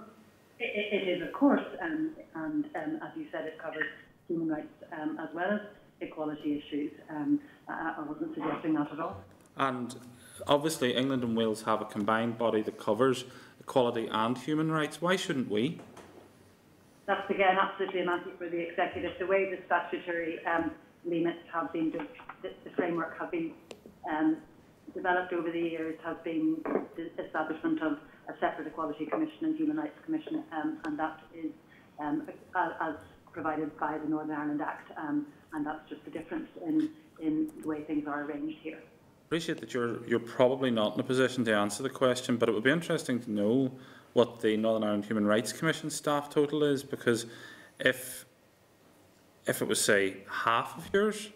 It, it is, of course, um, and um, as you said, it covers human rights um, as well as equality issues. Um, I, I wasn't suggesting that at all. And obviously England and Wales have a combined body that covers equality and human rights. Why shouldn't we? That's again absolutely an answer for the executive. The way the statutory um, limits have been, de the framework have been um, developed over the years has been the establishment of a separate Equality Commission and Human Rights Commission, um, and that is um, as provided by the Northern Ireland Act, um, and that's just the difference in, in the way things are arranged here. I appreciate that you're, you're probably not in a position to answer the question, but it would be interesting to know what the Northern Ireland Human Rights Commission staff total is, because if, if it was, say, half of yours,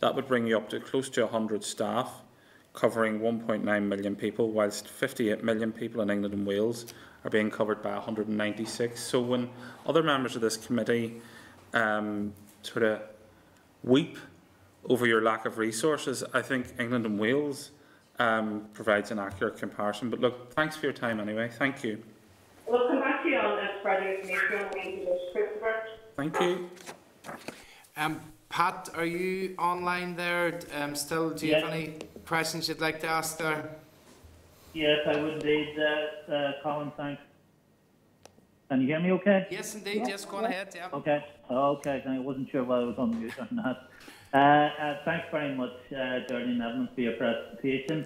that would bring you up to close to one hundred staff covering one point nine million people, whilst fifty-eight million people in England and Wales are being covered by one hundred ninety-six. So when other members of this committee um, sort of weep over your lack of resources, I think England and Wales um, provides an accurate comparison. But look, thanks for your time anyway. Thank you. We'll come back to you on this further information, Christopher. Thank you. Um, Pat, are you online there? Um, still, do you yes. have any questions you'd like to ask there? Yes, I would indeed, uh, uh, Colin, thanks. Can you hear me okay? Yes, indeed, yes, go on ahead, yeah. Okay, okay, I wasn't sure whether I was on mute or not. Uh, uh, thanks very much, uh, Geraldine Evelyn, for your presentation.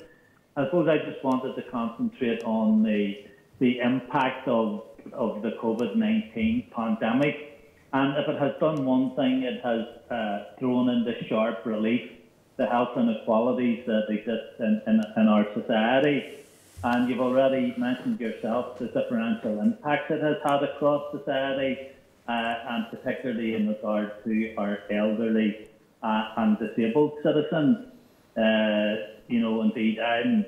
I suppose I just wanted to concentrate on the, the impact of, of the COVID nineteen pandemic, and if it has done one thing, it has uh, thrown into sharp relief the health inequalities that exist in, in, in our society. And you've already mentioned yourself the differential impact it has had across society, uh, and particularly in regard to our elderly uh, and disabled citizens. Uh, you know, indeed, I'm,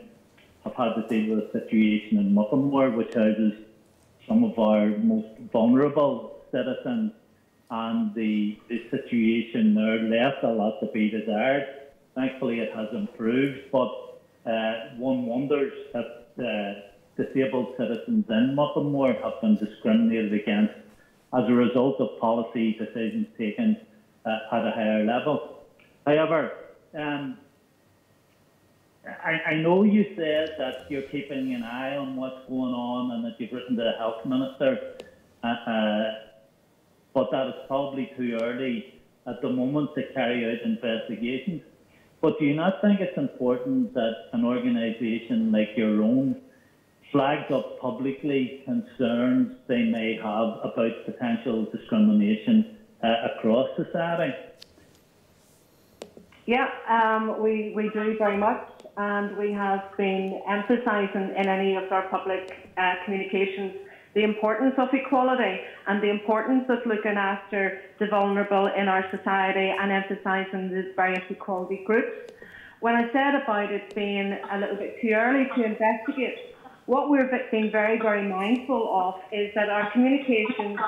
I've had to deal with a situation in Muckamore, which houses some of our most vulnerable citizens, and the, the situation there left a lot to be desired. Thankfully, it has improved, but uh, one wonders if Uh, disabled citizens in Muckamore have been discriminated against as a result of policy decisions taken uh, at a higher level. However, um, I, I know you said that you're keeping an eye on what's going on and that you've written to the health minister, uh, uh, but that is probably too early at the moment to carry out investigations. But do you not think it's important that an organisation like your own flags up publicly concerns they may have about potential discrimination uh, across society? Yeah, um, we, we do very much, and we have been emphasising in any of our public uh, communications the importance of equality and the importance of looking after the vulnerable in our society and emphasising the various equality groups. when I said about it being a little bit too early to investigate, what we're being very, very mindful of is that our communications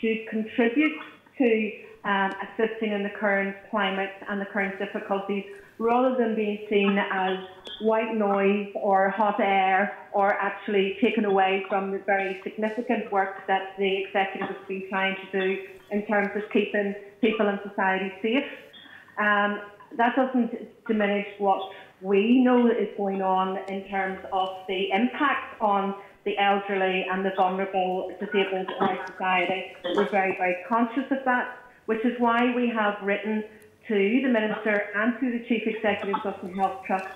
should contribute to um, assisting in the current climate and the current difficulties, rather than being seen as white noise or hot air, or actually taken away from the very significant work that the executive has been trying to do in terms of keeping people in society safe. Um, that doesn't diminish what we know is going on in terms of the impact on the elderly and the vulnerable disabled in our society. We're very, very conscious of that, which is why we have written to the Minister and to the Chief Executive of the Health Trust,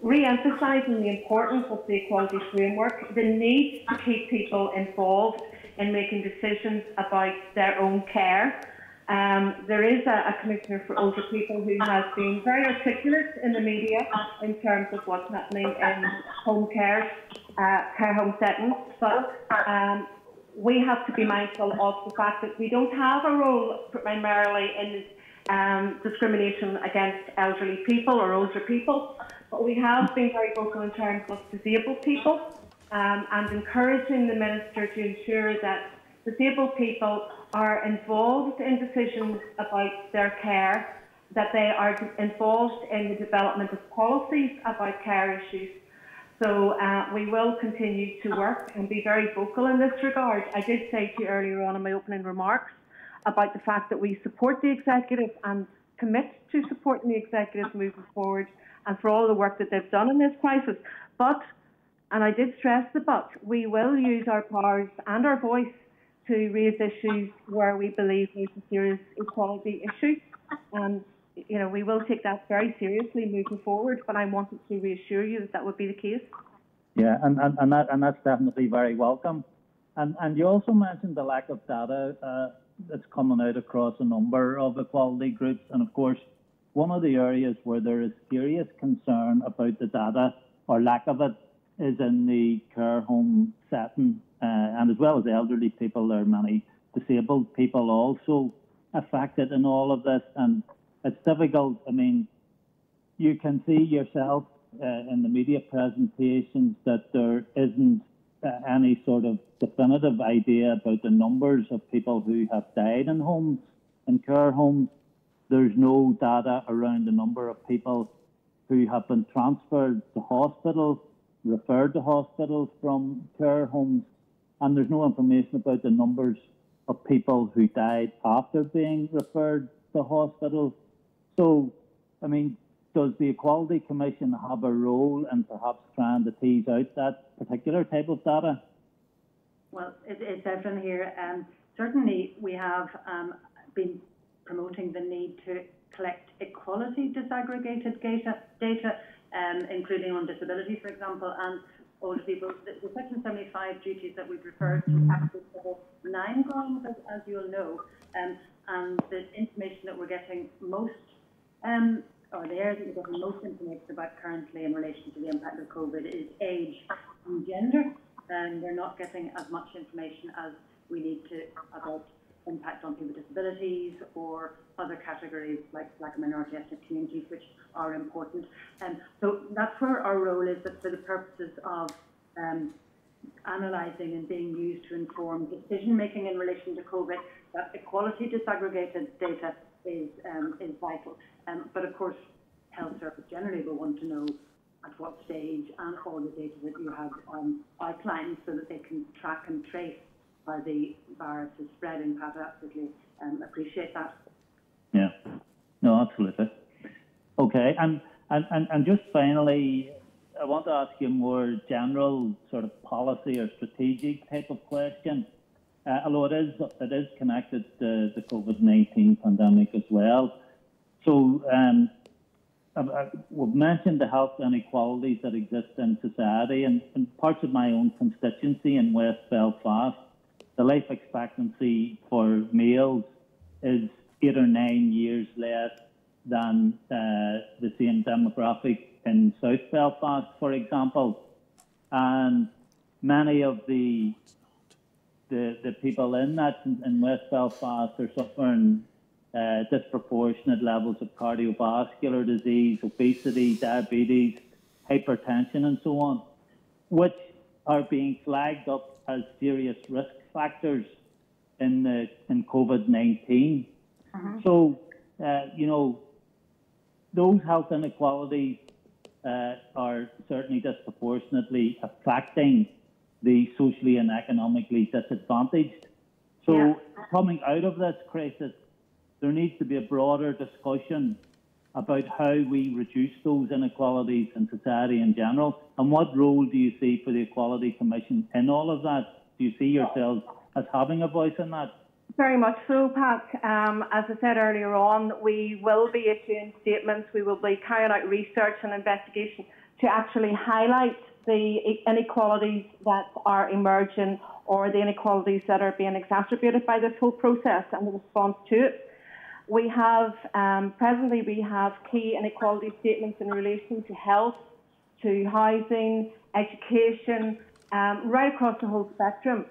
re-emphasising the importance of the equality framework, the need to keep people involved in making decisions about their own care. Um, there is a, a Commissioner for Older People who has been very articulate in the media in terms of what's happening in home care, uh, care home settings, but um, we have to be mindful of the fact that we don't have a role primarily in um, discrimination against elderly people or older people, but we have been very vocal in terms of disabled people um, and encouraging the Minister to ensure that disabled people are involved in decisions about their care, that they are involved in the development of policies about care issues. So uh, we will continue to work and be very vocal in this regard. I did say to you earlier on in my opening remarks about the fact that we support the executive and commit to supporting the executive moving forward and for all the work that they've done in this crisis. But, and I did stress the but, we will use our powers and our voice to raise issues where we believe there's a serious equality issue. And, you know, we will take that very seriously moving forward, but I wanted to reassure you that that would be the case. Yeah, and, and, and, that, and that's definitely very welcome. And, and you also mentioned the lack of data uh, that's coming out across a number of equality groups. And, of course, one of the areas where there is serious concern about the data or lack of it is in the care home setting. Uh, and as well as elderly people, there are many disabled people also affected in all of this. And it's difficult. I mean, you can see yourself uh, in the media presentations that there isn't uh, any sort of definitive idea about the numbers of people who have died in homes, in care homes. There's no data around the number of people who have been transferred to hospitals, referred to hospitals from care homes. And there's no information about the numbers of people who died after being referred to hospitals. So, I mean, does the Equality Commission have a role in perhaps trying to tease out that particular type of data? Well, it, it's Evelyn here. Um, certainly, we have um, been promoting the need to collect equality disaggregated data, data um, including on disability, for example, and older people. The, the Section seventy-five duties that we've referred to access to nine grounds, as, as you'll know, um, and the information that we're getting most, um, or the areas that we're getting most information about currently in relation to the impact of COVID is age and gender, and we're not getting as much information as we need to about impact on people with disabilities or other categories like black and minority ethnic communities, which are important. And um, so that's where our role is, that for the purposes of um, analysing and being used to inform decision making in relation to COVID, that equality disaggregated data is um, is vital. Um, but of course, health service generally will want to know at what stage and all the data that you have um, outlined, so that they can track and trace how the virus is spreading. Pat, absolutely um, appreciate that. Yeah, no, absolutely. Okay, and, and, and, and just finally, I want to ask you a more general sort of policy or strategic type of question, uh, although it is, it is connected to the COVID nineteen pandemic as well. So um, I've, I've, we've mentioned the health inequalities that exist in society, and in parts of my own constituency in West Belfast, the life expectancy for males is eight or nine years less than uh, the same demographic in South Belfast, for example. And many of the the, the people in that in West Belfast are suffering uh, disproportionate levels of cardiovascular disease, obesity, diabetes, hypertension and so on, which are being flagged up as serious risk factors in, the, in COVID nineteen. Uh-huh. So, uh, you know, those health inequalities uh, are certainly disproportionately affecting the socially and economically disadvantaged. So yeah. coming out of this crisis, there needs to be a broader discussion about how we reduce those inequalities in society in general. And what role do you see for the Equality Commission in all of that? Do you see yourselves as having a voice in that? Very much so, Pat. Um, as I said earlier on, we will be issuing statements, we will be carrying out research and investigation to actually highlight the inequalities that are emerging or the inequalities that are being exacerbated by this whole process and the response to it. We have, um, presently we have key inequality statements in relation to health, to housing, education, um, right across the whole spectrum.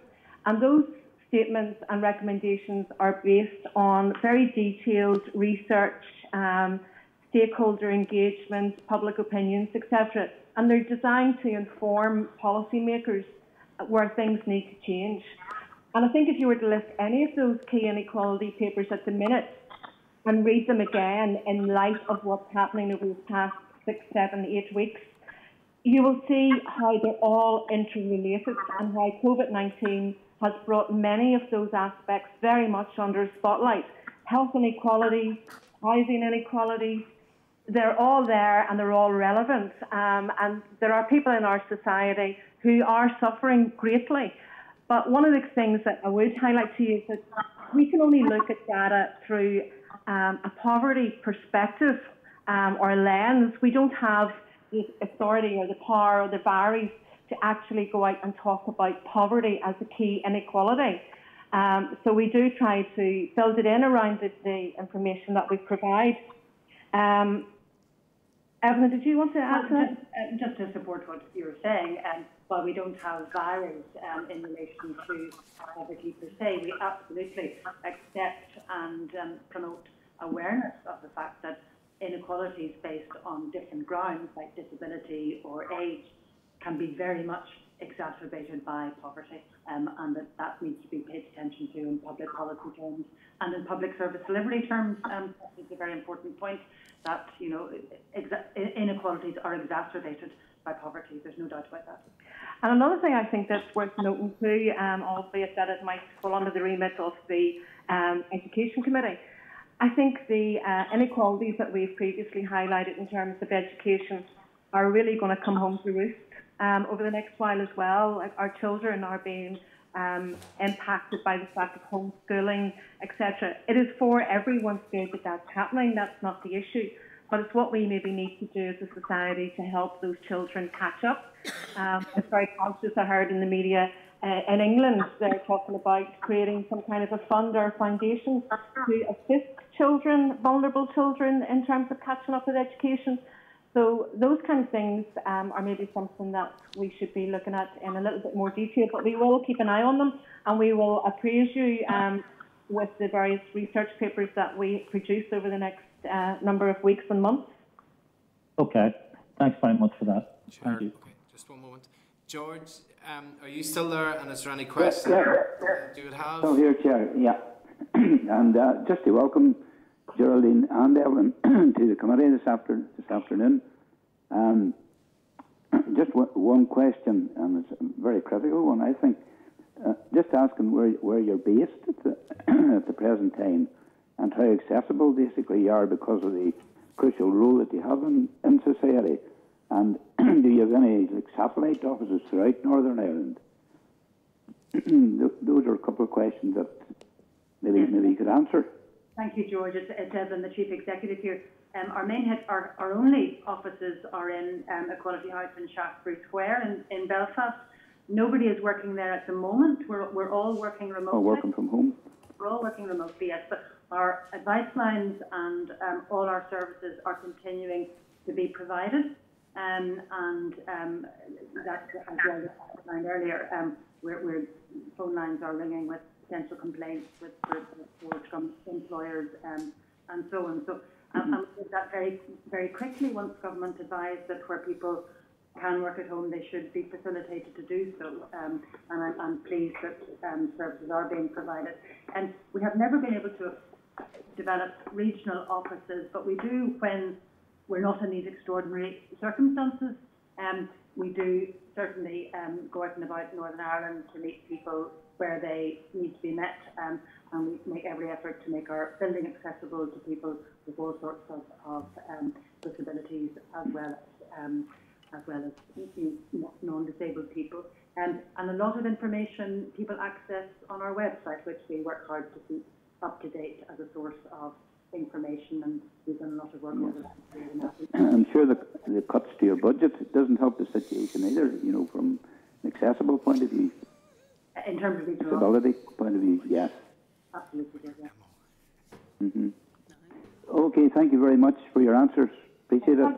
And those statements and recommendations are based on very detailed research, um, stakeholder engagement, public opinions, et cetera. And they're designed to inform policymakers where things need to change. And I think if you were to list any of those key inequality papers at the minute, and read them again in light of what's happening over the past six, seven, eight weeks, you will see how they're all interrelated and how COVID nineteen has brought many of those aspects very much under spotlight. Health inequalities, housing inequalities, they're all there and they're all relevant. Um, and there are people in our society who are suffering greatly. But one of the things that I would highlight to you is that we can only look at data through Um, a poverty perspective um, or lens. We don't have the authority or the power or the barriers to actually go out and talk about poverty as a key inequality. Um, so we do try to build it in around the, the information that we provide. Um, Evelyn, did you want to add well, to that? Just, uh, just to support what you were saying, um, while we don't have barriers um, in relation to poverty per se, we absolutely accept and um, promote awareness of the fact that inequalities based on different grounds, like disability or age, can be very much exacerbated by poverty, um, and that that needs to be paid attention to in public policy terms and in public service delivery terms. Um, it's a very important point that, you know, exa inequalities are exacerbated by poverty. There's no doubt about that. And another thing I think that's worth noting too, um, albeit that it might fall under the remit of the um, Education Committee, I think the uh, inequalities that we've previously highlighted in terms of education are really going to come home to roost um, over the next while as well. Like, our children are being um, impacted by the fact of homeschooling, et cetera. It is for everyone's good that that's happening. That's not the issue. But it's what we maybe need to do as a society to help those children catch up. Um, it's very conscious, I heard in the media uh, in England, they're talking about creating some kind of a fund or foundation to assist children, vulnerable children, in terms of catching up with education. So those kind of things um, are maybe something that we should be looking at in a little bit more detail, but we will keep an eye on them and we will appraise you um, with the various research papers that we produce over the next Uh, number of weeks and months. Okay, thanks very much for that. Sure. Thank you. Okay, just one moment. George, um, are you still there? And is there any questions? Yeah, yeah. Do you have? Still here, Chair. Yeah, and uh, just to welcome Geraldine and Evelyn to the committee this after this afternoon. Um, just one question, and it's a very critical one, I think. Uh, just asking where where you're based at the, at the present time, and how accessible basically you are because of the crucial role that you have in, in society. And do you have any like, satellite offices throughout Northern Ireland? Those are a couple of questions that maybe, maybe you could answer. Thank you, George. It's, it's Evelyn, the Chief Executive here. Um, our main head, our, our only offices are in um, Equality House in Shaftesbury Square in, in Belfast. Nobody is working there at the moment. We're, we're all working remotely. Oh, working from home? We're all working remotely, yes. But our advice lines and um, all our services are continuing to be provided, um, and um, that's as I outlined earlier. Um, we're, we're, phone lines are ringing with potential complaints with towards employers um, and so on. So um, and we did that very, very quickly once government advised that where people can work at home, they should be facilitated to do so. Um, and I'm, I'm pleased that um, services are being provided. And we have never been able to develop regional offices, but we do when we're not in these extraordinary circumstances. Um, we do certainly um, go out and about in Northern Ireland to meet people where they need to be met, um, and we make every effort to make our building accessible to people with all sorts of, of um, disabilities as well as, um, as, well as you know, non-disabled people. Um, and a lot of information people access on our website, which we work hard to keep up to date as a source of information, and we've done a lot of work yes. over that. I'm sure the, the cuts to your budget it doesn't help the situation either, you know, from an accessible point of view. In terms of disability point of view, yes. Absolutely, yeah. Mm-hmm. Okay, thank you very much for your answers. Appreciate it.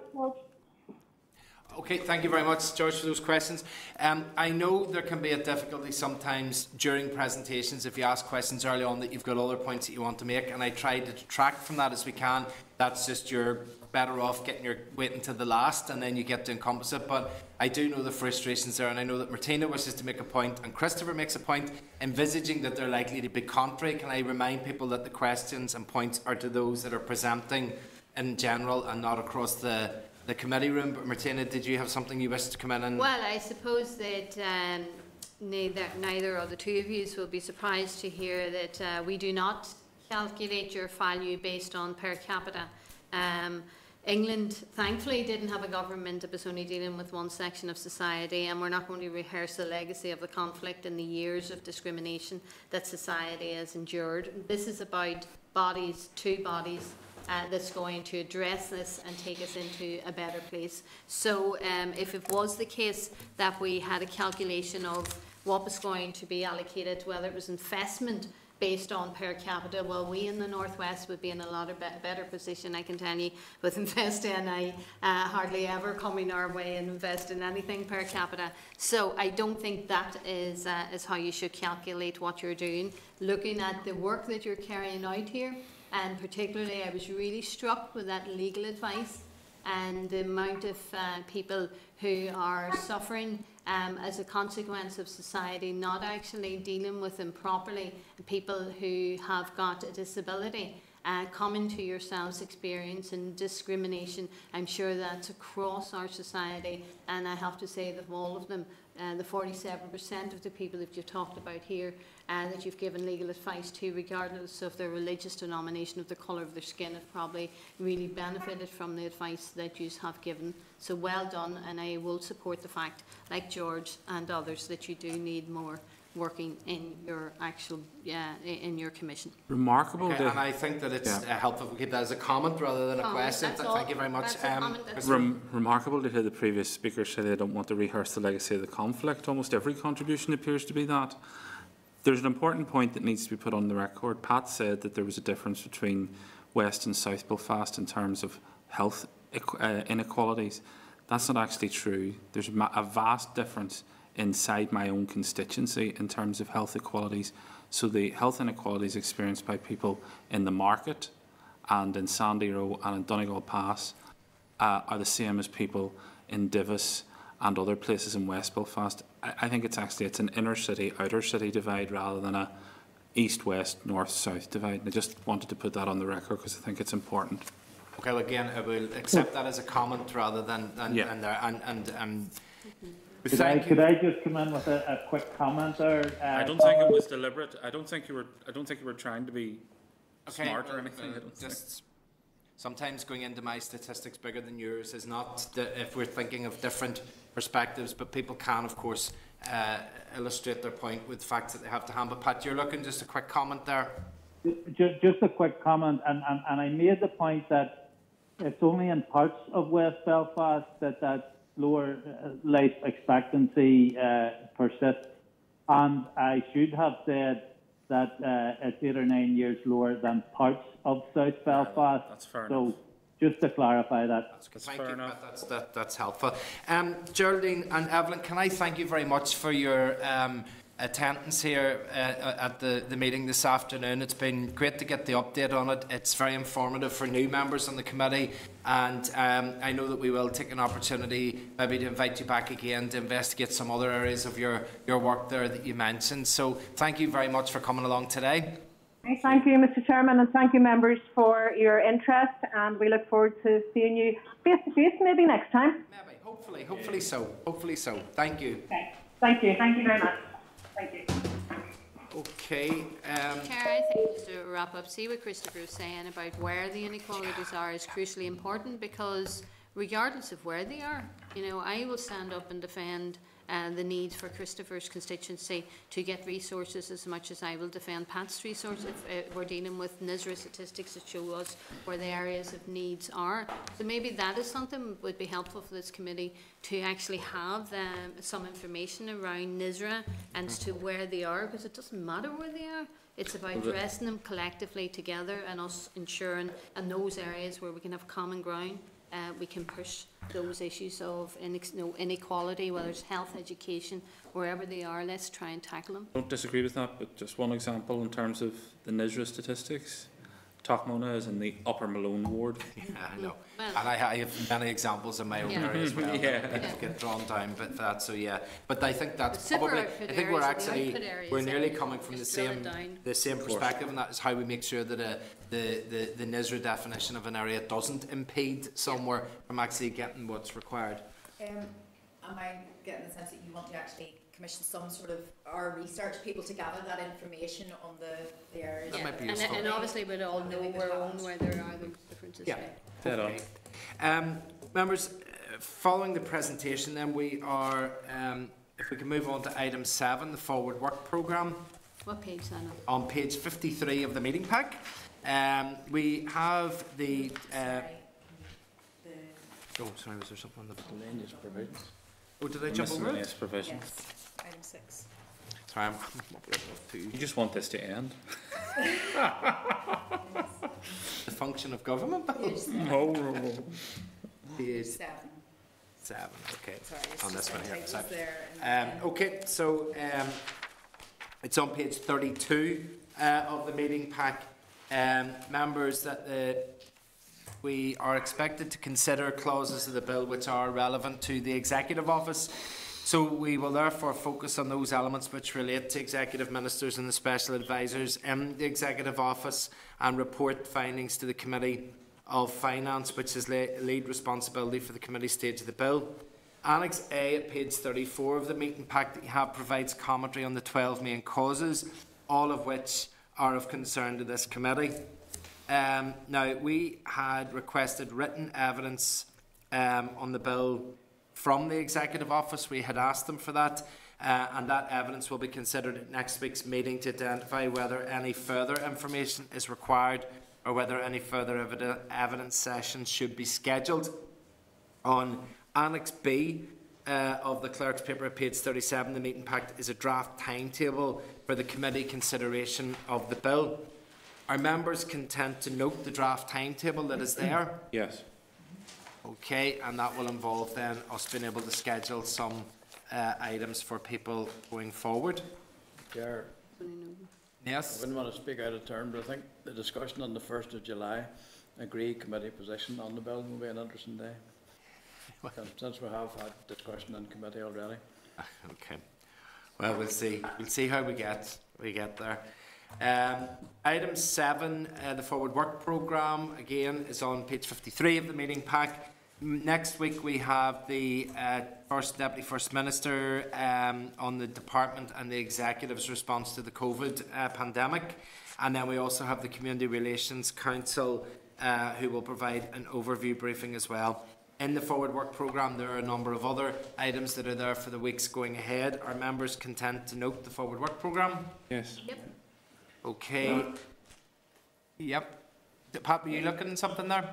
Okay, thank you very much, George, for those questions. Um, I know there can be a difficulty sometimes during presentations if you ask questions early on that you've got other points that you want to make, and I try to detract from that as we can. That's just you're better off getting your waiting to the last, and then you get to encompass it. But I do know the frustrations there, and I know that Martina wishes to make a point, and Christopher makes a point, envisaging that they're likely to be contrary. Can I remind people that the questions and points are to those that are presenting in general and not across the the committee room? But Martina, did you have something you wished to come in on? Well, I suppose that um, neither, neither of the two of you will be surprised to hear that uh, we do not calculate your value based on per capita. Um, England, thankfully, didn't have a government that was only dealing with one section of society, and we're not going to rehearse the legacy of the conflict and the years of discrimination that society has endured. This is about bodies, two bodies, Uh, that's going to address this and take us into a better place. So um, if it was the case that we had a calculation of what was going to be allocated, whether it was investment based on per capita, well, we in the Northwest would be in a lot of be better position, I can tell you, with Invest N I uh, hardly ever coming our way and invest in anything per capita. So I don't think that is, uh, is how you should calculate what you're doing. Looking at the work that you're carrying out here, and particularly I was really struck with that legal advice and the amount of uh, people who are suffering um, as a consequence of society not actually dealing with them properly, and people who have got a disability. Uh, common to yourselves experience and discrimination. I'm sure that's across our society, and I have to say that all of them, uh, the forty-seven percent of the people that you've talked about here and uh, that you've given legal advice to, regardless of their religious denomination, of the colour of their skin, have probably really benefited from the advice that you have given. So well done, and I will support the fact, like George and others, that you do need more working in your actual, yeah, in your commission. Remarkable. Okay, and I think that it's yeah. helpful if we keep that as a comment rather than a comment, question. Thank all. you very much. Um, rem remarkable to hear the previous speaker say they don't want to rehearse the legacy of the conflict. Almost every contribution appears to be that. There's an important point that needs to be put on the record. Pat said that there was a difference between West and South Belfast in terms of health inequalities. That's not actually true. There's a vast difference inside my own constituency in terms of health inequalities. So the health inequalities experienced by people in the market and in Sandy Row and in Donegal Pass uh, are the same as people in Divis and other places in West Belfast. I, I think it's actually it's an inner city, outer city divide rather than a east-west, north-south divide. And I just wanted to put that on the record because I think it's important. Okay, well, again, I will accept that as a comment rather than... And, yeah. and, and, and, and Could I, could I just come in with a, a quick comment there? Uh, I don't think it was deliberate. I don't think you were. I don't think you were trying to be okay, smart or anything. Uh, I don't just think. Sometimes going into my statistics bigger than yours is not the, if we're thinking of different perspectives. But people can, of course, uh, illustrate their point with facts that they have to hand. But Pat, you're looking just a quick comment there. Just, just a quick comment, and, and and I made the point that it's only in parts of West Belfast that that. lower life expectancy uh, persists, and I should have said that uh, it's eight or nine years lower than parts of South Belfast. That's fair so enough. Just to clarify that. That's, that's thank fair you, enough. That's, that, that's helpful. Um, Geraldine and Evelyn, can I thank you very much for your um, attendance here uh, at the, the meeting this afternoon. It's been great to get the update on it. It's very informative for new members on the committee, and um, I know that we will take an opportunity maybe to invite you back again to investigate some other areas of your, your work there that you mentioned. So thank you very much for coming along today. Thank you, Mister Chairman, and thank you, members, for your interest, and we look forward to seeing you face to face maybe next time. Maybe, hopefully, hopefully so. Hopefully so. Thank you. Okay. Thank you. Thank you very much. Thank you. Okay. Um, Chair, I think just to wrap up, see what Christopher was saying about where the inequalities are is crucially important, because regardless of where they are, you know, I will stand up and defend uh, the need for Christopher's constituency to get resources as much as I will defend Pat's resources. If uh, we're dealing with NISRA statistics that show us where the areas of needs are, so maybe that is something that would be helpful for this committee, to actually have um, some information around NISRA and as to where they are, because it doesn't matter where they are. It's about addressing them collectively together and us ensuring in those areas where we can have common ground. Uh, we can push those issues of inequality, whether it's health, education, wherever they are. Let's try and tackle them. I don't disagree with that, but just one example in terms of the NISRA statistics. Tachmona is in the Upper Malone ward. Yeah, I know. Well, and I, I have many examples in my own yeah. area as well. yeah. That get drawn down, but that, so yeah. But I think that's probably, I think we're actually, we're nearly coming from the same, the same perspective, and that is how we make sure that uh, the, the, the NISRA definition of an area doesn't impede somewhere from actually getting what's required. Um, am I getting the sense that you want to actually commission some sort of our research people to gather that information on the, the areas? Yeah. And, and obviously we all know our own where there are those differences. Yeah, dead on. Um, members, uh, following the presentation then we are, um, if we can move on to item seven, the forward work programme. What page is that on? On page fifty-three of the meeting pack. Um, we have the... Uh, oh, sorry, was there something on the... Miscellaneous provisions. Oh, did I jump over it? Miscellaneous provisions. Yes. Item six. Sorry, I'm you just want this to end. The function of government. No. Page seven. Seven. Okay. Sorry, on this one here. There um, okay. So um, it's on page thirty-two uh, of the meeting pack, um, members. That the. We are expected to consider clauses of the bill which are relevant to the Executive Office. So we will therefore focus on those elements which relate to Executive Ministers and the Special Advisers in the Executive Office, and report findings to the Committee of Finance, which is lead responsibility for the committee stage of the bill. Annex A at page thirty-four of the meeting pack that you have provides commentary on the twelve main causes, all of which are of concern to this committee. Um, now, we had requested written evidence um, on the bill from the Executive Office. We had asked them for that, uh, and that evidence will be considered at next week's meeting to identify whether any further information is required or whether any further ev evidence sessions should be scheduled. On Annex B uh, of the Clerk's paper at page thirty-seven, the meeting pack is a draft timetable for the committee consideration of the bill. Are members content to note the draft timetable that is there? Yes. Okay, and that will involve then us being able to schedule some uh, items for people going forward. Yeah. Yes. I wouldn't want to speak out of turn, but I think the discussion on the first of July, agree committee position on the bill, will be an interesting day. And since we have had discussion in committee already. Okay. Well, we'll see. We'll see how we get we get there. Um, item seven, uh, the forward work programme, again is on page fifty-three of the meeting pack. Next week we have the uh, First Deputy First Minister um, on the Department and the Executive's response to the COVID uh, pandemic, and then we also have the Community Relations Council uh, who will provide an overview briefing as well. In the forward work programme there are a number of other items that are there for the weeks going ahead. Are members content to note the forward work programme? Yes. Yep. Okay. No. Yep. Pat, were you looking at something there?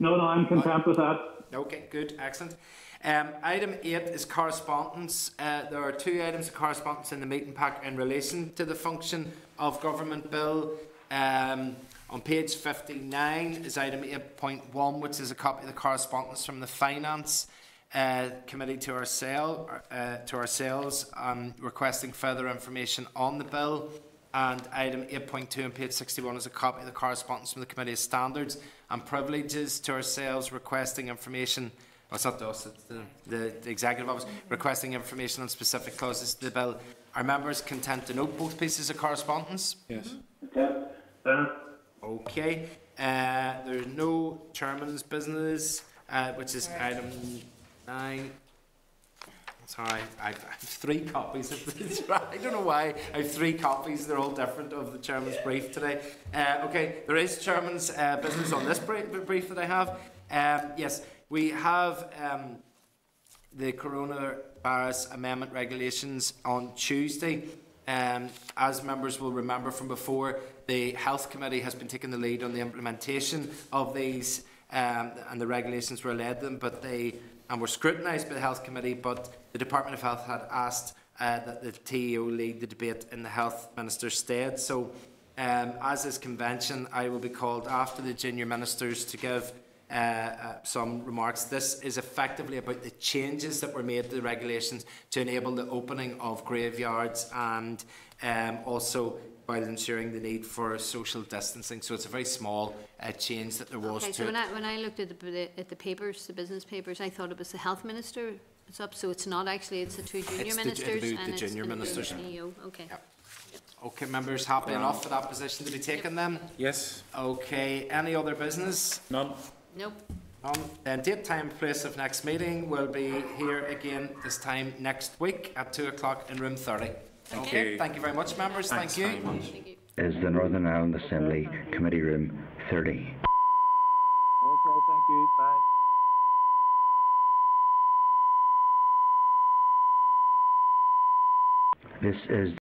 No, no, I'm content oh. with that. Okay, good, excellent. Um, item eight is correspondence. Uh, there are two items of correspondence in the meeting pack in relation to the function of government bill. Um, on page fifty-nine is item eight point one, which is a copy of the correspondence from the Finance uh, committee to, oursel uh, to ourselves um, requesting further information on the bill. And item eight point two on page sixty-one is a copy of the correspondence from the Committee of Standards and Privileges to ourselves requesting information. Oh, it's not us, it's the, the, the Executive Office, requesting information on specific clauses to the bill. Are members content to note both pieces of correspondence? Yes. Okay. Yeah. Okay. Uh, there's no chairman's business, uh, which is right. Item nine. Sorry, I have three copies of this. I don't know why I have three copies. They're all different of the chairman's brief today. Uh, okay, there is chairman's uh, business on this brief that I have. Um, yes. We have um, the Coronavirus Amendment Regulations on Tuesday. Um, as members will remember from before, the Health Committee has been taking the lead on the implementation of these, um, and the regulations were led them, but they and were scrutinised by the Health Committee. But the Department of Health had asked uh, that the T E O lead the debate in the Health Minister's stead. So, um, as is convention, I will be called after the junior ministers to give Uh, uh, some remarks. This is effectively about the changes that were made to the regulations to enable the opening of graveyards and um, also while ensuring the need for social distancing. So it's a very small uh, change that there was okay, to so when I, when I looked at the, at the papers, the business papers, I thought it was the health minister. It's up, so it's not actually, it's the two junior it's ministers the, the, the and the junior it's ministers. The okay. Yep. Okay, members, happy um, enough for that position to be taken yep. then? Yes. Okay, any other business? None. Nope. Um, then date, time, place of next meeting will be here again this time next week at two o'clock in room thirty. Okay. okay. Thank you very much, members. Thanks Thank you. Thank you. Is the Northern Ireland Assembly Committee Room thirty? Okay. Thank you. Bye. This is.